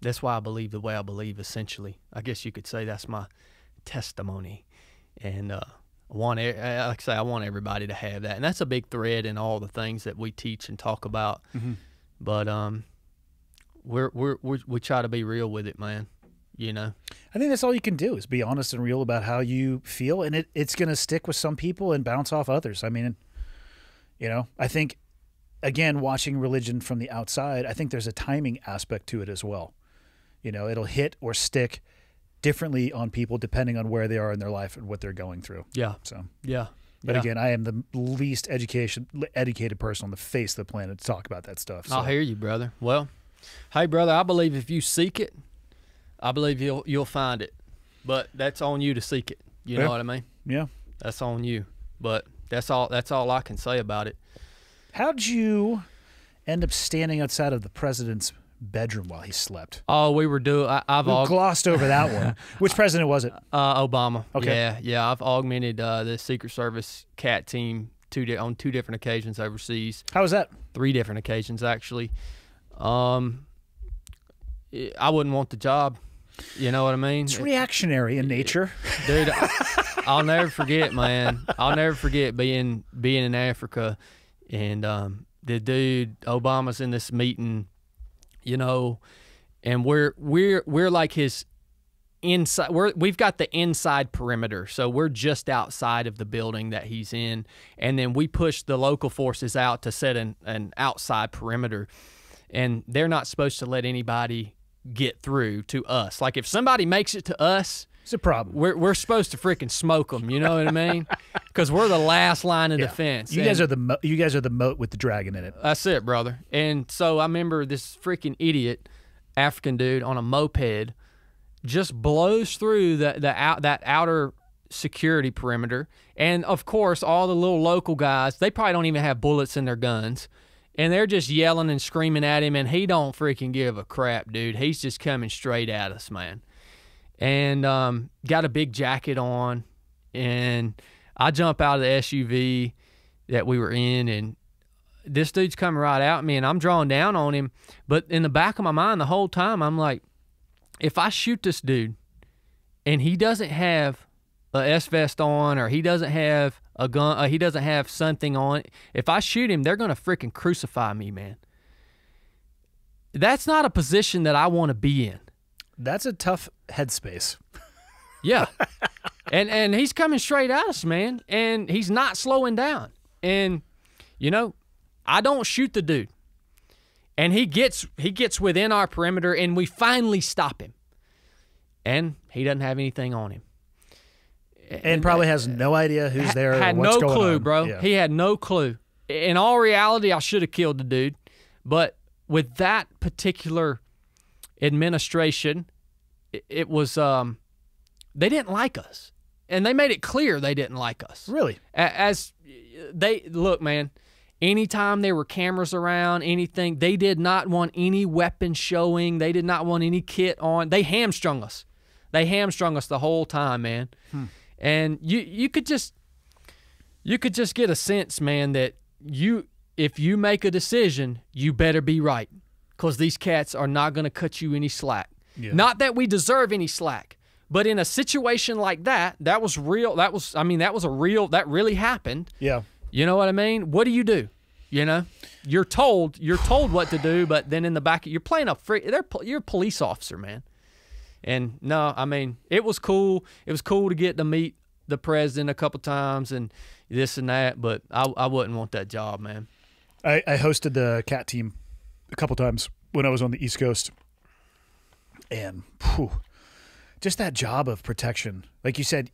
that's why I believe the way I believe. Essentially, I guess you could say that's my testimony, and like I say, I want everybody to have that, and that's a big thread in all the things that we teach and talk about. Mm-hmm. But we try to be real with it, man. You know, I think that's all you can do is be honest and real about how you feel, and it's going to stick with some people and bounce off others. I mean, you know, I think, again, watching religion from the outside, I think there's a timing aspect to it as well. You know, it'll hit or stick differently on people depending on where they are in their life and what they're going through. Yeah. So, yeah. But again, I am the least educated person on the face of the planet to talk about that stuff. So. I hear you, brother. Well, hey, brother, I believe if you seek it, I believe you'll find it. But that's on you to seek it. You know what I mean? Yeah. That's on you. But that's all I can say about it. How'd you end up standing outside of the president's bedroom while he slept? Oh, we were doing. I've glossed over that one. Which president was it? Obama. Okay. Yeah, yeah. I've augmented the Secret Service CAT team on two different occasions overseas. How was that? Three different occasions actually. I wouldn't want the job. You know what I mean? It's reactionary in nature, dude. I'll never forget, man. I'll never forget being in Africa, and the dude Obama's in this meeting, you know, and we're like his inside. We've got the inside perimeter, so we're just outside of the building that he's in, and then we push the local forces out to set an outside perimeter, and they're not supposed to let anybody get through to us. Like if somebody makes it to us, it's a problem. We're supposed to freaking smoke them. You know what I mean? Because we're the last line of defense. You guys are the moat with the dragon in it. That's it, brother. And so I remember this freaking idiot African dude on a moped just blows through that outer security perimeter, and of course all the little local guys, they probably don't even have bullets in their guns. And they're just yelling and screaming at him, and he don't freaking give a crap, dude. He's just coming straight at us, man. And got a big jacket on, and I jump out of the SUV that we were in, and this dude's coming right at me, and I'm drawing down on him. But in the back of my mind the whole time, I'm like, if I shoot this dude and he doesn't have a S-vest on, or he doesn't have a gun, he doesn't have something on, if I shoot him, they're gonna freaking crucify me, man. That's not a position that I want to be in. That's a tough headspace. Yeah. and he's coming straight at us, man, and he's not slowing down. And you know, I don't shoot the dude, and he gets within our perimeter, and we finally stop him, and he doesn't have anything on him. And probably has no idea who's there or what's going on. Had no clue, bro. Yeah. He had no clue. In all reality, I should have killed the dude. But with that particular administration, it was they didn't like us. And they made it clear they didn't like us. Really? As they look, man, anytime there were cameras around, anything, they did not want any weapon showing. They did not want any kit on. They hamstrung us. They hamstrung us the whole time, man. Hmm. And you could just get a sense, man, that if you make a decision, you better be right, because these cats are not going to cut you any slack. Yeah. Not that we deserve any slack, but in a situation like that, that was real. That was, I mean, that was a real. That really happened. Yeah. You know what I mean? What do? You know, you're told what to do, but then in the back, you're playing a free. You're a police officer, man. And no, I mean, it was cool. It was cool to get to meet the president a couple times and this and that, but I wouldn't want that job, man. I hosted the CAT team a couple times when I was on the East Coast. And whew, just that job of protection. Like you said,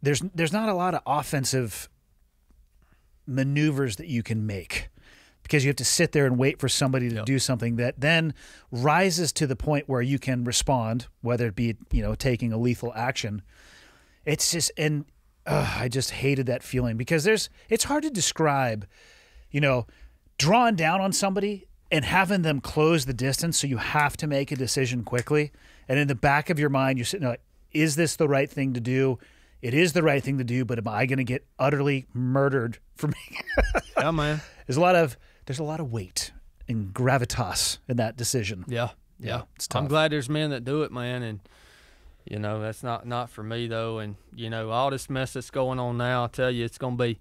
there's not a lot of offensive maneuvers that you can make, because you have to sit there and wait for somebody to do something that then rises to the point where you can respond, whether it be, you know, taking a lethal action. It's just, and I just hated that feeling because there's, it's hard to describe, you know, drawing down on somebody and having them close the distance. So you have to make a decision quickly. And in the back of your mind, you're sitting there like, is this the right thing to do? It is the right thing to do, but am I going to get utterly murdered for me? Yeah, man. There's a lot of weight and gravitas in that decision. Yeah. Yeah. It's tough. I'm glad there's men that do it, man. And, you know, that's not for me, though. And, you know, all this mess that's going on now, I'll tell you, it's going to be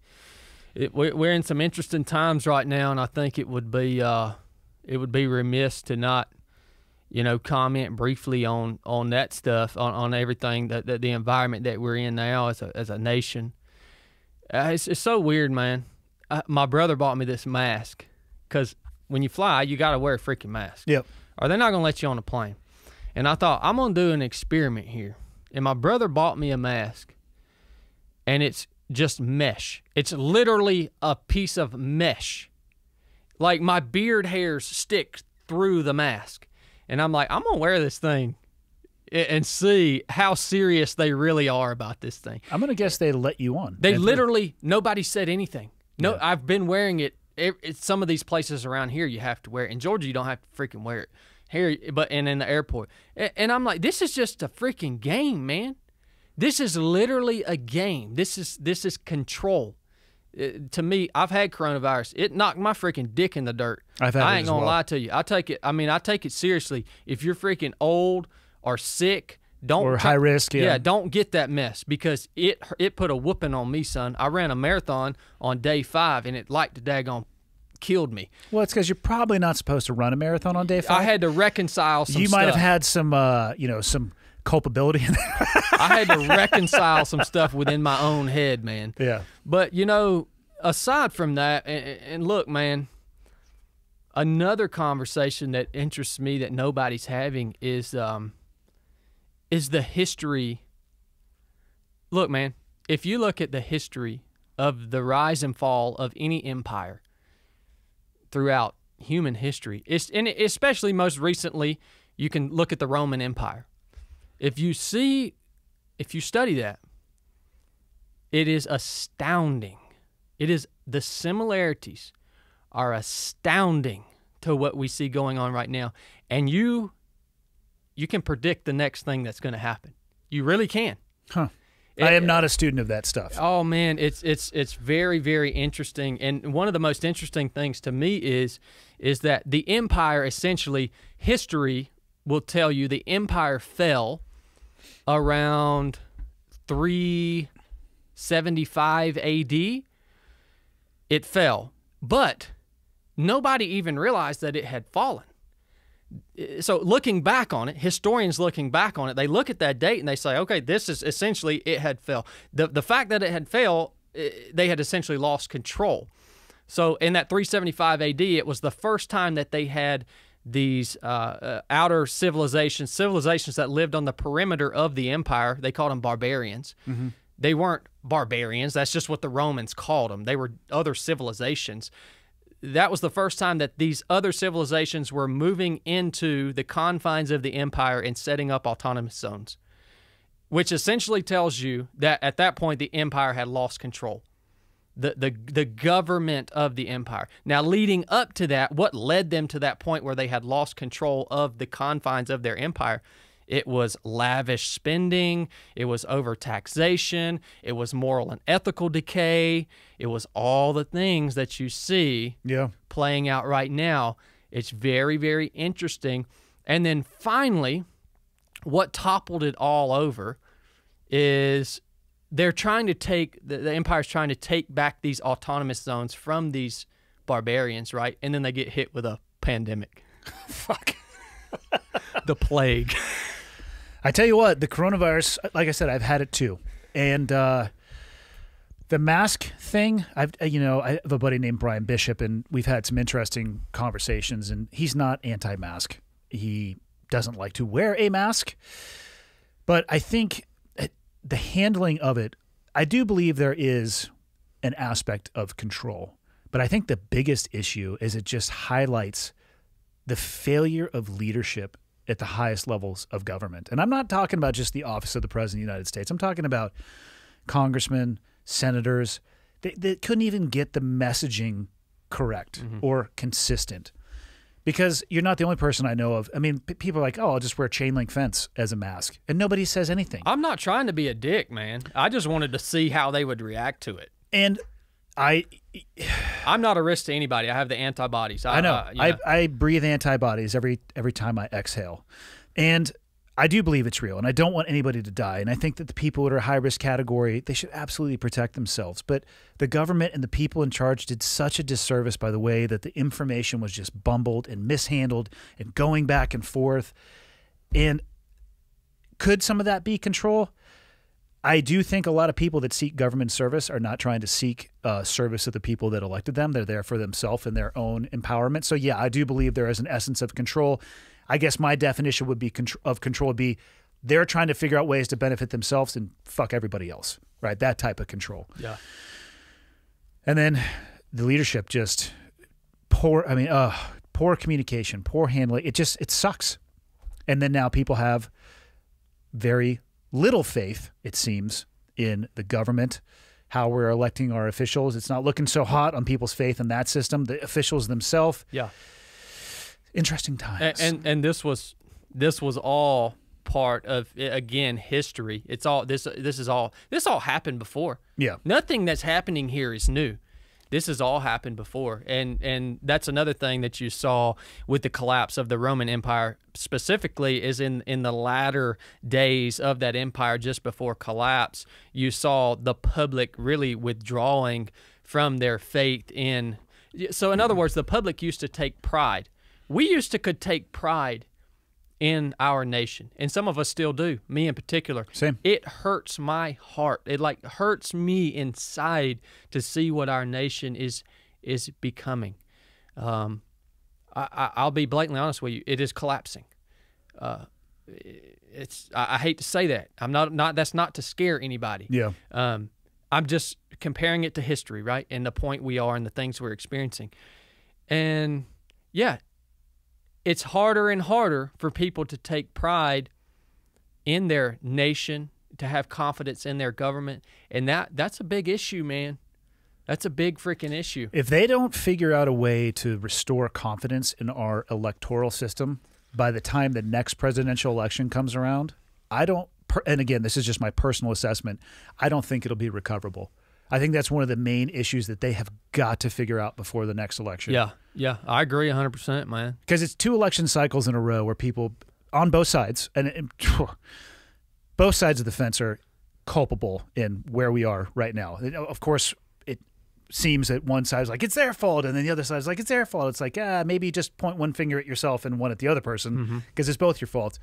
we're in some interesting times right now, and I think it would be remiss to not, you know, comment briefly on that stuff, on everything, that the environment that we're in now as a nation. It's so weird, man. My brother bought me this mask because when you fly, you got to wear a freaking mask. Yep. Or they're not going to let you on the plane. And I thought, I'm going to do an experiment here. And my brother bought me a mask, and it's just mesh. It's literally a piece of mesh. Like, my beard hairs stick through the mask. And I'm like, I'm going to wear this thing and see how serious they really are about this thing. I'm going to guess they let you on. They literally, nobody said anything. No, yeah. I've been wearing it. Some of these places around here you have to wear it. In Georgia, you don't have to freaking wear it. Here, and in the airport. And I'm like, this is just a freaking game, man. This is literally a game. This is control. To me, I've had coronavirus. It knocked my freaking dick in the dirt. I ain't gonna lie to you. I take it seriously. If you're freaking old or sick, or high risk, yeah, don't get that mess because it put a whooping on me, son. I ran a marathon on day 5 and it liked the daggone killed me. Well, it's because you're probably not supposed to run a marathon on day 5. I had to reconcile some stuff. You might have had some, you know, some culpability in there. I had to reconcile some stuff within my own head, man. Yeah. But, you know, aside from that, and look, man, another conversation that interests me that nobody's having is the history. Look, man, if you look at the history of the rise and fall of any empire, throughout human history, and especially most recently, you can look at the Roman Empire. If you study that, it is astounding. The similarities are astounding to what we see going on right now. And you can predict the next thing that's going to happen. You really can. Huh. I am not a student of that stuff. Oh man, it's very, very interesting. And one of the most interesting things to me is that the empire, essentially, history will tell you the empire fell around 375 AD. It fell, but nobody even realized that it had fallen. So looking back on it, historians looking back on it, they look at that date and they say, okay, this is essentially it had fell. The fact that it had fell, they had essentially lost control. So in that 375 AD, it was the first time that they had these outer civilizations that lived on the perimeter of the empire. They called them barbarians. Mm-hmm. They weren't barbarians. That's just what the Romans called them. They were other civilizations. That was the first time that these other civilizations were moving into the confines of the empire and setting up autonomous zones, which essentially tells you that at that point the empire had lost control, the government of the empire. Now, leading up to that, what led them to that point where they had lost control of the confines of their empire? It was lavish spending, it was overtaxation, it was moral and ethical decay, it was all the things that you see playing out right now. It's very, very interesting. And then finally, what toppled it all over is they're trying to take, the empire's trying to take back these autonomous zones from these barbarians, right? And then they get hit with a pandemic. Fuck. The plague. I tell you what, the coronavirus, like I said, I've had it too. And the mask thing, I have a buddy named Brian Bishop, and we've had some interesting conversations, and he's not anti-mask. He doesn't like to wear a mask. But I think the handling of it, I do believe there is an aspect of control. But I think the biggest issue is it just highlights the failure of leadership at the highest levels of government. And I'm not talking about just the office of the President of the United States. I'm talking about congressmen, senators. They couldn't even get the messaging correct or consistent, because you're not the only person I know of. I mean, people are like, oh, I'll just wear chain link fence as a mask, and nobody says anything. I'm not trying to be a dick, man. I just wanted to see how they would react to it. And I'm not a risk to anybody. I have the antibodies. I know. I breathe antibodies every time I exhale. And I do believe it's real, and I don't want anybody to die. And I think that the people that are high-risk category, they should absolutely protect themselves. But the government and the people in charge did such a disservice by the way that the information was just bumbled and mishandled and going back and forth. And could some of that be control? I do think a lot of people that seek government service are not trying to seek service of the people that elected them. They're there for themselves and their own empowerment. So, yeah, I do believe there is an essence of control. I guess my definition would be control would be they're trying to figure out ways to benefit themselves and fuck everybody else, right? That type of control. Yeah. And then the leadership just poor. I mean, poor communication, poor handling. It sucks. And then now people have very little faith, it seems, in the government, how we're electing our officials. It's not looking so hot on people's faith in that system. The officials themselves. Yeah. Interesting times. And this was all part of, again, history. It's all this all happened before. Yeah. Nothing that's happening here is new. This has all happened before. And that's another thing that you saw with the collapse of the Roman Empire specifically, is in the latter days of that empire, just before collapse, you saw the public really withdrawing from their faith in. So in other words, the public used to take pride. We used to could take pride in our nation, and some of us still do, me in particular. Same. It hurts my heart. It like hurts me inside to see what our nation is becoming. I'll be blatantly honest with you. It is collapsing. I hate to say that. I'm not that's not to scare anybody. Yeah. I'm just comparing it to history, right? And the point we are and the things we're experiencing. And yeah, it's harder and harder for people to take pride in their nation, to have confidence in their government. And that's a big issue, man. That's a big freaking issue. If they don't figure out a way to restore confidence in our electoral system by the time the next presidential election comes around, and again, this is just my personal assessment, I don't think it'll be recoverable. I think that's one of the main issues that they have got to figure out before the next election. Yeah, yeah, I agree 100%, man. Because it's two election cycles in a row where people on both sides, and both sides of the fence are culpable in where we are right now. Of course, it seems that one side's like, it's their fault, and then the other side's like, it's their fault. It's like, maybe just point one finger at yourself and one at the other person, because it's both your fault.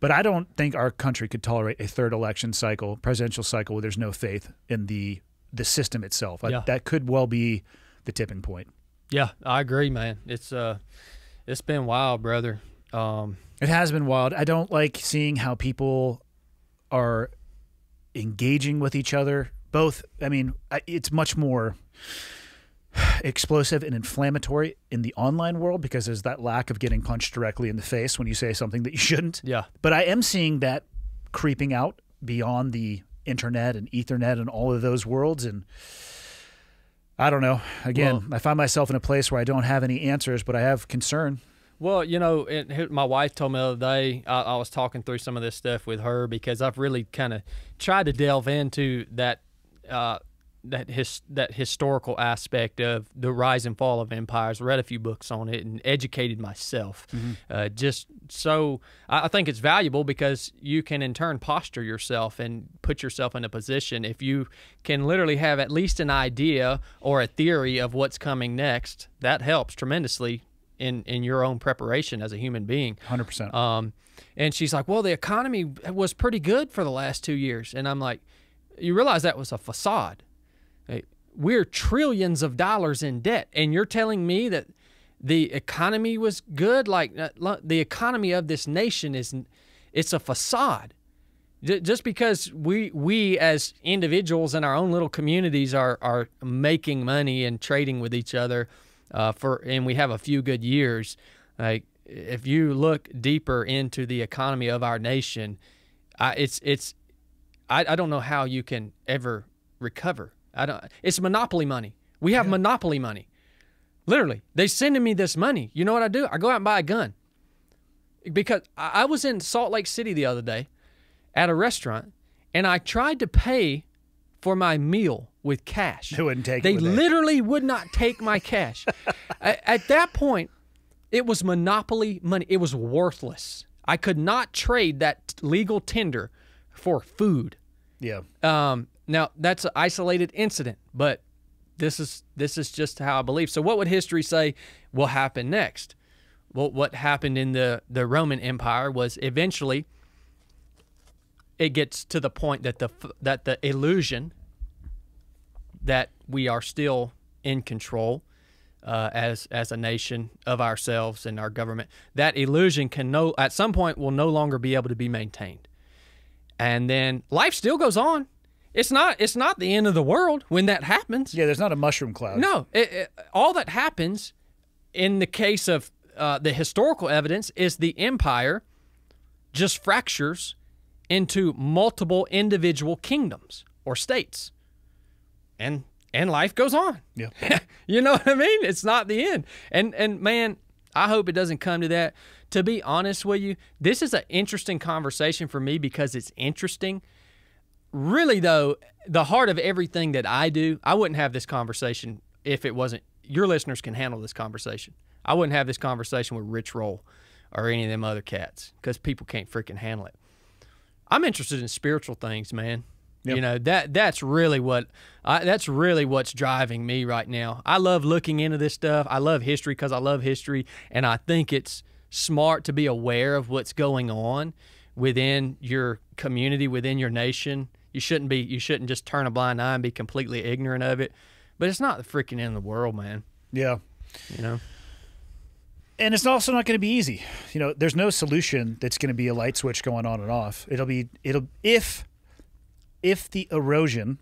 But I don't think our country could tolerate a third election cycle, presidential cycle, where there's no faith in the system itself. Yeah. That could well be the tipping point. Yeah, I agree, man. It's been wild, brother. It has been wild. I don't like seeing how people are engaging with each other. Both, I mean, it's much more explosive and inflammatory in the online world because there's that lack of getting punched directly in the face when you say something that you shouldn't. Yeah. But I am seeing that creeping out beyond the internet and Ethernet and all of those worlds, and I don't know. Again, well, I find myself in a place where I don't have any answers, but I have concern. Well, you know, my wife told me the other day, I was talking through some of this stuff with her because I've really kind of tried to delve into that that historical aspect of the rise and fall of empires. Read a few books on it and educated myself. Just so I think it's valuable because you can in turn posture yourself and put yourself in a position. If you can literally have at least an idea or a theory of what's coming next, that helps tremendously in your own preparation as a human being. 100%. And she's like, well, the economy was pretty good for the last 2 years. And I'm like, you realize that was a facade. We're trillions of dollars in debt, and you're telling me that the economy was good? Like, the economy of this nation is, it's a facade. Just because we as individuals in our own little communities are making money and trading with each other, and we have a few good years, like if you look deeper into the economy of our nation, I don't know how you can ever recover. It's monopoly money. We have monopoly money. Literally, they sending me this money. You know what I do? I go out and buy a gun. Because I was in Salt Lake City the other day at a restaurant, and I tried to pay for my meal with cash. They wouldn't take it. They literally would not take my cash. At that point, it was monopoly money. It was worthless. I could not trade that legal tender for food. Yeah. Now that's an isolated incident, but this is just how I believe. So what would history say will happen next? Well, what happened in the Roman Empire was eventually it gets to the point that the illusion that we are still in control as a nation of ourselves and our government, that illusion at some point will no longer be able to be maintained. And then life still goes on. It's not the end of the world when that happens. Yeah, there's not a mushroom cloud. No, all that happens in the case of the historical evidence is the empire just fractures into multiple individual kingdoms or states, and life goes on. Yeah, you know what I mean. It's not the end. And man, I hope it doesn't come to that. To be honest with you, this is an interesting conversation for me because it's interesting. Really, though, the heart of everything that I do, I wouldn't have this conversation if it wasn't. Your listeners can handle this conversation. I wouldn't have this conversation with Rich Roll or any of them other cats because people can't freaking handle it. I'm interested in spiritual things, man. Yep. You know, that's really what that's really what's driving me right now. I love looking into this stuff. I love history because I love history, and I think it's smart to be aware of what's going on within your community, within your nation. You shouldn't just turn a blind eye and be completely ignorant of it. But it's not the freaking end of the world, man. Yeah. You know? And it's also not going to be easy. You know, there's no solution that's going to be a light switch going on and off. If the erosion,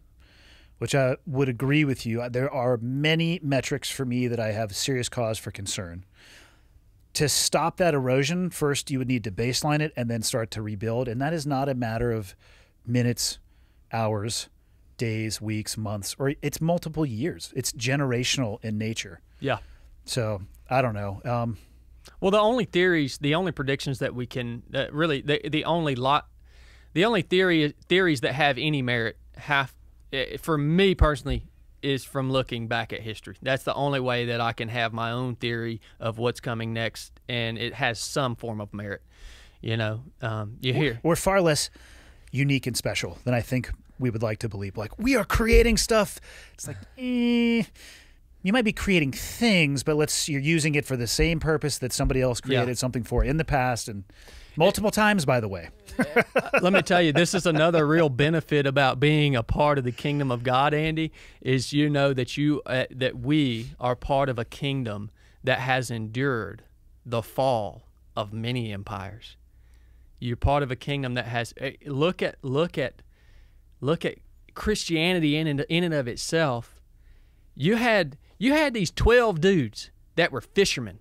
which I would agree with you, there are many metrics for me that I have serious cause for concern. To stop that erosion, first you would need to baseline it and then start to rebuild. And that is not a matter of minutes, hours, days, weeks, months, or it's multiple years. It's generational in nature. Yeah. So I don't know. Well, the only theories, the only predictions that we can really, the only theories that have any merit for me personally, is from looking back at history. That's the only way that I can have my own theory of what's coming next, and it has some form of merit. You know, you hear we're far less unique and special than I think we would like to believe. Like, we are creating stuff. It's like, you might be creating things, but you're using it for the same purpose that somebody else created something for in the past, and multiple times, by the way. Let me tell you, this is another real benefit about being a part of the kingdom of God, Andy, is you know that that we are part of a kingdom that has endured the fall of many empires. You're part of a kingdom that has look at Christianity in and of itself. You had these 12 dudes that were fishermen.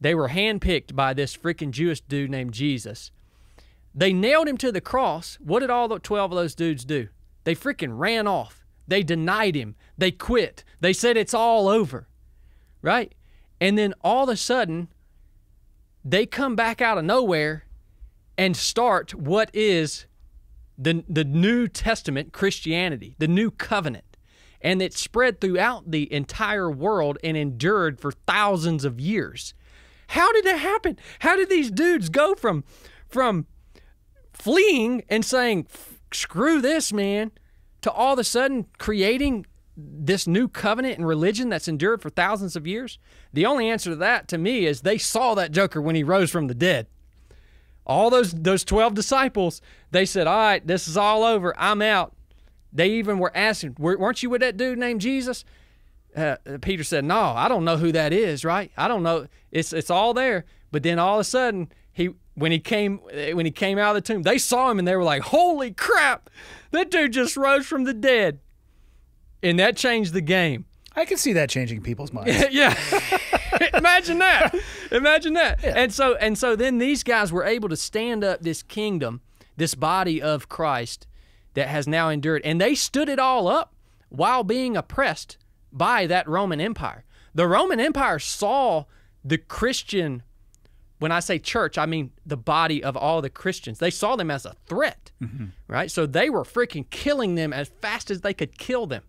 They were handpicked by this freaking Jewish dude named Jesus. They nailed him to the cross. What did all the 12 of those dudes do? They freaking ran off. They denied him. They quit. They said it's all over, right? And then all of a sudden, they come back out of nowhere and start what is the New Testament Christianity, the New Covenant. And it spread throughout the entire world and endured for thousands of years. How did that happen? How did these dudes go from fleeing and saying, screw this, man, to all of a sudden creating this new covenant and religion that's endured for thousands of years? The only answer to that, to me, is they saw that joker when he rose from the dead. All those 12 disciples, they said, all right, this is all over. I'm out. They even were asking, weren't you with that dude named Jesus? Peter said, no, I don't know who that is, right? I don't know. It's all there. But then all of a sudden, when he came out of the tomb, they saw him and they were like, holy crap, that dude just rose from the dead. And that changed the game. I can see that changing people's minds. Yeah. Imagine that. Imagine that. Yeah. And so then these guys were able to stand up this kingdom, this body of Christ that has now endured. And they stood it all up while being oppressed by that Roman Empire. The Roman Empire saw the Christian, when I say church, I mean the body of all the Christians. They saw them as a threat, right? So they were freaking killing them as fast as they could kill them.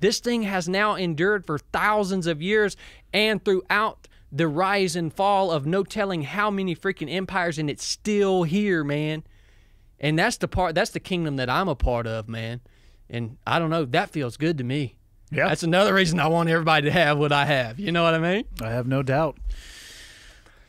This thing has now endured for thousands of years, and throughout the rise and fall of no telling how many freaking empires, and it's still here, man. And that's the part, that's the kingdom that I'm a part of, man. And I don't know, that feels good to me. Yeah. That's another reason I want everybody to have what I have. You know what I mean? I have no doubt.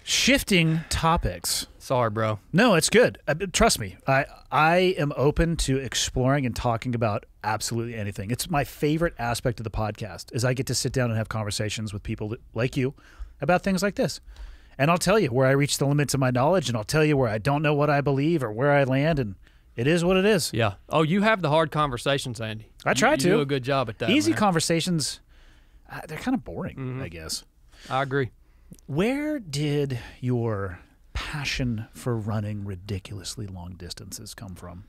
Shifting topics. Sorry, bro. No, it's good. Trust me. I am open to exploring and talking about absolutely anything. It's my favorite aspect of the podcast is I get to sit down and have conversations with people like you about things like this. And I'll tell you where I reach the limits of my knowledge, and I'll tell you where I don't know what I believe or where I land, and it is what it is. Yeah. Oh, you have the hard conversations, Andy. I try to. You do a good job at that. Easy conversations, they're kind of boring, I guess. I agree. Where did your passion for running ridiculously long distances come from?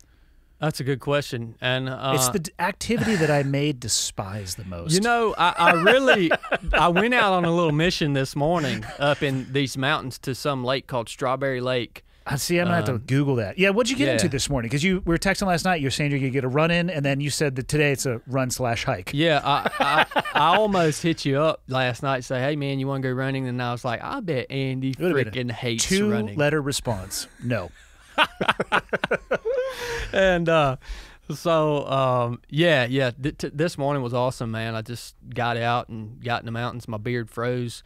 That's a good question, and it's the activity that I may despise the most. You know, I went out on a little mission this morning up in these mountains to some lake called Strawberry Lake. I see. I'm gonna have to Google that. Yeah, what'd you get into this morning? Because we were texting last night. You're saying you're gonna get a run in, and then you said that today it's a run/hike. Yeah, I almost hit you up last night. Say, hey man, you want to go running? And I was like, I bet Andy freaking hates running. Two-letter response. No. And so this morning was awesome, man. I just got out and got in the mountains. My beard froze.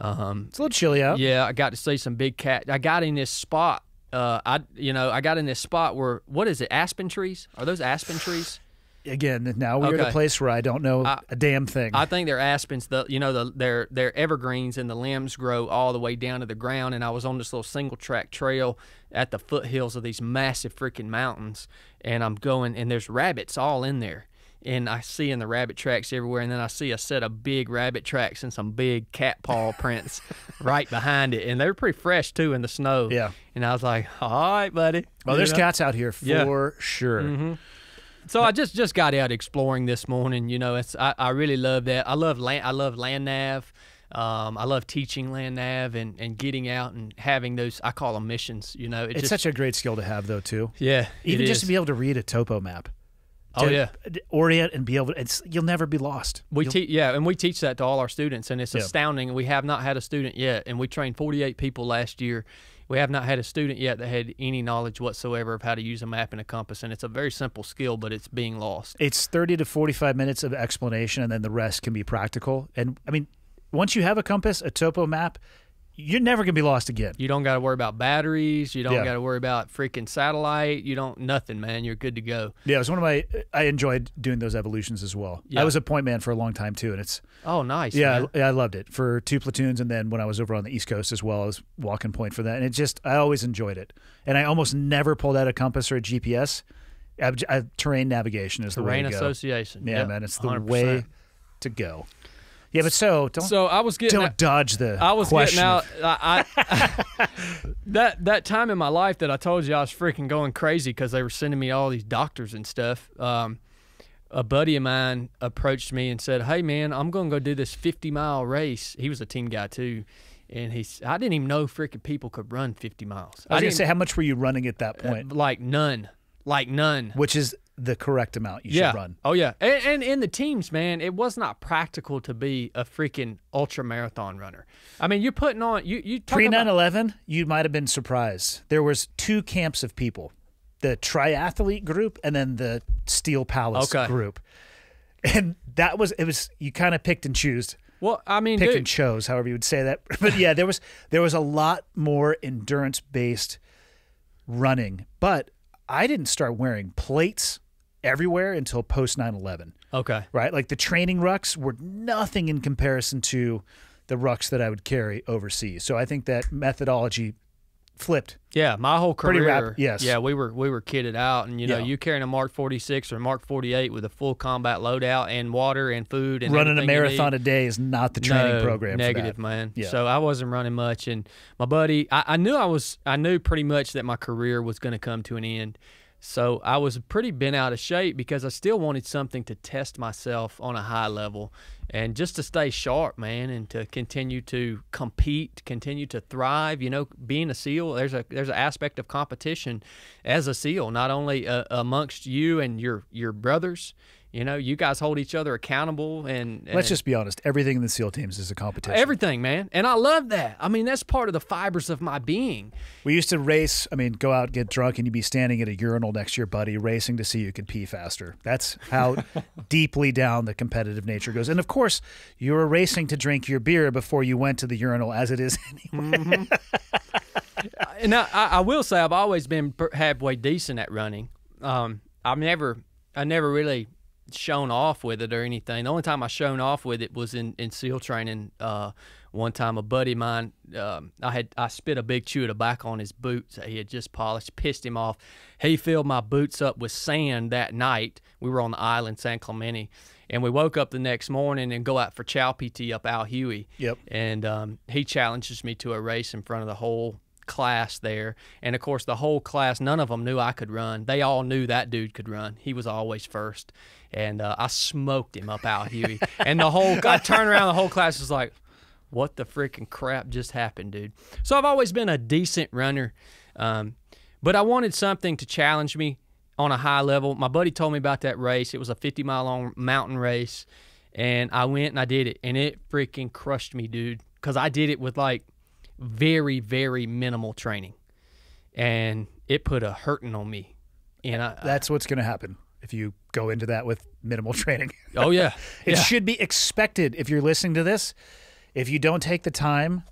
It's a little chilly out. Yeah, I got to see some big cat. I got in this spot. I got in this spot where, what is it? Aspen trees? Are those aspen trees? Again, now we're at a place where I don't know a damn thing. I think they're aspens. They're evergreens, and the limbs grow all the way down to the ground. And I was on this little single track trail at the foothills of these massive freaking mountains, and I'm going, and there's rabbits all in there, and I see in the rabbit tracks everywhere, and then I see a set of big rabbit tracks and some big cat paw prints right behind it, and they're pretty fresh too in the snow. Yeah, and I was like, all right, buddy. Well, there's cats out here for sure. So I just got out exploring this morning. You know, I really love that. I love land nav. I love teaching land nav and getting out and having those, I call them missions. You know, it's such a great skill to have though too. Yeah, even just to be able to read a topo map. Oh yeah, orient and be able to. You'll never be lost. We teach that to all our students, and it's astounding. We have not had a student yet, and we trained 48 people last year. We have not had a student yet that had any knowledge whatsoever of how to use a map and a compass, and it's a very simple skill, but it's being lost. It's 30 to 45 minutes of explanation, and then the rest can be practical. And, I mean, once you have a compass, a topo map, you're never going to be lost again. You don't got to worry about batteries. You don't got to worry about freaking satellite. You don't, nothing, man. You're good to go. Yeah, it was one of my, I enjoyed doing those evolutions as well. Yeah. I was a point man for a long time too, and it's. Oh, nice. Yeah, I loved it for 2 platoons, and then when I was over on the East Coast as well, I was walking point for that, and it just, I always enjoyed it. And I almost never pulled out a compass or a GPS. Terrain navigation is the way to go. Terrain association. Yeah, man, it's the 100%. Way to go. Yeah, but that time in my life that I told you I was freaking going crazy because they were sending me all these doctors and stuff. A buddy of mine approached me and said, "Hey man, I'm gonna go do this 50-mile race." He was a team guy too, and I didn't even know freaking people could run 50 miles. I was gonna say, how much were you running at that point? Like none. Which is the correct amount you should run. Oh, yeah. And in the teams, man, it was not practical to be a freaking ultra-marathon runner. I mean, you're putting on... you Pre-9/11, you might have been surprised. There was 2 camps of people, the triathlete group and then the Steel Palace group. And that was... You kind of picked and chose. Well, I mean... Picked and chose, however you would say that. But yeah, there was a lot more endurance-based running. But I didn't start wearing plates everywhere until post 9/11. Okay. Right? Like the training rucks were nothing in comparison to the rucks that I would carry overseas. So I think that methodology flipped. Yeah, my whole career. Pretty rapid, yes. Yeah, we were kitted out, and you know, you carrying a Mark 46 or Mark 48 with a full combat loadout and water and food and running a marathon a day is not the training program. Negative, for that. Man. Yeah. So I wasn't running much, and my buddy, I knew pretty much that my career was going to come to an end. So I was pretty bent out of shape because I still wanted something to test myself on a high level and just to stay sharp, man, and to continue to compete, continue to thrive. You know, being a SEAL, there's an aspect of competition as a SEAL, not only amongst you and your brothers. You know, you guys hold each other accountable, and let's just be honest, everything in the SEAL teams is a competition. Everything, man. And I love that. I mean, that's part of the fibers of my being. We used to race, I mean, go out, get drunk, and you'd be standing at a urinal next to your buddy racing to see who could pee faster. That's how deeply down the competitive nature goes. And of course, you were racing to drink your beer before you went to the urinal, as it is anyway. And I will say I've always been halfway decent at running. I never really shown off with it or anything. The only time I shown off with it was in SEAL training. One time a buddy of mine, I spit a big chew of tobacco on his boots that he had just polished, pissed him off. He filled my boots up with sand that night. We were on the island, San Clemente, and we woke up the next morning and go out for chow PT up Al Huey. Yep. And he challenges me to a race in front of the whole class there, and of course the whole class, none of them knew I could run. They all knew that dude could run. He was always first, and I smoked him up out, Huey. And the whole, I turned around, the whole class was like, what the freaking crap just happened, dude? So I've always been a decent runner, but I wanted something to challenge me on a high level. My buddy told me about that race. It was a 50-mile long mountain race, and I went and I did it, and it freaking crushed me, dude, because I did it with like very, very minimal training, and it put a hurting on me. And that's what's going to happen if you go into that with minimal training. Oh yeah. It should be expected. If you're listening to this, if you don't take the time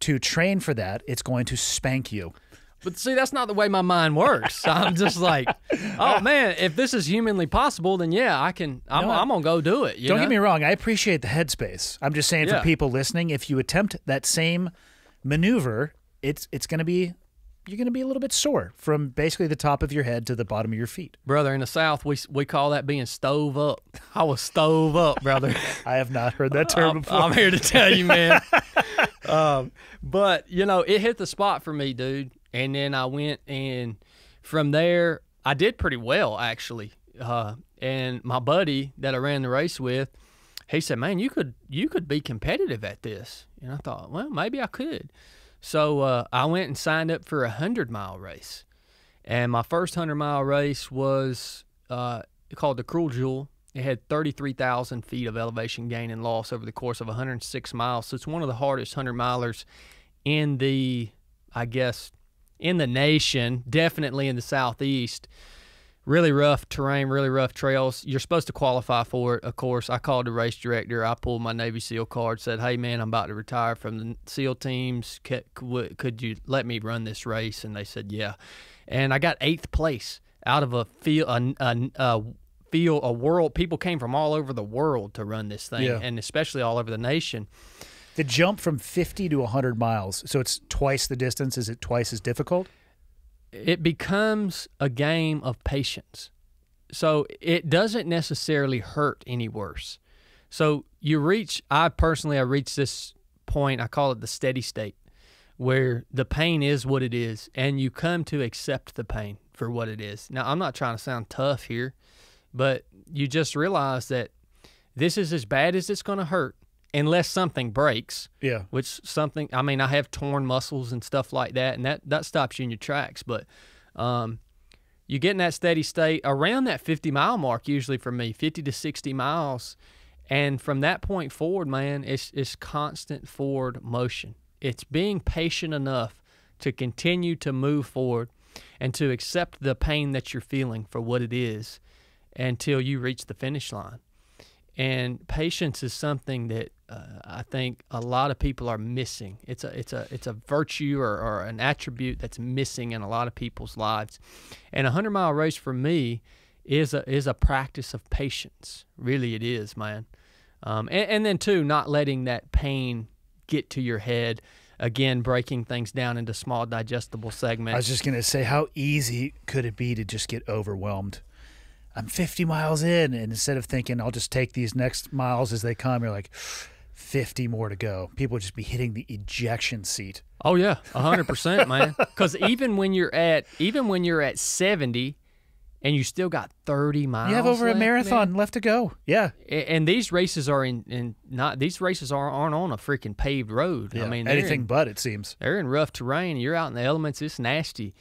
to train for that, it's going to spank you. But see, that's not the way my mind works. I'm just like, oh man, if this is humanly possible, then yeah, I'm going to go do it. Don't get me wrong, I appreciate the headspace. I'm just saying, for people listening, if you attempt that same maneuver, it's going to be, you're going to be a little bit sore from basically the top of your head to the bottom of your feet. Brother, in the South, we call that being stove up. I was stove up, brother. I have not heard that term before. I'm here to tell you, man. But, you know, it hit the spot for me, dude. And then I went, and from there, I did pretty well, actually. And my buddy that I ran the race with, he said, man, you could be competitive at this. And I thought, well, maybe I could. So I went and signed up for a 100-mile race. And my first 100-mile race was called the Cruel Jewel. It had 33,000 feet of elevation gain and loss over the course of 106 miles. So it's one of the hardest 100-milers in the, I guess, in the nation, definitely in the Southeast. Really rough terrain, really rough trails. You're supposed to qualify for it, of course. I called the race director. I pulled my Navy SEAL card, said, hey, man, I'm about to retire from the SEAL teams. Could you let me run this race? And they said, yeah. And I got 8th place out of a world. People came from all over the world to run this thing, and especially all over the nation. The jump from 50 to 100 miles, so it's twice the distance. Is it twice as difficult? It becomes a game of patience. So it doesn't necessarily hurt any worse. So you reach, I reached this point, I call it the steady state, where the pain is what it is, and you come to accept the pain for what it is. Now, I'm not trying to sound tough here, but you just realize that this is as bad as it's going to hurt, unless something breaks. Yeah. Which something, I mean, I have torn muscles and stuff like that, and that stops you in your tracks. But you get in that steady state around that 50-mile mark, usually for me, 50 to 60 miles. And from that point forward, man, it's constant forward motion. It's being patient enough to continue to move forward and to accept the pain that you're feeling for what it is until you reach the finish line. And patience is something that I think a lot of people are missing. It's a virtue or an attribute that's missing in a lot of people's lives. And a 100-mile race for me is a practice of patience. Really, it is, man. And then too, not letting that pain get to your head. again, breaking things down into small digestible segments. I was just going to say, how easy could it be to just get overwhelmed? I'm 50 miles in, and instead of thinking, I'll just take these next miles as they come, you're like, 50 more to go. People would just be hitting the ejection seat. Oh, yeah, 100%, man. Because even when you're at 70 and you still got 30 miles, you have over a marathon left to go. Yeah. And these races are aren't on a freaking paved road. Yeah. I mean, anything but, it seems. They're in rough terrain. You're out in the elements. It's nasty.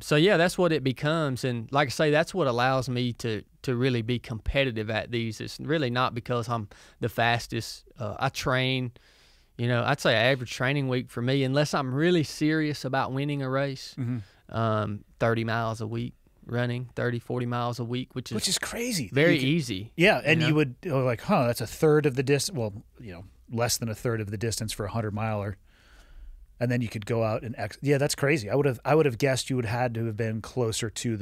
So yeah, that's what it becomes, and like I say, that's what allows me to really be competitive at these. It's really not because I'm the fastest. I train, you know, I'd say average training week for me, unless I'm really serious about winning a race, 30 miles a week running, 30-40 miles a week, which is crazy, very easy. Yeah, and you would like, huh? That's a third of the distance. Well, you know, less than a third of the distance for a 100-miler. And then you could go out and yeah, that's crazy. I would have guessed you would had to have been closer to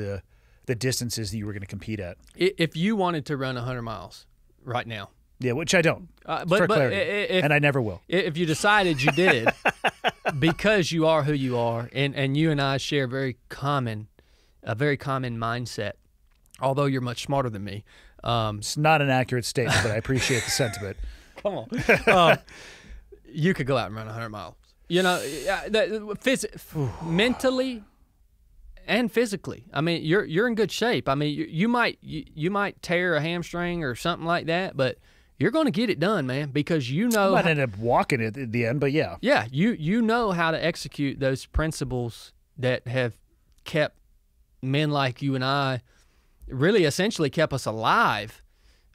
the distances that you were going to compete at. If you wanted to run 100 miles right now, yeah, which I don't, but clarity, and I never will. If you decided you did, because you are who you are, and you and I share a very common mindset. Although you're much smarter than me, it's not an accurate statement, but I appreciate the sentiment. Come on, you could go out and run 100 miles. You know, mentally and physically. I mean, you're in good shape. I mean, you might tear a hamstring or something like that, but you're going to get it done, man, because you know. I might end up walking it at the end, but yeah. Yeah, you know how to execute those principles that have kept men like you and I, really essentially kept us alive.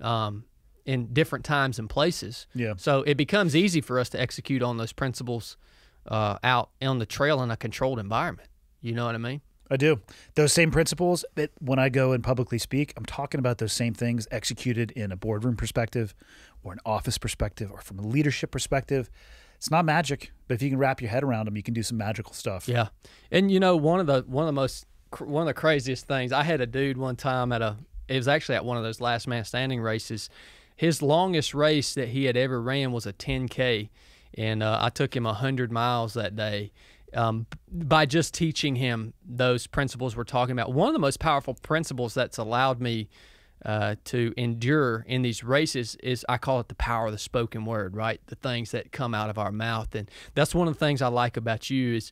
In different times and places. Yeah. So it becomes easy for us to execute on those principles out on the trail in a controlled environment. You know what I mean? I do. Those same principles, when I go and publicly speak, I'm talking about those same things executed in a boardroom perspective or an office perspective or from a leadership perspective. It's not magic, but if you can wrap your head around them, you can do some magical stuff. Yeah. And you know, one of the craziest things, I had a dude one time it was actually at one of those last man standing races. His longest race that he had ever ran was a 10K, and I took him 100 miles that day by just teaching him those principles we're talking about. One of the most powerful principles that's allowed me to endure in these races is, I call it the power of the spoken word, right? The things that come out of our mouth. And that's one of the things I like about you is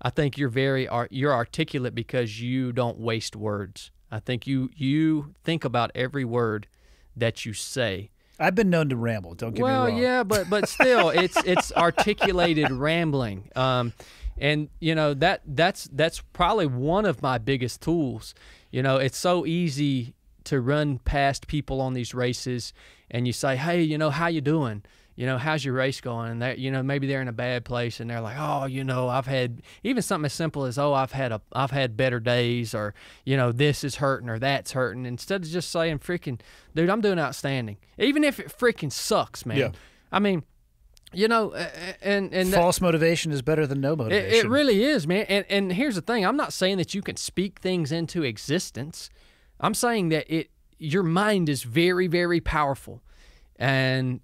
I think you're articulate because you don't waste words. I think you think about every word that you say. I've been known to ramble, don't get me wrong. Well, yeah, but still, it's articulated rambling. And you know, that's probably one of my biggest tools. You know, it's so easy to run past people on these races and you say, "Hey, you know, how you doing? You know, how's your race going?" And that, you know, maybe they're in a bad place and they're like, "Oh, you know, I've had," even something as simple as, "Oh, I've had better days," or, you know, "This is hurting," or "That's hurting." Instead of just saying, "Freaking dude, I'm doing outstanding," even if it freaking sucks, man. Yeah. I mean, you know, and false motivation is better than no motivation. It really is, man. And here's the thing, I'm not saying that you can speak things into existence. I'm saying that your mind is very, very powerful. And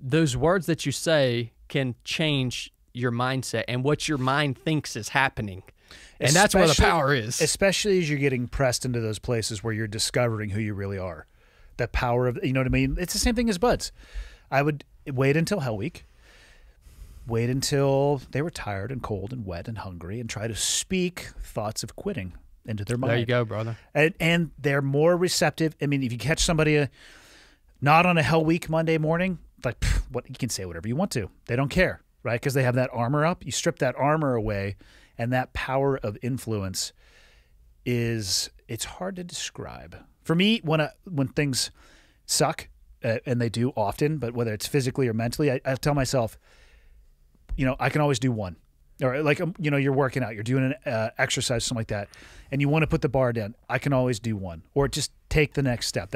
those words that you say can change your mindset and what your mind thinks is happening. And that's where the power is. Especially as you're getting pressed into those places where you're discovering who you really are. The power of, you know what I mean? It's the same thing as BUD/S. I would wait until Hell Week. Wait until they were tired and cold and wet and hungry and try to speak thoughts of quitting into their mind. There you go, brother. And they're more receptive. I mean, if you catch somebody... not on a Hell Week Monday morning, like, pff, what, you can say whatever you want to. They don't care, right? Because they have that armor up. You strip that armor away, and that power of influence is, it's hard to describe. For me, when things suck, and they do often, but whether it's physically or mentally, I tell myself, you know, I can always do one. Or like, you know, you're working out, you're doing an exercise, something like that, and you want to put the bar down. I can always do one. Or just take the next step.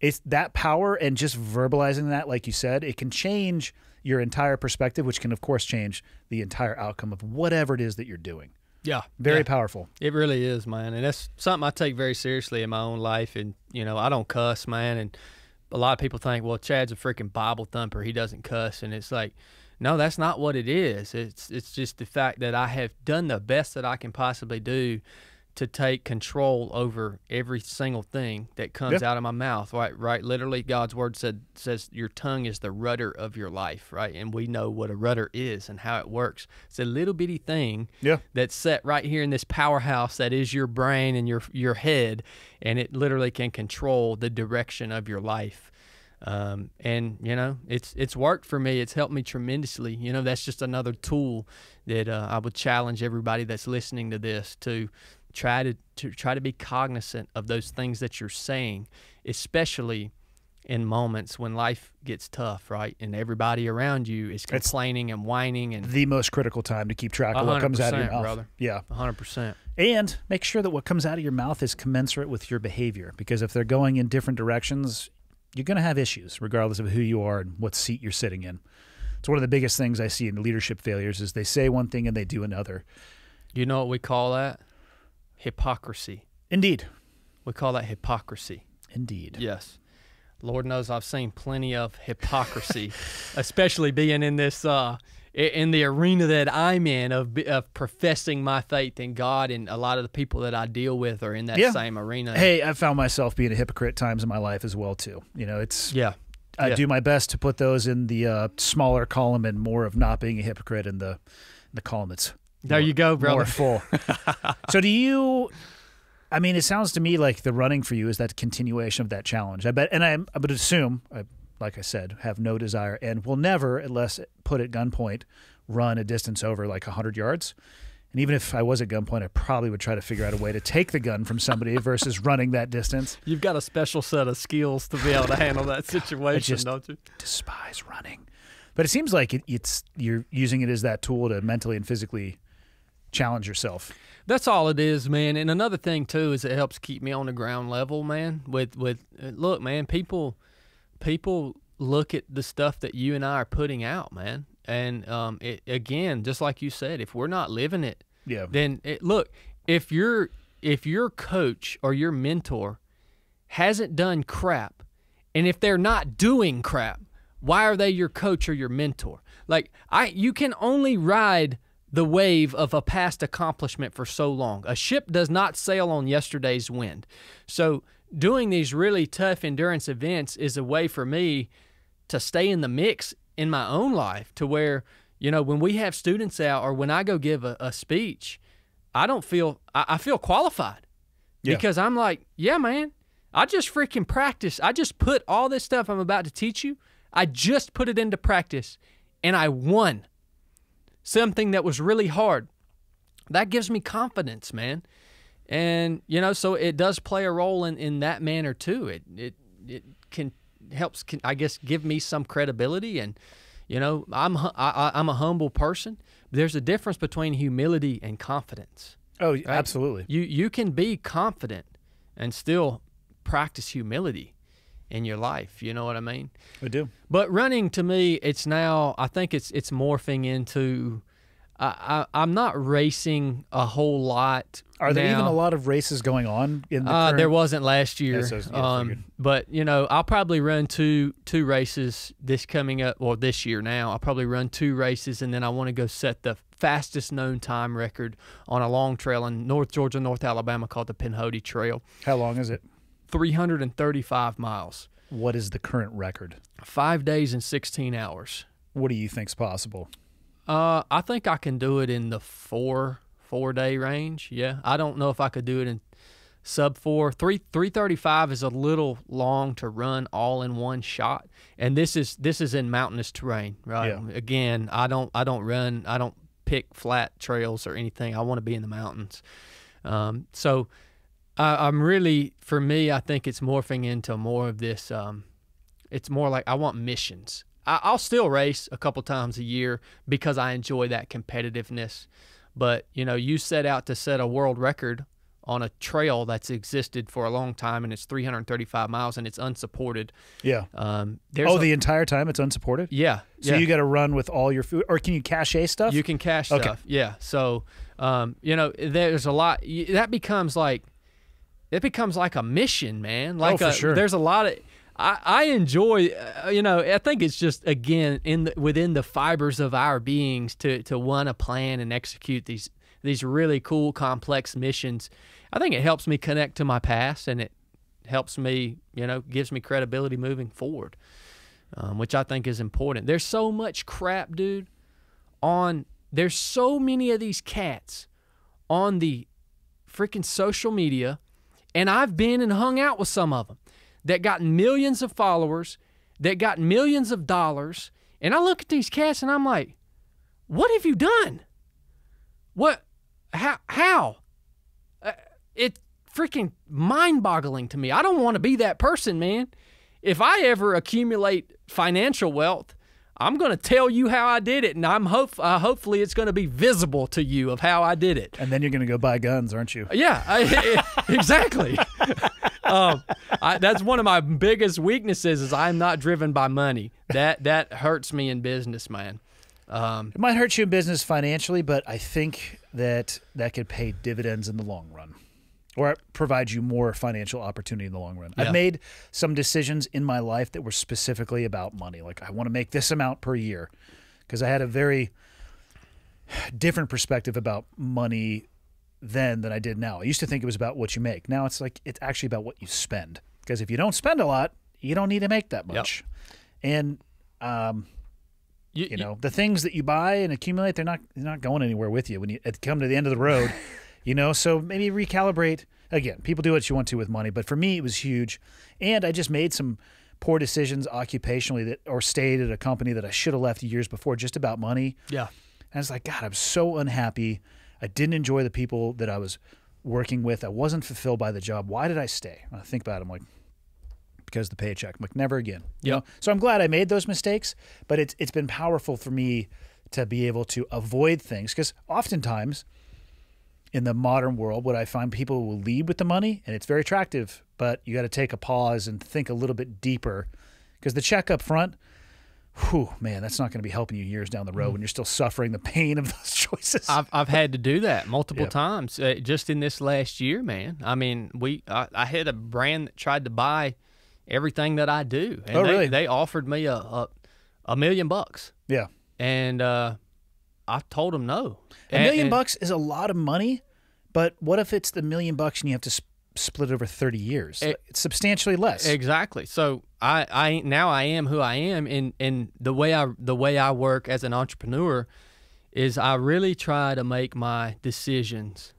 It's that power, and just verbalizing that, like you said, it can change your entire perspective, which can, of course, change the entire outcome of whatever it is that you're doing. Yeah. Very powerful. It really is, man. And that's something I take very seriously in my own life. And, you know, I don't cuss, man. And a lot of people think, well, Chadd's a freaking Bible thumper. He doesn't cuss. And it's like, No, that's not what it is. It's just the fact that I have done the best that I can possibly do to take control over every single thing that comes out of my mouth, right? Literally, God's word says your tongue is the rudder of your life, right? And we know what a rudder is and how it works. It's a little bitty thing that's set right here in this powerhouse that is your brain and your head, and it literally can control the direction of your life. And you know, it's worked for me. It's helped me tremendously. You know, that's just another tool that I would challenge everybody that's listening to this to try to be cognizant of those things that you're saying, especially in moments when life gets tough, right? And everybody around you is complaining and whining, and the most critical time to keep track of what comes out of your mouth. Brother. Yeah. 100%. And make sure that what comes out of your mouth is commensurate with your behavior, because if they're going in different directions, you're going to have issues regardless of who you are and what seat you're sitting in. It's one of the biggest things I see in leadership failures is they say one thing and they do another. You know what we call that? Hypocrisy. Indeed. We call that hypocrisy. Indeed. Yes. Lord knows I've seen plenty of hypocrisy, especially being in this, in the arena that I'm in of professing my faith in God, and a lot of the people that I deal with are in that same arena. Hey, I found myself being a hypocrite times in my life as well too. You know, it's I do my best to put those in the smaller column and more of not being a hypocrite in the column that's there. You go, brother. More full. So do you? I mean, it sounds to me like the running for you is that continuation of that challenge. I bet, and I would assume, like I said, have no desire and will never, unless put at gunpoint, run a distance over like 100 yards. And even if I was at gunpoint, I probably would try to figure out a way to take the gun from somebody versus running that distance. You've got a special set of skills to be able to handle that situation, don't you? Despise running. But it seems like you're using it as that tool to mentally and physically challenge yourself. That's all it is, man. And another thing, too, is it helps keep me on the ground level, man. Look, man, people look at the stuff that you and I are putting out, man. And again, just like you said, if we're not living it, then look, if your coach or your mentor hasn't done crap, and if they're not doing crap, why are they your coach or your mentor? Like, you can only ride the wave of a past accomplishment for so long. A ship does not sail on yesterday's wind. So doing these really tough endurance events is a way for me to stay in the mix in my own life, to where, you know, when we have students out or when I go give a speech, I don't feel, I feel qualified because I'm like, yeah, man, I just freaking practice. I just put all this stuff I'm about to teach you, I just put it into practice, and I won something that was really hard. That gives me confidence, man. And, you know, so it does play a role in that manner too. It can helps, I guess, give me some credibility. And, you know, I'm a humble person. There's a difference between humility and confidence. Oh, right? Absolutely. You can be confident and still practice humility in your life, you know what I mean? I do. But running, to me, it's now, I think it's morphing into, I'm not racing a whole lot. Are there even a lot of races going on in the current? There wasn't last year. Yeah, but, you know, I'll probably run two races this coming up, or this year now. I'll probably run 2 races, and then I want to go set the fastest known time record on a long trail in North Georgia, North Alabama, called the Pinhoti Trail. How long is it? 335 miles. What is the current record? 5 days and 16 hours. What do you think's possible? I think I can do it in the four-day range. Yeah. I don't know if I could do it in sub-4. 335 is a little long to run all in one shot. And this is in mountainous terrain, right? Yeah. Again, I don't pick flat trails or anything. I want to be in the mountains. So I'm really, for me, I think it's morphing into more of this. It's more like I want missions. I'll still race a couple times a year because I enjoy that competitiveness. But, you know, you set out to set a world record on a trail that's existed for a long time, and it's 335 miles, and it's unsupported. Yeah. The entire time it's unsupported? Yeah. So you got to run with all your food, or can you cache stuff? You can cache stuff, yeah. So, you know, there's a lot. That becomes like, it becomes like a mission, man. Like, there's a lot of, I enjoy, you know, I think it's just, again, within the fibers of our beings to want to plan and execute these really cool, complex missions. I think it helps me connect to my past, and it helps me, you know, gives me credibility moving forward, which I think is important. There's so much crap, dude, there's so many of these cats on the freaking social media, and I've been and hung out with some of them that got millions of followers, that got millions of dollars, and I look at these cats and I'm like, what have you done? What? How? It's freaking mind-boggling to me. I don't want to be that person, man. If I ever accumulate financial wealth, I'm going to tell you how I did it, and I'm hopefully it's going to be visible to you of how I did it. And then you're going to go buy guns, aren't you? Yeah, exactly. That's one of my biggest weaknesses is I'm not driven by money. That hurts me in business, man. It might hurt you in business financially, but I think that could pay dividends in the long run, or provide you more financial opportunity in the long run. Yeah. I've made some decisions in my life that were specifically about money. Like, I want to make this amount per year, because I had a very different perspective about money then than I did now. I used to think it was about what you make. Now it's like, it's actually about what you spend, because if you don't spend a lot, you don't need to make that much. Yep. And, you know, the things that you buy and accumulate, they're not going anywhere with you when you come to the end of the road. You know, so maybe recalibrate. Again, people do what you want to with money, but for me, it was huge. And I just made some poor decisions occupationally, or stayed at a company that I should have left years before, just about money. Yeah. And I was like, God, I'm so unhappy. I didn't enjoy the people that I was working with. I wasn't fulfilled by the job. Why did I stay? When I think about it, I'm like, because of the paycheck. I'm like, never again. Yeah. You know? So I'm glad I made those mistakes, but it's been powerful for me to be able to avoid things, because oftentimes in the modern world, what I find, people will lead with the money, and it's very attractive, but you got to take a pause and think a little bit deeper, because the check up front, whew, man, that's not going to be helping you years down the road when you're still suffering the pain of those choices. I've had to do that multiple times just in this last year, man. I mean, I had a brand that tried to buy everything that I do, and really? They offered me a $1 million bucks. Yeah, and I told him no. $1 million bucks is a lot of money, but what if it's the $1 million bucks and you have to split over 30 years? It's substantially less. Exactly. So now I am who I am, and the way I work as an entrepreneur is I really try to make my decisions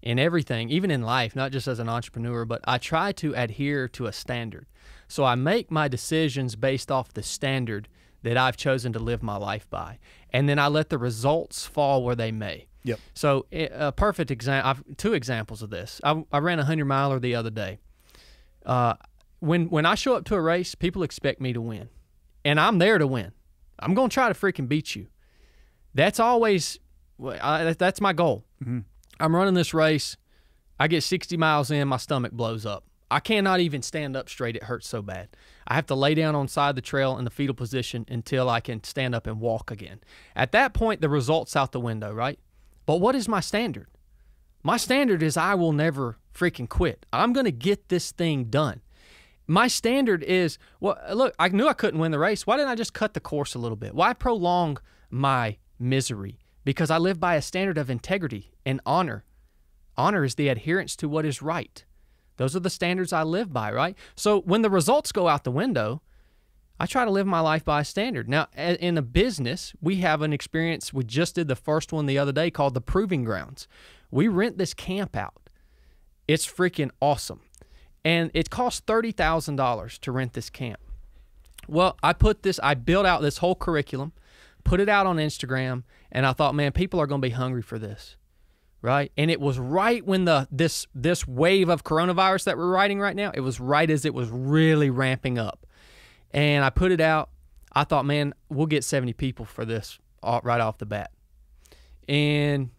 in everything, even in life, not just as an entrepreneur, but I try to adhere to a standard. So I make my decisions based off the standard that I've chosen to live my life by, and then I let the results fall where they may. Yep. So a perfect example, I've two examples of this. I ran a 100-miler the other day. When I show up to a race, people expect me to win, and I'm there to win. I'm going to try to freaking beat you. That's always, that's my goal. Mm-hmm. I'm running this race. I get 60 miles in, my stomach blows up. I cannot even stand up straight. It hurts so bad. I have to lay down on the side of the trail in the fetal position until I can stand up and walk again. At that point, the result's out the window, right? But what is my standard? My standard is I will never freaking quit. I'm going to get this thing done. My standard is, well, look, I knew I couldn't win the race. Why didn't I just cut the course a little bit? Why prolong my misery? Because I live by a standard of integrity and honor. Honor is the adherence to what is right. Those are the standards I live by, right? So when the results go out the window, I try to live my life by a standard. Now, in a business, we have an experience. We just did the first one the other day called the Proving Grounds. We rent this camp out. It's freaking awesome. And it costs $30,000 to rent this camp. Well, I built out this whole curriculum, put it out on Instagram, and I thought, man, people are going to be hungry for this. Right, and it was right when this wave of coronavirus that we're riding right now, it was right as it was really ramping up, and I put it out. I thought, man, we'll get 70 people for this right off the bat, and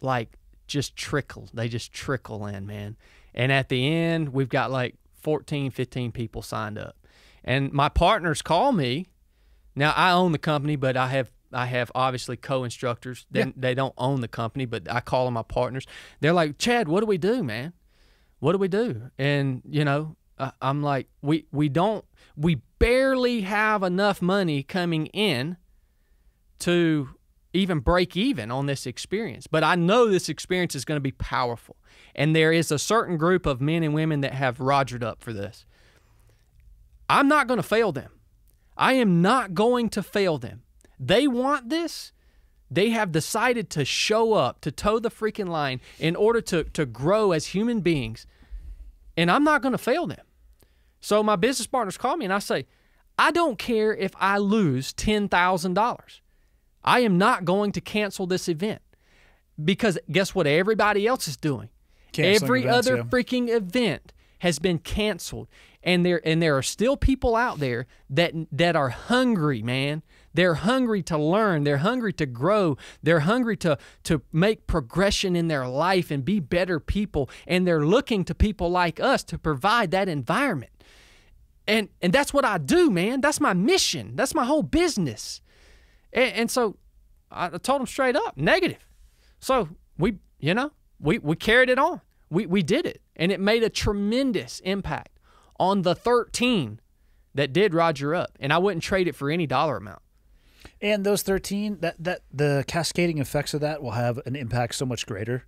like they just trickle in, man. And at the end, we've got like 14, 15 people signed up, and my partners call me. Now I own the company, but I have obviously co-instructors. They don't own the company, but I call them my partners. They're like, Chadd, what do we do, man? What do we do? And, you know, I'm like, we barely have enough money coming in to even break even on this experience. But I know this experience is going to be powerful. And there is a certain group of men and women that have rogered up for this. I'm not going to fail them. I am not going to fail them. They want this. They have decided to show up, to toe the freaking line in order to grow as human beings. And I'm not going to fail them. So my business partners call me and I say, I don't care if I lose $10,000. I am not going to cancel this event, because guess what everybody else is doing? Every other freaking event has been canceled. And there are still people out there that are hungry, man. They're hungry to learn. They're hungry to grow. They're hungry to make progression in their life and be better people. And they're looking to people like us to provide that environment. And that's what I do, man. That's my mission. That's my whole business. And so I told them straight up, negative. So we carried it on. We did it. And it made a tremendous impact on the 13 that did roger up, and I wouldn't trade it for any dollar amount. And those 13, that the cascading effects of that will have an impact so much greater.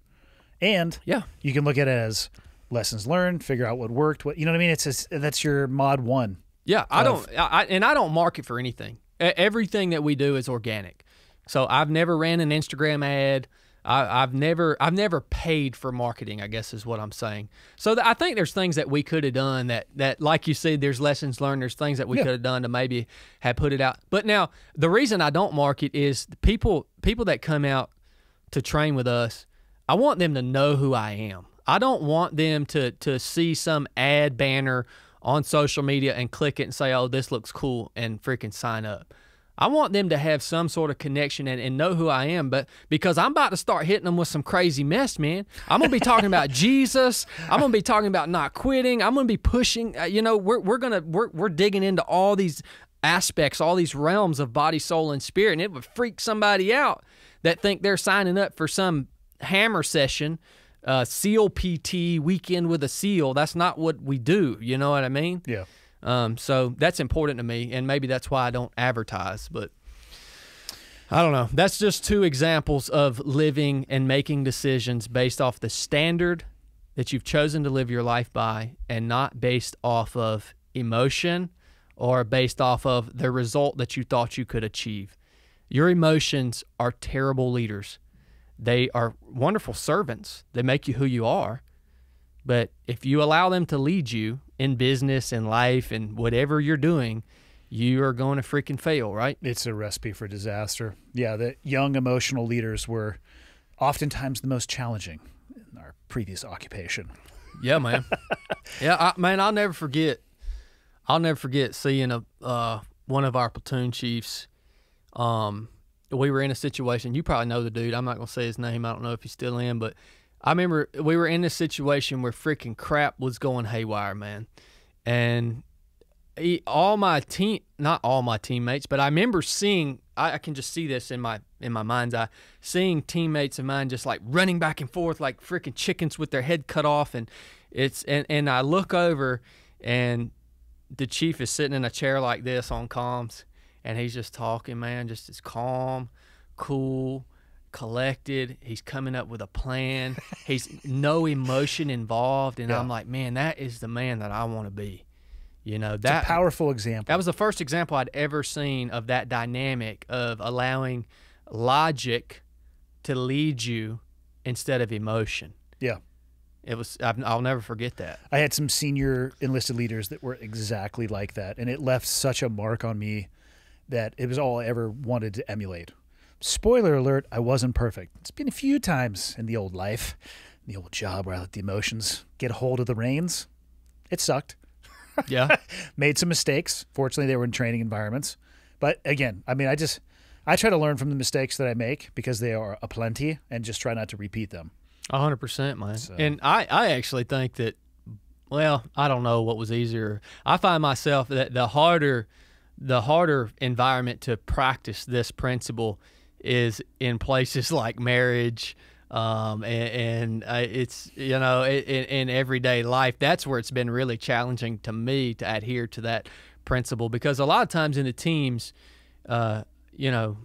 And yeah, you can look at it as lessons learned, figure out what worked, what, you know what I mean? It's just, that's your mod one. Yeah, I don't market for anything. Everything that we do is organic. So I've never ran an Instagram ad. I've never paid for marketing, I guess is what I'm saying. So I think there's things that we could have done that like you said, there's lessons learned. There's things that we could have done to maybe have put it out. But now the reason I don't market is people that come out to train with us, I want them to know who I am. I don't want them to see some ad banner on social media and click it and say, oh, this looks cool, and freaking sign up. I want them to have some sort of connection and know who I am, but because I'm about to start hitting them with some crazy mess, man. I'm going to be talking about Jesus. I'm going to be talking about not quitting. I'm going to be pushing, you know, we're digging into all these aspects, all these realms of body, soul, and spirit, and it would freak somebody out that think they're signing up for some hammer session, SEAL PT weekend with a SEAL. That's not what we do, you know what I mean? Yeah. So that's important to me, and maybe that's why I don't advertise, but I don't know. That's just two examples of living and making decisions based off the standard that you've chosen to live your life by, and not based off of emotion or based off of the result that you thought you could achieve. Your emotions are terrible leaders. They are wonderful servants. They make you who you are. But if you allow them to lead you in business and life and whatever you're doing, you are going to freaking fail, right? It's a recipe for disaster. Yeah, the young emotional leaders were oftentimes the most challenging in our previous occupation. Yeah, man. Yeah, I'll never forget. I'll never forget seeing one of our platoon chiefs. We were in a situation. You probably know the dude. I'm not going to say his name. I don't know if he's still in, but I remember we were in this situation where freaking crap was going haywire, man. And not all my teammates, but I remember seeing, I can just see this in my mind's eye, seeing teammates of mine just like running back and forth like freaking chickens with their head cut off. And and I look over and the chief is sitting in a chair like this on comms, and he's just talking, man, just as calm, cool, collected. He's coming up with a plan. He's no emotion involved. And yeah, I'm like, man, that is the man that I want to be. You know, that's a powerful example. That was the first example I'd ever seen of that dynamic of allowing logic to lead you instead of emotion. Yeah. It was, I'll never forget that. I had some senior enlisted leaders that were exactly like that. And it left such a mark on me that it was all I ever wanted to emulate. Spoiler alert, I wasn't perfect. It's been a few times in the old life, in the old job, where I let the emotions get a hold of the reins. It sucked. Yeah. Made some mistakes. Fortunately, they were in training environments. But again, I mean, I try to learn from the mistakes that I make, because they are aplenty, and just try not to repeat them. 100%, man. So. And I actually think that, well, I don't know what was easier. I find myself that the harder environment to practice this principle is in places like marriage, It's, you know, in everyday life, that's where it's been really challenging to me to adhere to that principle, because a lot of times in the teams, you know,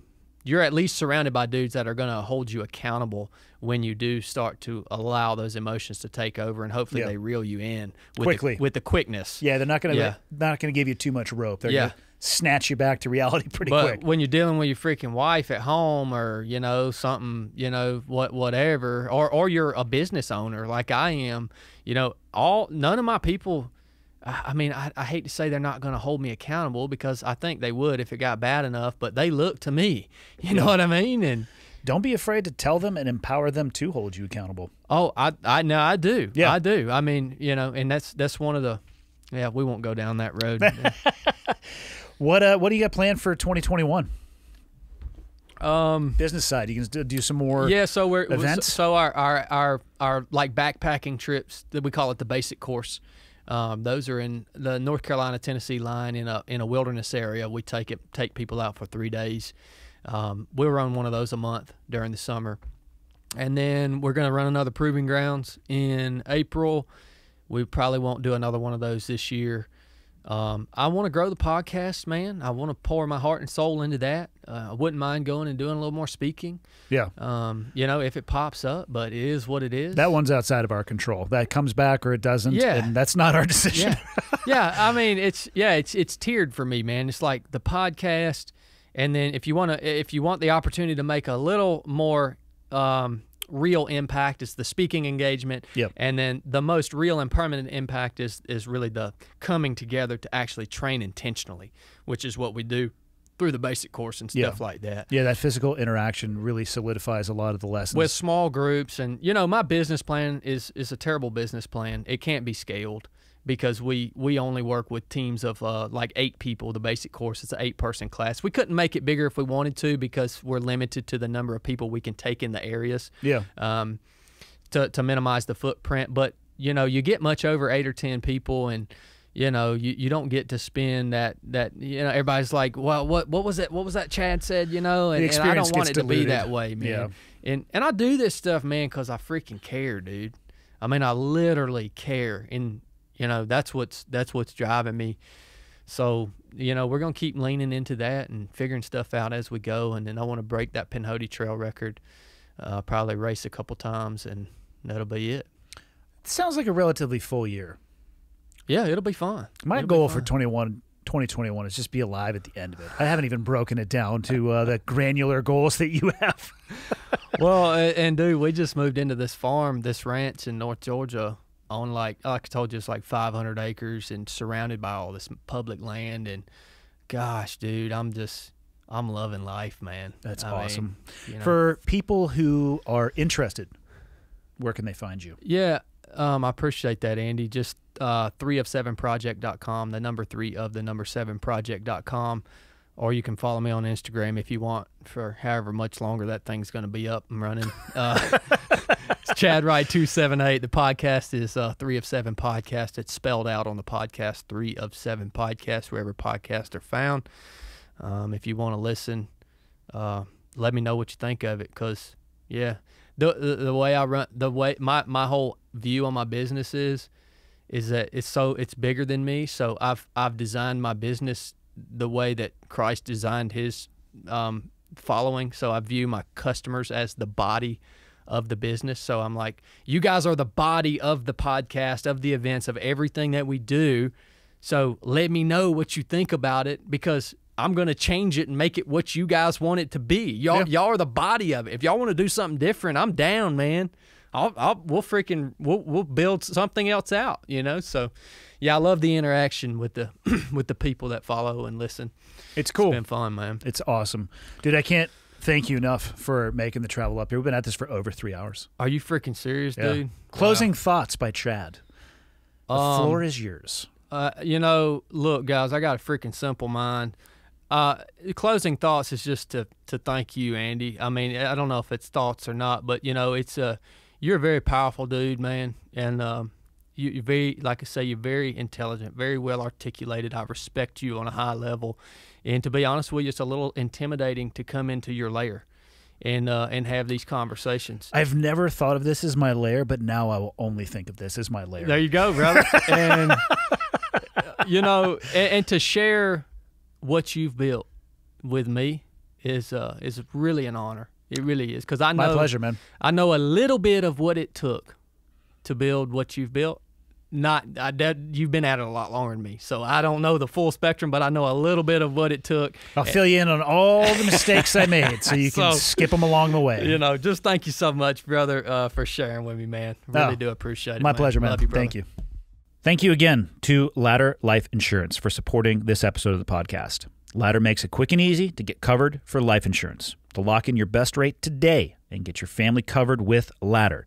you're at least surrounded by dudes that are going to hold you accountable when you do start to allow those emotions to take over, and hopefully they reel you in with quickly with the quickness. Yeah, they're not going to not going to give you too much rope. They're going to snatch you back to reality pretty quick. But when you're dealing with your freaking wife at home, or you know something, you know whatever, or you're a business owner like I am, you know, none of my people. I mean, I hate to say they're not going to hold me accountable, because I think they would if it got bad enough, but they look to me, you know what I mean? And don't be afraid to tell them and empower them to hold you accountable. Oh, I know, I do. Yeah, I do. I mean, you know, and that's one of the, yeah, we won't go down that road. What do you got planned for 2021? Business side, you can do some more. Yeah, so we're events. So our like backpacking trips, that we call it the basic course. Those are in the North Carolina-Tennessee line in a wilderness area. We take people out for 3 days. We'll run one of those a month during the summer. And then we're going to run another Proving Grounds in April. We probably won't do another one of those this year. I want to grow the podcast, man. I want to pour my heart and soul into that. I wouldn't mind going and doing a little more speaking. Yeah. You know, if it pops up, but it is what it is. That one's outside of our control. That comes back or it doesn't. Yeah. And that's not our decision. Yeah. I mean, it's tiered for me, man. It's like the podcast. And then if you want the opportunity to make a little more, real impact is the speaking engagement, and then the most real and permanent impact is really the coming together to actually train intentionally, which is what we do through the basic course and stuff like that. Yeah, that physical interaction really solidifies a lot of the lessons. With small groups, and you know, my business plan is a terrible business plan. It can't be scaled, because we only work with teams of like 8 people. The basic course, it's an 8-person class. We couldn't make it bigger if we wanted to, because we're limited to the number of people we can take in the areas. Yeah. To minimize the footprint, but you know, you get much over 8 or 10 people, and you know, you don't get to spend that you know, everybody's like, well, what was it? What was that Chadd said? You know, and I don't want it diluted to be that way, man. Yeah. And I do this stuff, man, because I freaking care, dude. I mean, I literally care. And you know, that's what's driving me. So, you know, we're going to keep leaning into that and figuring stuff out as we go. And then I want to break that Pinhoti Trail record, probably race a couple times, and that'll be it. It sounds like a relatively full year. Yeah, it'll be fun. My goal for 2021 is just be alive at the end of it. I haven't even broken it down to the granular goals that you have. Well, and dude, we just moved into this farm, this ranch in North Georgia, on like I told you, it's like 500 acres and surrounded by all this public land. And gosh, dude, I'm loving life, man. That's awesome. I mean, you know. For people who are interested, where can they find you? Yeah, I appreciate that, Andy. Just 3of7project.com, the number 3 of the number 7project.com, or you can follow me on Instagram if you want, for however much longer that thing's going to be up and running. It's Chadd Wright 278. The podcast is 3of7 Podcast. It's spelled out on the podcast, 3of7 Podcast, wherever podcasts are found. If you want to listen, let me know what you think of it, because yeah, the way I run, the way my whole view on my business is that it's bigger than me. So I've designed my business the way that Christ designed his following. So I view my customers as the body of the business. So I'm like, you guys are the body of the podcast, of the events, of everything that we do. So let me know what you think about it, because I'm going to change it and make it what you guys want it to be. Y'all are the body of it. If y'all want to do something different, I'm down, man. We'll build something else out, you know. So yeah, I love the interaction with the with the people that follow and listen. It's cool. It's been fun, man. It's awesome, dude. I can't thank you enough for making the travel up here. We've been at this for over 3 hours. Are you freaking serious, dude? Closing thoughts by Chadd. The floor is yours. You know, look, guys, I got a freaking simple mind. Closing thoughts is just to thank you, Andy. I mean, I don't know if it's thoughts or not, but you know, it's a. You're a very powerful dude, man, and you're very, like I say, you're very intelligent, very well articulated. I respect you on a high level, and to be honest with you, it's a little intimidating to come into your lair and have these conversations. I've never thought of this as my lair, but now I will only think of this as my lair. There you go, brother. And you know, and to share what you've built with me is really an honor. It really is, because I know, my pleasure, man. I know a little bit of what it took to build what you've built. You've been at it a lot longer than me, so I don't know the full spectrum, but I know a little bit of what it took. I'll fill you in on all the mistakes I made, so you can skip them along the way. You know, just thank you so much, brother, for sharing with me, man. Really do appreciate it. My pleasure, man. Love you, brother. Thank you. Thank you again to Ladder Life Insurance for supporting this episode of the podcast. Ladder makes it quick and easy to get covered for life insurance. To lock in your best rate today and get your family covered with Ladder,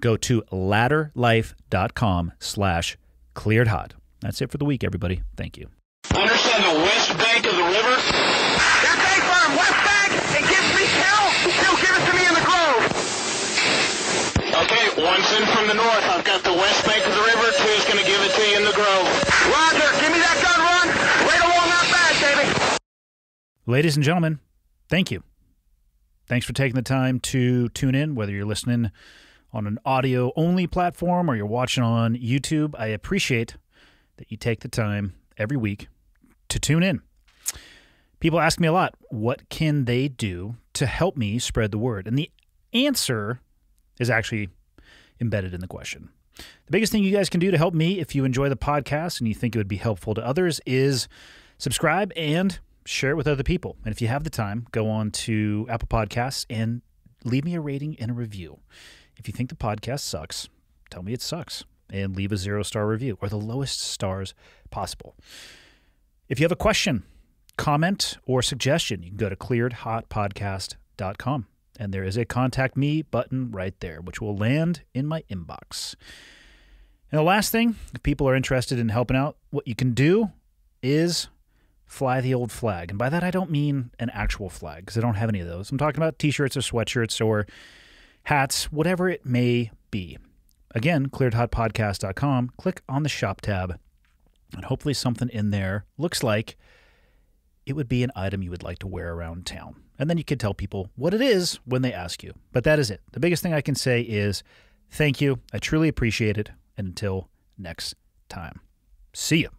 go to ladderlife.com/clearedhot. That's it for the week, everybody. Thank you. Understand the west bank of the river? That's A Farm, west bank. It gives me hell. He'll give it to me in the grove. Okay, one's in from the north. I've got the west bank of the river. Two's going to give it to you in the grove. Roger, give me that gun, Ron. Right along that bad, baby. Ladies and gentlemen, thank you. Thanks for taking the time to tune in, whether you're listening on an audio-only platform or you're watching on YouTube. I appreciate that you take the time every week to tune in. People ask me a lot, what can they do to help me spread the word? And the answer is actually embedded in the question. The biggest thing you guys can do to help me, if you enjoy the podcast and you think it would be helpful to others, is subscribe and share it with other people. And if you have the time, go on to Apple Podcasts and leave me a rating and a review. If you think the podcast sucks, tell me it sucks and leave a 0-star review, or the lowest stars possible. If you have a question, comment, or suggestion, you can go to clearedhotpodcast.com, and there is a contact me button right there, which will land in my inbox. And the last thing, if people are interested in helping out, what you can do is fly the old flag. And by that, I don't mean an actual flag, because I don't have any of those. I'm talking about t-shirts or sweatshirts or hats, whatever it may be. Again, clearedhotpodcast.com. Click on the shop tab, and hopefully something in there looks like it would be an item you would like to wear around town. And then you can tell people what it is when they ask you. But that is it. The biggest thing I can say is thank you. I truly appreciate it. And until next time, see you.